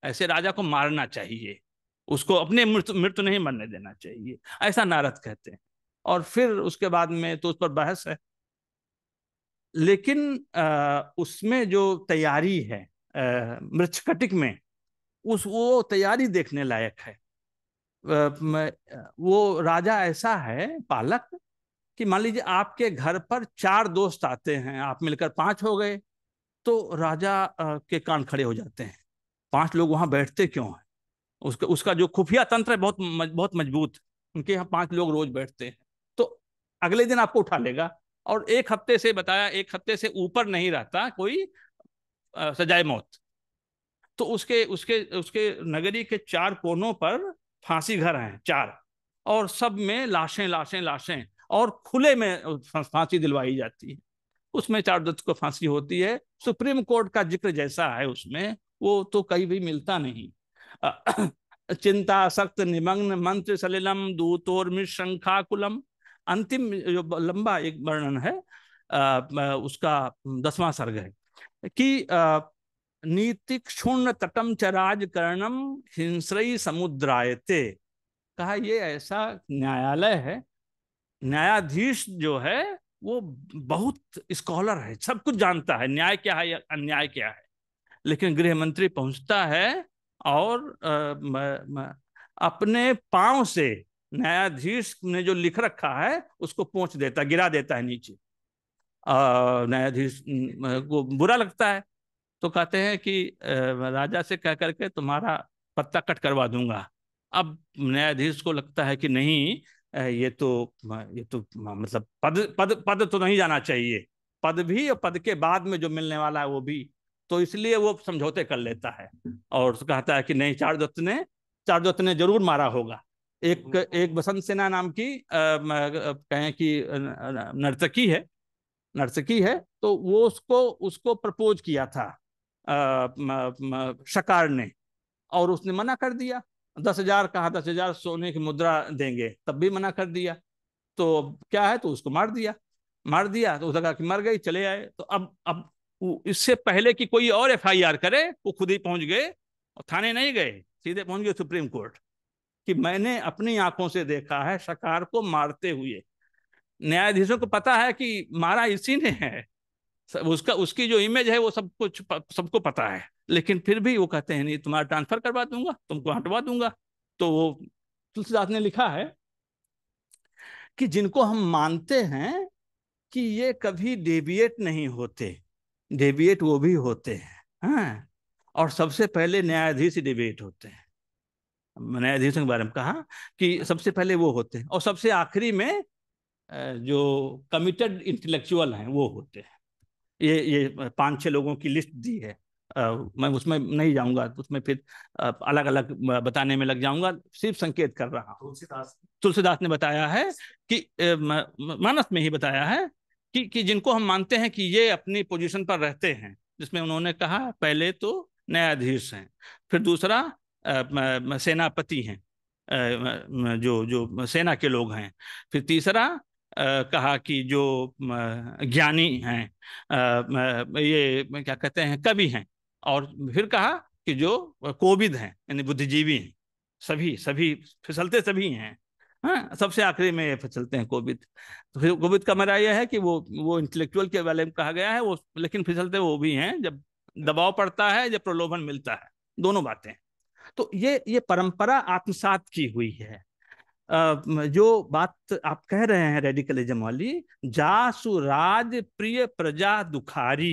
ऐसे राजा को मारना चाहिए, उसको अपने मृत्यु मृत्यु नहीं मरने देना चाहिए, ऐसा नारद कहते हैं। और फिर उसके बाद में तो उस पर बहस है, लेकिन आ, उसमें जो तैयारी है मृच्छकटिक में, उस वो तैयारी देखने लायक है। वो राजा ऐसा है पालक कि मान लीजिए आपके घर पर चार दोस्त आते हैं, आप मिलकर पांच हो गए, तो राजा के कान खड़े हो जाते हैं, पांच लोग वहां बैठते क्यों हैं, उसका उसका जो खुफिया तंत्र है बहुत बहुत मजबूत, उनके यहाँ पांच लोग रोज बैठते हैं, तो अगले दिन आपको उठा लेगा, और एक हफ्ते से बताया एक हफ्ते से ऊपर नहीं रहता कोई सजाए मौत। तो उसके उसके उसके नगरी के चार कोनों पर फांसी घर हैं चार, और सब में लाशें लाशें लाशें, और खुले में फांसी दिलवाई जाती है, उसमें चार दत्त को फांसी होती है। सुप्रीम कोर्ट का जिक्र जैसा है उसमें वो तो कहीं भी मिलता नहीं। चिंता सक्त निमग्न मंत्र सलिलम दूतोर्मि शंखाकुलम, अंतिम जो लंबा एक वर्णन है आ, उसका दसवां सर्ग है कि आ, नीति क्षुण्ण तटम च राजकर्णम हिंस्रई समुद्रायते। कहा ये ऐसा न्यायालय है, न्यायाधीश जो है वो बहुत स्कॉलर है, सब कुछ जानता है, न्याय क्या है अन्याय क्या है, लेकिन गृह मंत्री पहुंचता है और आ, म, म, अपने पांव से न्यायाधीश ने जो लिख रखा है उसको पोंछ देता, गिरा देता है नीचे। न्यायाधीश को बुरा लगता है, तो कहते हैं कि राजा से कह करके तुम्हारा पत्ता कट करवा दूंगा। अब न्यायाधीश को लगता है कि नहीं ये तो ये तो मतलब पद पद पद तो नहीं जाना चाहिए, पद भी और पद के बाद में जो मिलने वाला है वो भी, तो इसलिए वो समझौते कर लेता है और कहता है कि नहीं चार दत्त ने चार दत्त ने जरूर मारा होगा। एक एक बसंत सेना नाम की कहें कि नर्तकी है नर्तकी है तो वो उसको उसको प्रपोज किया था आ, म, म, शकार ने, और उसने मना कर दिया। दस हजार कहा, दस हजार सोने की मुद्रा देंगे, तब भी मना कर दिया। तो क्या है, तो उसको मार दिया मार दिया तो उसने कहा कि मर गई, चले आए। तो अब अब इससे पहले कि कोई और एफ आई आर करे वो खुद ही पहुंच गए और थाने नहीं गए, सीधे पहुंच गए सुप्रीम कोर्ट कि मैंने अपनी आंखों से देखा है शकार को मारते हुए। न्यायाधीशों को पता है कि मारा इसी ने है, उसका उसकी जो इमेज है वो सब कुछ सबको पता है, लेकिन फिर भी वो कहते हैं नहीं तुम्हारा ट्रांसफर करवा दूंगा, तुमको हटवा दूंगा। तो वो तुलसीदास ने लिखा है कि जिनको हम मानते हैं कि ये कभी डेविएट नहीं होते, डेविएट वो भी होते हैं। हाँ? और सबसे पहले न्यायाधीश ही डेविएट होते हैं। न्यायाधीशों के बारे में कहा कि सबसे पहले वो होते हैं और सबसे आखिरी में जो कमिटेड इंटेलेक्चुअल हैं वो होते हैं। ये ये पांच छह लोगों की लिस्ट दी है, आ, मैं उसमें नहीं जाऊंगा, उसमें फिर अलग अलग बताने में लग जाऊंगा, सिर्फ संकेत कर रहा हूँ। तुलसीदास तुलसीदास ने बताया है कि मानस में ही बताया है कि कि जिनको हम मानते हैं कि ये अपनी पोजीशन पर रहते हैं, जिसमें उन्होंने कहा पहले तो न्यायाधीश हैं, फिर दूसरा आ, सेनापति हैं, आ, जो जो सेना के लोग हैं, फिर तीसरा आ, कहा कि जो ज्ञानी हैं, आ, ये क्या कहते हैं कवि हैं, और फिर कहा कि जो कोविद हैं यानी बुद्धिजीवी हैं। सभी सभी फिसलते सभी हैं, हाँ, सबसे आखिरी में फिसलते हैं कोविद। तो फिर कोविद का मरा यह है कि वो वो इंटेलेक्चुअल के वाले में कहा गया है वो, लेकिन फिसलते वो भी हैं जब दबाव पड़ता है, जब प्रलोभन मिलता है, दोनों बातें। तो ये ये परंपरा आत्मसात की हुई है। जो बात आप कह रहे हैं रेडिकलिज्म वाली, जासु राज प्रिय प्रजा दुखारी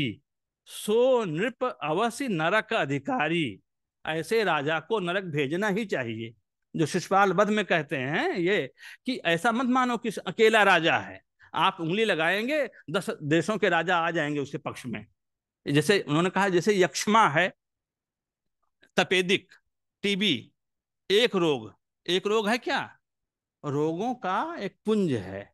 सो नृप अवश्य नरक अधिकारी, ऐसे राजा को नरक भेजना ही चाहिए। जो शिशुपाल वध में कहते हैं ये कि ऐसा मत मानो कि अकेला राजा है, आप उंगली लगाएंगे दस देशों के राजा आ जाएंगे उसके पक्ष में। जैसे उन्होंने कहा जैसे यक्ष्मा है, तपेदिक, टीबी, एक रोग, एक रोग है क्या? रोगों का एक पुंज है,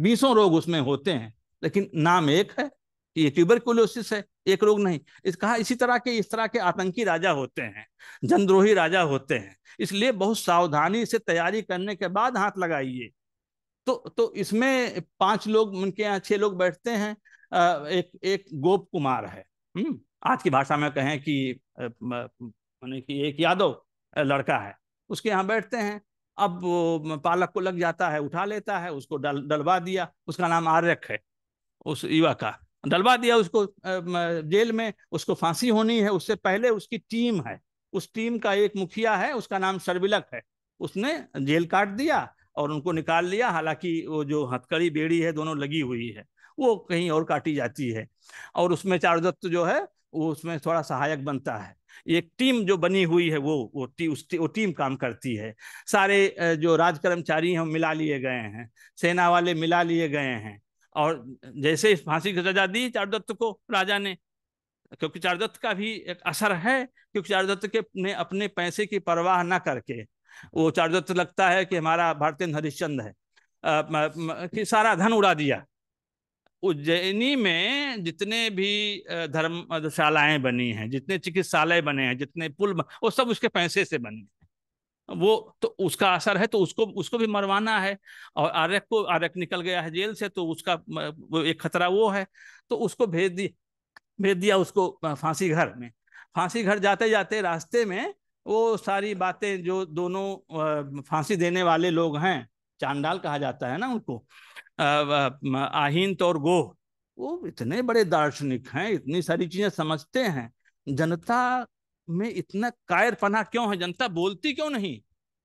बीसों रोग उसमें होते हैं, लेकिन नाम एक है, ये ट्यूबरकुलोसिस है, एक रोग नहीं। इस कहा इसी तरह के इस तरह के आतंकी राजा होते हैं, जनद्रोही राजा होते हैं, इसलिए बहुत सावधानी से तैयारी करने के बाद हाथ लगाइए। तो तो इसमें पांच लोग, उनके यहाँ छह लोग बैठते हैं, एक एक गोप कुमार है, हम्म आज की भाषा में कहें कि माने कि एक यादव लड़का है, उसके यहाँ बैठते हैं। अब पालक को लग जाता है, उठा लेता है, उसको डल डलवा दिया, उसका नाम आर्यक है उस युवा का, डलवा दिया उसको जेल में, उसको फांसी होनी है। उससे पहले उसकी टीम है, उस टीम का एक मुखिया है, उसका नाम सर्विलक है, उसने जेल काट दिया और उनको निकाल लिया। हालांकि वो जो हथकड़ी बेड़ी है दोनों लगी हुई है, वो कहीं और काटी जाती है, और उसमें चारुदत्त जो है वो उसमें थोड़ा सहायक बनता है। एक टीम जो बनी हुई है वो वो, टी, उस टी, वो टीम काम करती है। सारे जो राज कर्मचारी हैं मिला लिए गए हैं, सेना वाले मिला लिए गए हैं, और जैसे फांसी की सजा दी चारुदत्त को राजा ने, क्योंकि चारुदत्त का भी एक असर है, क्योंकि चारुदत्त के ने अपने पैसे की परवाह ना करके, वो चारुदत्त लगता है कि हमारा भारतेंद्र हरिश्चंद्र है, आ, म, म, कि सारा धन उड़ा दिया। उज्जैनी में जितने भी धर्मशालाएं बनी हैं, जितने चिकित्सालय बने हैं, जितने पुल, वो सब उसके पैसे से बने हैं। वो तो उसका असर है, तो उसको उसको भी मरवाना है। और आर्यक को, आर्यक निकल गया है जेल से, तो उसका वो एक खतरा वो है, तो उसको भेज दी भेज दिया उसको फांसी घर में। फांसी घर जाते जाते रास्ते में वो सारी बातें जो दोनों फांसी देने वाले लोग हैं, चांडाल कहा जाता है ना उनको, आहिंत और गोह, वो इतने बड़े दार्शनिक हैं, इतनी सारी चीजें समझते हैं। जनता में इतना कायरपना क्यों है? जनता बोलती क्यों नहीं?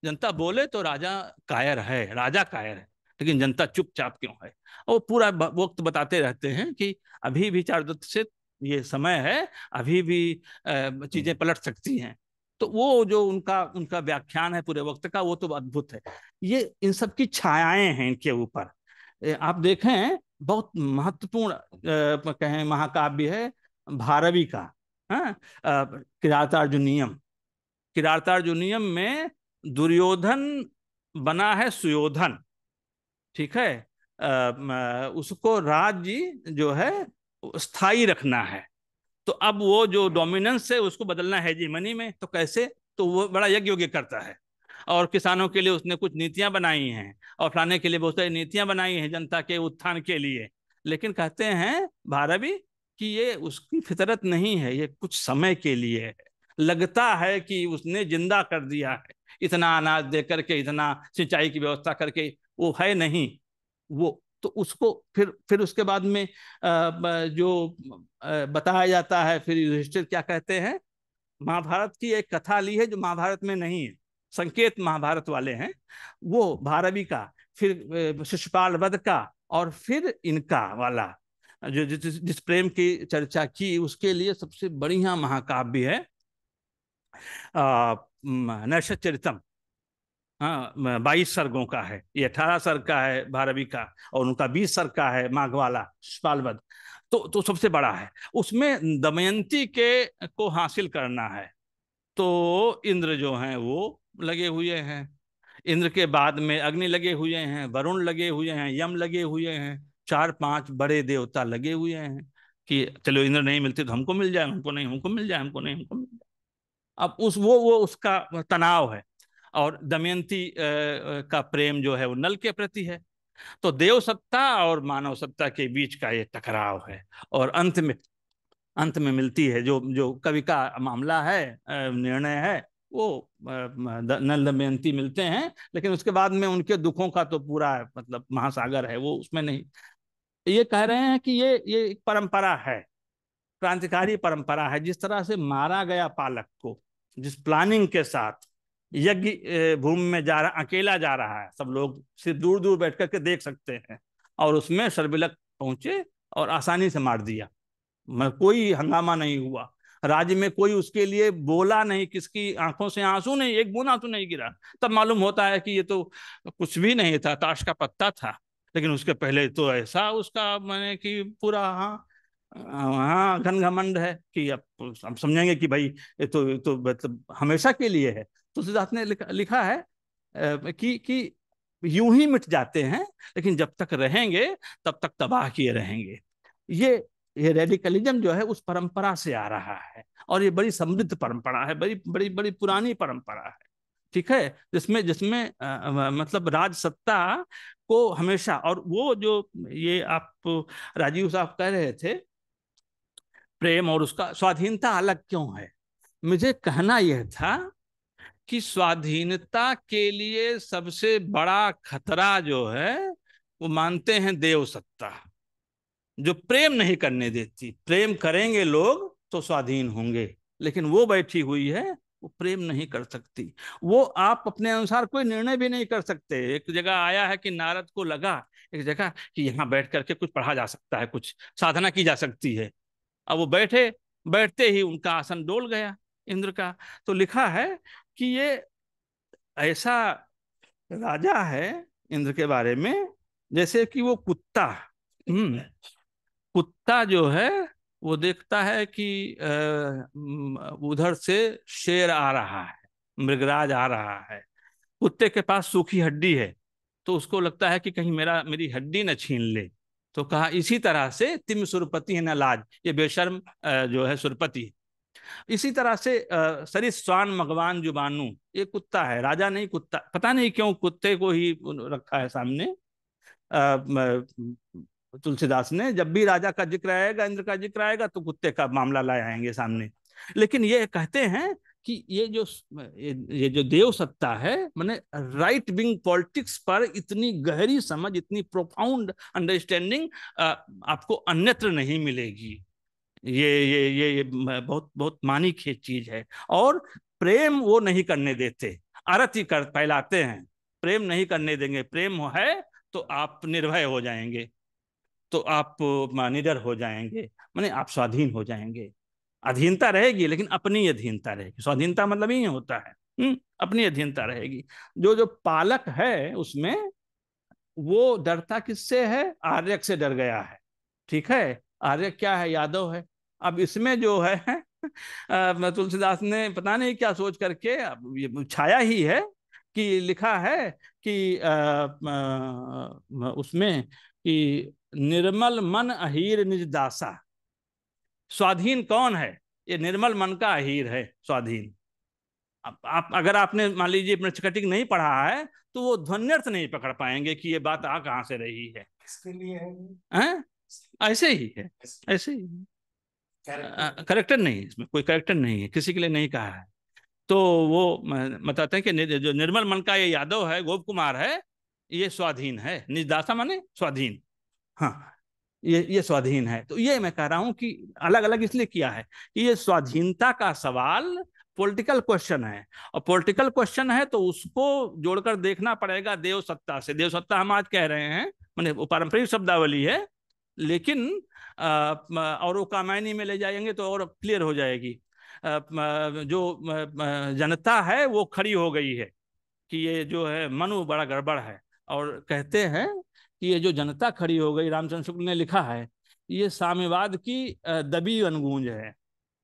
जनता बोले तो राजा कायर है, राजा कायर है, लेकिन जनता चुपचाप क्यों है? वो पूरा वक्त बताते रहते हैं कि अभी भी चारुदत्त से ये समय है, अभी भी चीजें पलट सकती हैं। तो वो जो उनका उनका व्याख्यान है पूरे वक्त का, वो तो अद्भुत है। ये इन सब की छायाएं हैं इनके ऊपर। आप देखें, बहुत महत्वपूर्ण कहें महाकाव्य है भारवी का, किरातार्जुनीयम। किरातार्जुनीयम में दुर्योधन बना है सुयोधन, ठीक है, आ, उसको राज्य जो है स्थायी रखना है, तो अब वो जो डोमिनेंस है उसको बदलना है हेजेमनी में, तो कैसे? तो वो बड़ा यज्ञ यज्ञ करता है, और किसानों के लिए उसने कुछ नीतियां बनाई हैं, और फलाने के लिए बहुत सारी नीतियां बनाई हैं जनता के उत्थान के लिए। लेकिन कहते हैं भारवी कि ये उसकी फितरत नहीं है, ये कुछ समय के लिए है, लगता है कि उसने जिंदा कर दिया है, इतना अनाज दे करके, इतना सिंचाई की व्यवस्था करके, वो है नहीं वो। तो उसको फिर फिर उसके बाद में जो बताया जाता है, फिर युधिष्ठिर क्या कहते हैं, महाभारत की एक कथा ली है जो महाभारत में नहीं है, संकेत महाभारत वाले हैं, वो भारवी का, फिर शिशुपाल वध का, और फिर इनका वाला जो जिस जिस प्रेम की चर्चा की, उसके लिए सबसे बढ़िया महाकाव्य है नैषचरितम। हाँ, बाईस सर्गों का है ये, अठारह सर्ग का है भारवी का, और उनका बीस सर्ग का है माघवाला शिशुपाल वध। तो तो सबसे बड़ा है, उसमें दमयंती के को हासिल करना है, तो इंद्र जो हैं वो लगे हुए हैं, इंद्र के बाद में अग्नि लगे हुए हैं, वरुण लगे हुए हैं, यम लगे हुए हैं, चार पांच बड़े देवता लगे हुए हैं कि चलो इंद्र नहीं मिलते तो हमको मिल जाए, हमको नहीं हमको मिल जाए, हमको नहीं हमको मिल जाए। अब उस वो वो उसका तनाव है, और दमयंती का प्रेम जो है वो नल के प्रति है। तो देव सत्ता और मानव सत्ता के बीच का ये टकराव है, और अंत में अंत में मिलती है जो जो कवि का मामला है, निर्णय है, वो नल दमयंती मिलते हैं। लेकिन उसके बाद में उनके दुखों का तो पूरा मतलब महासागर है, वो उसमें नहीं। ये कह रहे हैं कि ये ये एक परंपरा है, क्रांतिकारी परंपरा है। जिस तरह से मारा गया पालक को, जिस प्लानिंग के साथ यज्ञ भूमि में जा रहा, अकेला जा रहा है, सब लोग सिर्फ दूर दूर बैठ करके देख सकते हैं, और उसमें सर्विलक पहुंचे और आसानी से मार दिया, मतलब कोई हंगामा नहीं हुआ, राज्य में कोई उसके लिए बोला नहीं, किसकी आंखों से आंसू नहीं, एक बूंद आंसू नहीं गिरा। तब मालूम होता है कि ये तो कुछ भी नहीं था, ताश का पत्ता था। लेकिन उसके पहले तो ऐसा उसका माने कि पूरा हाँ हाँ घन घमंड है कि अब हम समझेंगे कि भाई ये तो, तो मतलब हमेशा के लिए है। तुलसीदास ने लिखा, लिखा है कि कि यूं ही मिट जाते हैं, लेकिन जब तक रहेंगे तब तक तबाह किए रहेंगे। ये ये रेडिकलिज्म जो है उस परंपरा से आ रहा है, और ये बड़ी समृद्ध परंपरा है, बड़ी बड़ी बड़ी पुरानी परंपरा है, ठीक है, जिसमें जिसमें आ, मतलब राजसत्ता को हमेशा, और वो जो ये आप राजीव साहब कह रहे थे प्रेम और उसका स्वाधीनता अलग क्यों है, मुझे कहना यह था कि स्वाधीनता के लिए सबसे बड़ा खतरा जो है वो मानते हैं देव सत्ता, जो प्रेम नहीं करने देती। प्रेम करेंगे लोग तो स्वाधीन होंगे, लेकिन वो बैठी हुई है, वो प्रेम नहीं कर सकती, वो आप अपने अनुसार कोई निर्णय भी नहीं कर सकते। एक जगह आया है कि नारद को लगा एक जगह कि यहाँ बैठ करके कुछ पढ़ा जा सकता है, कुछ साधना की जा सकती है। अब वो बैठे, बैठते ही उनका आसन डोल गया इंद्र का। तो लिखा है कि ये ऐसा राजा है इंद्र के बारे में जैसे कि वो कुत्ता, कुत्ता जो है वो देखता है कि उधर से शेर आ रहा है, मृगराज आ रहा है, कुत्ते के पास सूखी हड्डी है तो उसको लगता है कि कहीं मेरा मेरी हड्डी न छीन ले। तो कहा इसी तरह से तिम सुरपति है न लाज, ये बेशर्म जो है सुरपति। इसी तरह से सरिस स्वान मगवान जुबानू, ये कुत्ता है, राजा नहीं कुत्ता, पता नहीं क्यों कुत्ते को ही रखा है सामने तुलसीदास ने। जब भी राजा का जिक्र आएगा, इंद्र का जिक्र आएगा तो कुत्ते का मामला लाए आएंगे सामने। लेकिन ये कहते हैं कि ये जो ये जो देव सत्ता है, मैंने राइट विंग पॉलिटिक्स पर इतनी गहरी समझ, इतनी प्रोफाउंड अंडरस्टैंडिंग आपको अन्यत्र नहीं मिलेगी। ये ये ये ये बहुत बहुत मानी खेच चीज है। और प्रेम वो नहीं करने देते, आरती कर फैलाते हैं, प्रेम नहीं करने देंगे। प्रेम है तो आप निर्भय हो जाएंगे, तो आप निडर हो जाएंगे, माने आप स्वाधीन हो जाएंगे। अधीनता रहेगी लेकिन अपनी अधीनता रहेगी। स्वाधीनता मतलब ही होता है हुँ? अपनी अधीनता रहेगी। जो जो पालक है उसमें वो डरता किससे है? आर्यक से डर गया है, ठीक है। आर्यक क्या है? यादव है। अब इसमें जो है तुलसीदास ने पता नहीं क्या सोच करके, अब ये छाया ही है कि लिखा है कि आ, आ, उसमें कि निर्मल मन अहीर निज दासा। स्वाधीन कौन है? ये निर्मल मन का अहीर है स्वाधीन। अब आप अगर आपने मान लीजिए मृच्छकटिक नहीं पढ़ा है तो वो ध्वन्यर्थ नहीं पकड़ पाएंगे कि ये बात आ कहाँ से रही है, इसके लिए है, ऐसे ही है, ऐसे ही करेक्टर नहीं है, इसमें कोई करेक्टर नहीं है, किसी के लिए नहीं कहा है। तो वो बताते हैं कि जो निर्मल मन का ये यादव है, गोप कुमार है, ये स्वाधीन है। निज दासा माने स्वाधीन, हाँ, ये ये स्वाधीन है। तो ये मैं कह रहा हूं कि अलग अलग इसलिए किया है कि ये स्वाधीनता का सवाल पॉलिटिकल क्वेश्चन है, और पॉलिटिकल क्वेश्चन है तो उसको जोड़कर देखना पड़ेगा देव सत्ता से। देव सत्ता हम आज कह रहे हैं, माने वो पारंपरिक शब्दावली है, लेकिन और वो कामायनी में ले जाएंगे तो और क्लियर हो जाएगी। जो जनता है वो खड़ी हो गई है कि ये जो है मनु बड़ा गड़बड़ है, और कहते हैं कि ये जो जनता खड़ी हो गई, रामचंद्र शुक्ल ने लिखा है, ये साम्यवाद की दबी अनगूंज है।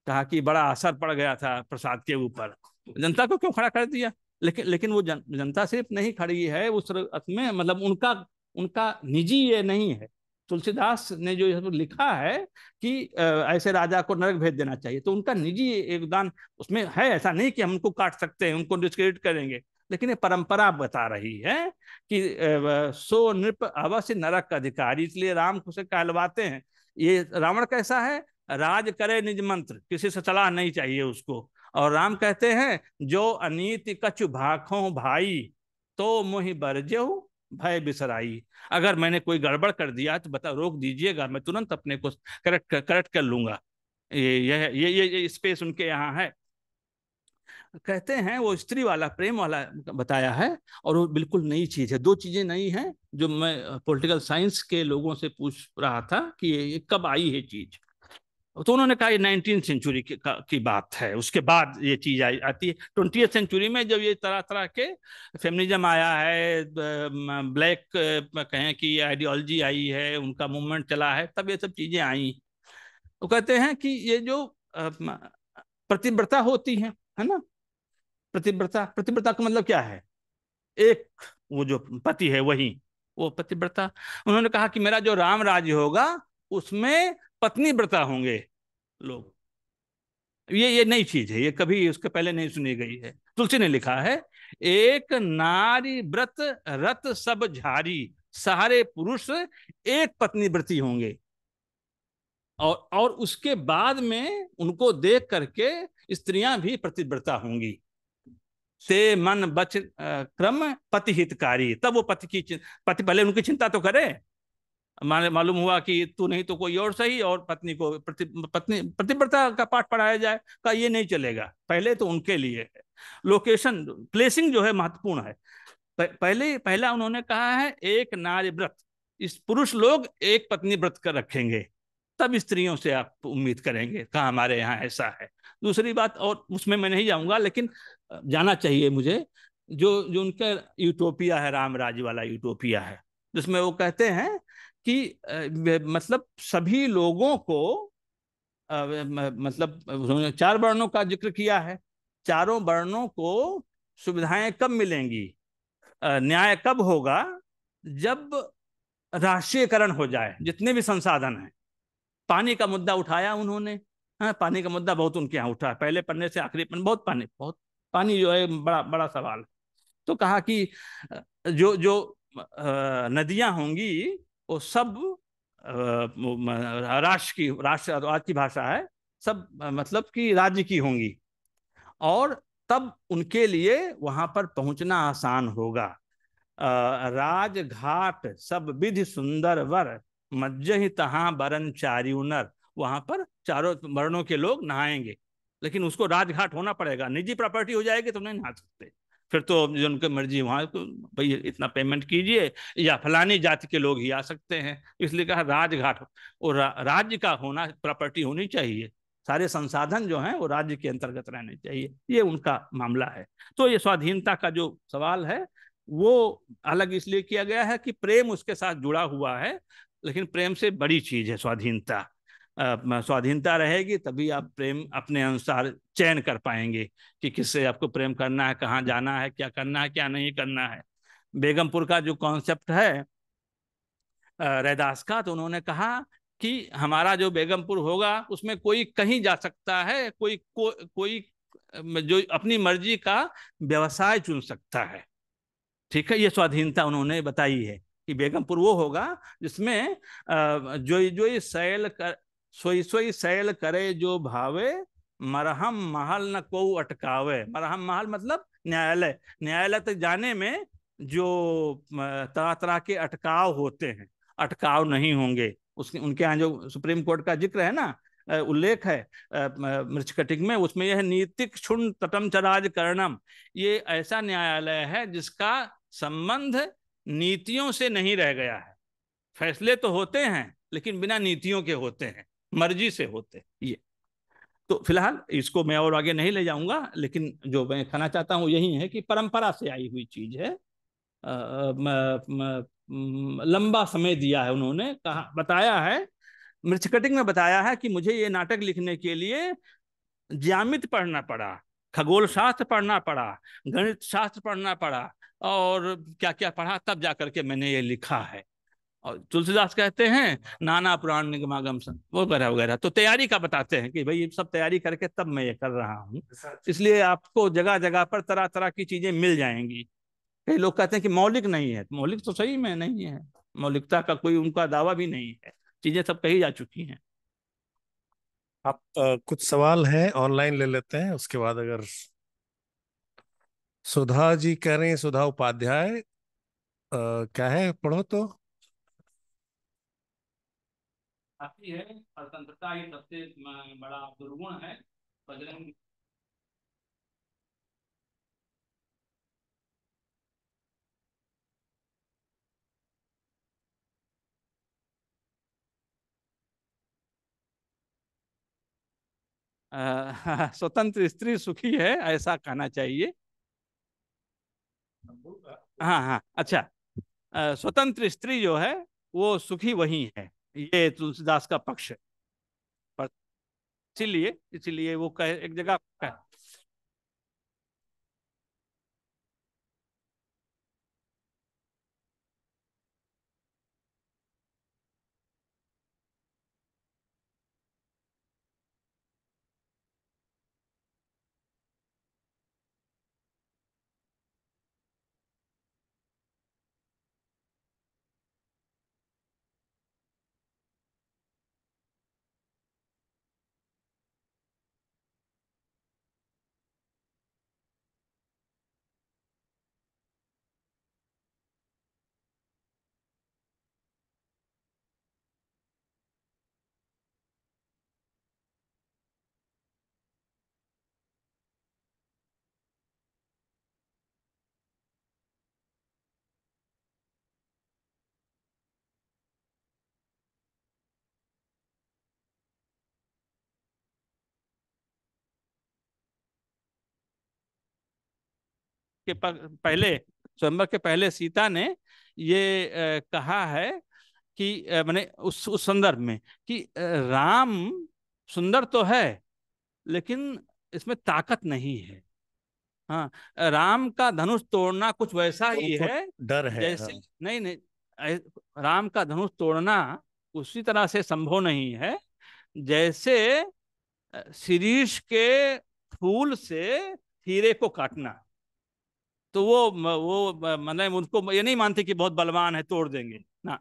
कहा कि बड़ा असर पड़ गया था प्रसाद के ऊपर, जनता को क्यों खड़ा कर दिया। लेकिन लेकिन वो जन, जनता सिर्फ नहीं खड़ी है उस में, मतलब उनका उनका निजी ये नहीं है। तुलसीदास ने जो लिखा है कि ऐसे राजा को नरक भेज देना चाहिए, तो उनका निजी योगदान उसमें है। ऐसा नहीं कि हम उनको काट सकते हैं, उनको डिस्क्रेडिट करेंगे, लेकिन ये परंपरा बता रही है कि सो नृप अवश्य नरक अधिकारी, इसलिए राम को से कहलवाते हैं। ये रावण कैसा है? राज करे निज मंत्र, किसी से सलाह नहीं चाहिए उसको। और राम कहते हैं जो अनीति कछु भाखों भाई तो मोहि बरजेऊ भय बिसराई। अगर मैंने कोई गड़बड़ कर दिया तो बता रोक दीजिएगा, मैं तुरंत अपने को करेक्ट करेक्ट कर लूंगा। ये ये ये, ये, ये स्पेस उनके यहाँ है। कहते हैं वो स्त्री वाला प्रेम वाला बताया है, और वो बिल्कुल नई चीज है। दो चीजें नई हैं जो मैं पॉलिटिकल साइंस के लोगों से पूछ रहा था कि ये कब आई है चीज, तो उन्होंने कहा ये नाइनटीन सेंचुरी की, की बात है। उसके बाद ये चीज आई आती है ट्वेंटी सेंचुरी में, जब ये तरह तरह के फेमिनिज्म आया है, ब्लैक कहें कि आइडियोलॉजी आई है, उनका मूवमेंट चला है, तब ये सब चीजें आई। वो कहते हैं कि ये जो प्रतिव्रता होती है है ना, पतिव्रता, पतिव्रता का मतलब क्या है? एक वो जो पति है वही वो पतिव्रता। उन्होंने कहा कि मेरा जो राम राज्य होगा उसमें पत्नी व्रता होंगे लोग। ये ये नई चीज है, ये कभी उसके पहले नहीं सुनी गई है। तुलसी ने लिखा है, एक नारी व्रत रत सब झारी, सारे पुरुष एक पत्नी व्रती होंगे। और और उसके बाद में उनको देख करके स्त्रियां भी प्रतिव्रता होंगी। ते मन बच क्रम पति हितकारी, तब वो पति की पति पहले उनकी चिंता तो करे। मालूम हुआ कि तू नहीं तो कोई और सही, और पत्नी को प्रति पत्नी प्रतिव्रता का पाठ पढ़ाया जाए, का ये नहीं चलेगा। पहले तो उनके लिए लोकेशन प्लेसिंग जो है महत्वपूर्ण है। पहले पहला उन्होंने कहा है एक नारी व्रत, इस पुरुष लोग एक पत्नी व्रत कर रखेंगे, तब स्त्रियों से आप उम्मीद करेंगे। कहाँ हमारे यहाँ ऐसा है। दूसरी बात, और उसमें मैं नहीं जाऊँगा लेकिन जाना चाहिए मुझे, जो जो उनका यूटोपिया है, राम राज्य वाला यूटोपिया है, जिसमें वो कहते हैं कि मतलब सभी लोगों को आ, मतलब उन्होंने चार वर्णों का जिक्र किया है। चारों वर्णों को सुविधाएं कब मिलेंगी, आ, न्याय कब होगा? जब राष्ट्रीयकरण हो जाए, जितने भी संसाधन हैं। पानी का मुद्दा उठाया उन्होंने, हाँ, पानी का मुद्दा बहुत उनके यहाँ उठा, पहले पन्ने से आखिरी पन्ने, बहुत पानी बहुत पानी जो है बड़ा बड़ा सवाल। तो कहा कि जो जो नदियाँ होंगी वो सब राष्ट्र की, राष्ट्र आज की भाषा है, सब मतलब कि राज्य की होंगी, और तब उनके लिए वहाँ पर पहुँचना आसान होगा। राजघाट सब विधि सुंदर वर, मज्जहि तहाँ बरन चारिउ नर, वहाँ पर चारों वर्णों के लोग नहाएंगे। लेकिन उसको राजघाट होना पड़ेगा, निजी प्रॉपर्टी हो जाएगी तो नहीं नहा सकते। फिर तो जिनकी मर्जी वहाँ भाई इतना पेमेंट कीजिए, या फलानी जाति के लोग ही आ सकते हैं, इसलिए कहा राजघाट। और राज्य का होना, प्रॉपर्टी होनी चाहिए, सारे संसाधन जो हैं वो राज्य के अंतर्गत रहने चाहिए। ये उनका मामला है। तो ये स्वाधीनता का जो सवाल है वो अलग इसलिए किया गया है कि प्रेम उसके साथ जुड़ा हुआ है, लेकिन प्रेम से बड़ी चीज़ है स्वाधीनता। स्वाधीनता रहेगी तभी आप प्रेम अपने अनुसार चयन कर पाएंगे कि किससे आपको प्रेम करना है, कहाँ जाना है, क्या करना है, क्या नहीं करना है। बेगमपुर का जो कॉन्सेप्ट है रैदास का, तो उन्होंने कहा कि हमारा जो बेगमपुर होगा उसमें कोई कहीं जा सकता है, कोई को, कोई जो अपनी मर्जी का व्यवसाय चुन सकता है। ठीक है, ये स्वाधीनता उन्होंने बताई है कि बेगमपुर वो होगा जिसमें जोई जोई सैल कर सोई सोई सैल करे जो भावे, मरहम महल न को अटकावे। मरहम महल मतलब न्यायालय। न्यायालय तक जाने में जो तरह तरह के अटकाव होते हैं, अटकाव नहीं होंगे। उसके उनके यहाँ जो सुप्रीम कोर्ट का जिक्र है ना, उल्लेख है मृच्छकटिक में, उसमें यह नीतिक क्षुण तटम चराज करणम, ये ऐसा न्यायालय है जिसका संबंध नीतियों से नहीं रह गया है। फैसले तो होते हैं लेकिन बिना नीतियों के होते हैं, मर्जी से होते हैं। ये तो फिलहाल इसको मैं और आगे नहीं ले जाऊंगा, लेकिन जो मैं कहना चाहता हूँ यही है कि परंपरा से आई हुई चीज है। आ, म, म, लंबा समय दिया है उन्होंने, कहा बताया है मृच्छकटिक में, बताया है कि मुझे ये नाटक लिखने के लिए ज्यामिति पढ़ना पड़ा, खगोल शास्त्र पढ़ना पड़ा, गणित शास्त्र पढ़ना पड़ा, और क्या क्या पढ़ा, तब जा करके मैंने ये लिखा है। और तुलसीदास कहते हैं नाना पुराण निगमागम वगैरह वगैरह, तो तैयारी का बताते हैं कि भाई ये सब तैयारी करके तब मैं ये कर रहा हूँ। इसलिए आपको जगह जगह पर तरह तरह की चीजें मिल जाएंगी। कई लोग कहते हैं कि मौलिक नहीं है, मौलिक तो सही में नहीं है, मौलिकता का कोई उनका दावा भी नहीं है, चीजें सब कही जा चुकी हैं। आप आ, कुछ सवाल हैं ऑनलाइन ले लेते हैं, उसके बाद अगर सुधा जी कह रहे हैं, सुधा उपाध्याय क्या है, पढ़ो तो आती है। स्वतंत्रता ये सबसे बड़ा दुर्गुण है। बजरंग स्वतंत्र स्त्री सुखी है, ऐसा कहना चाहिए। हाँ हाँ अच्छा, आ, स्वतंत्र स्त्री जो है वो सुखी वही है, ये तुलसीदास का पक्ष है। पर इसीलिए इसीलिए वो कह एक जगह के पहले स्वयंवर के पहले सीता ने ये आ, कहा है कि मैंने उस उस संदर्भ में कि राम सुंदर तो है लेकिन इसमें ताकत नहीं है। हाँ, राम का धनुष तोड़ना कुछ वैसा ही है, डर है जैसे हाँ। नहीं नहीं, राम का धनुष तोड़ना उसी तरह से संभव नहीं है जैसे शिरीष के फूल से हीरे को काटना। तो वो वो मतलब उनको ये नहीं मानते कि बहुत बलवान है तोड़ देंगे ना,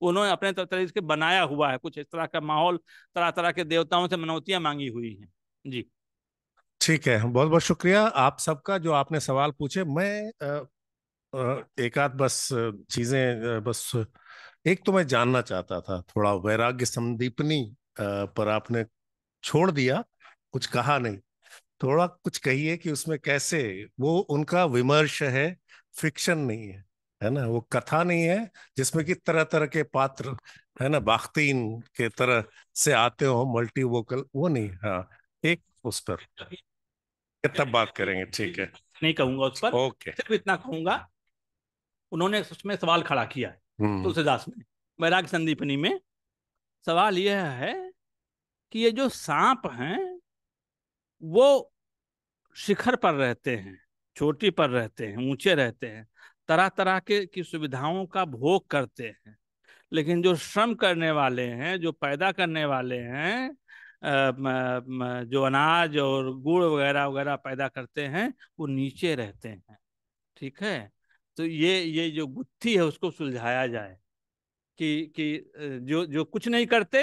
उन्होंने अपने तरीके से बनाया हुआ है कुछ इस तरह का माहौल, तरह तरह के देवताओं से मनौतियां मांगी हुई हैं। जी ठीक है, बहुत बहुत शुक्रिया आप सबका जो आपने सवाल पूछे। मैं एक आध बस चीजें, बस एक तो मैं जानना चाहता था थोड़ा वैराग्य संदीपनी पर आपने छोड़ दिया, कुछ कहा नहीं, थोड़ा कुछ कहिए कि उसमें कैसे वो उनका विमर्श है, फिक्शन नहीं है, है ना, वो कथा नहीं है जिसमें कि तरह तरह के पात्र है ना बाख्तीन के तरह से आते हो मल्टी वोकल, वो नहीं। हाँ, एक उस पर तब बात करेंगे, ठीक है, नहीं कहूंगा उस पर, ओके, सिर्फ इतना कहूंगा उन्होंने उसमें सवाल खड़ा किया है तुलसीदास ने वैराग्य संदीपनी में। सवाल यह है कि ये जो सांप हैं वो शिखर पर रहते हैं, चोटी पर रहते हैं, ऊंचे रहते हैं, तरह तरह के की सुविधाओं का भोग करते हैं, लेकिन जो श्रम करने वाले हैं, जो पैदा करने वाले हैं, जो अनाज और गुड़ वगैरह वगैरह पैदा करते हैं, वो नीचे रहते हैं। ठीक है, तो ये ये जो गुत्थी है उसको सुलझाया जाए कि कि जो जो कुछ नहीं करते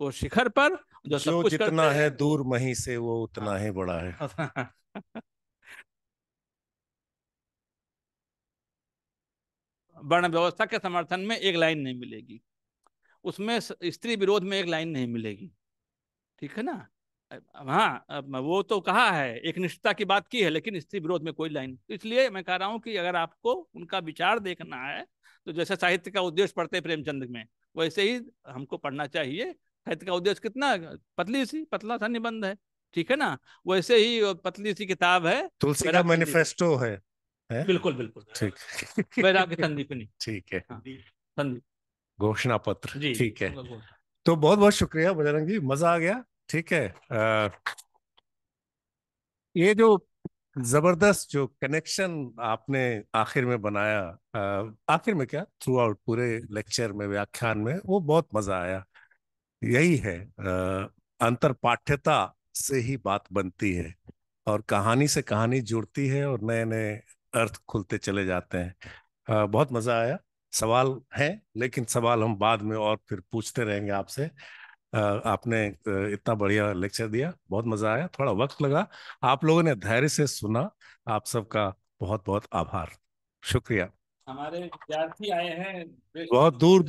वो शिखर पर, जो, सब जो कुछ जितना करते है, है दूर मही से वो उतना ही बड़ा है। वर्ण व्यवस्था के समर्थन में एक लाइन नहीं मिलेगी, उसमें स्त्री विरोध में एक लाइन नहीं मिलेगी। ठीक है ना, हाँ वो तो कहा है, एक निष्ठा की बात की है, लेकिन स्त्री विरोध में कोई लाइन। इसलिए मैं कह रहा हूँ कि अगर आपको उनका विचार देखना है तो जैसे साहित्य का उद्देश्य पढ़ते हैं प्रेमचंद में, वैसे ही हमको पढ़ना चाहिए। साहित्य का उद्देश्य कितना पतली सी पतला सा निबंध है, ठीक है ना, वैसे ही पतली सी किताब है, तुलसी का मैनिफेस्टो है, है बिल्कुल बिल्कुल ठीक, वैराग्य संदीपनी, ठीक है, घोषणा पत्र, ठीक है। तो बहुत बहुत शुक्रिया बजरंग जी, मजा आ गया। ठीक है, आ, ये जो जबरदस्त जो कनेक्शन आपने आखिर में बनाया, आखिर में क्या थ्रू आउट पूरे लेक्चर में, व्याख्यान में, वो बहुत मजा आया। यही है अंतर पाठ्यता से ही बात बनती है और कहानी से कहानी जुड़ती है और नए नए अर्थ खुलते चले जाते हैं। आ, बहुत मजा आया। सवाल हैं लेकिन सवाल हम बाद में और फिर पूछते रहेंगे आपसे। आपने इतना बढ़िया लेक्चर दिया, बहुत मजा आया, थोड़ा वक्त लगा, आप लोगों ने धैर्य से सुना, आप सबका बहुत बहुत आभार, शुक्रिया। हमारे विद्यार्थी आए हैं बहुत दूर दूर।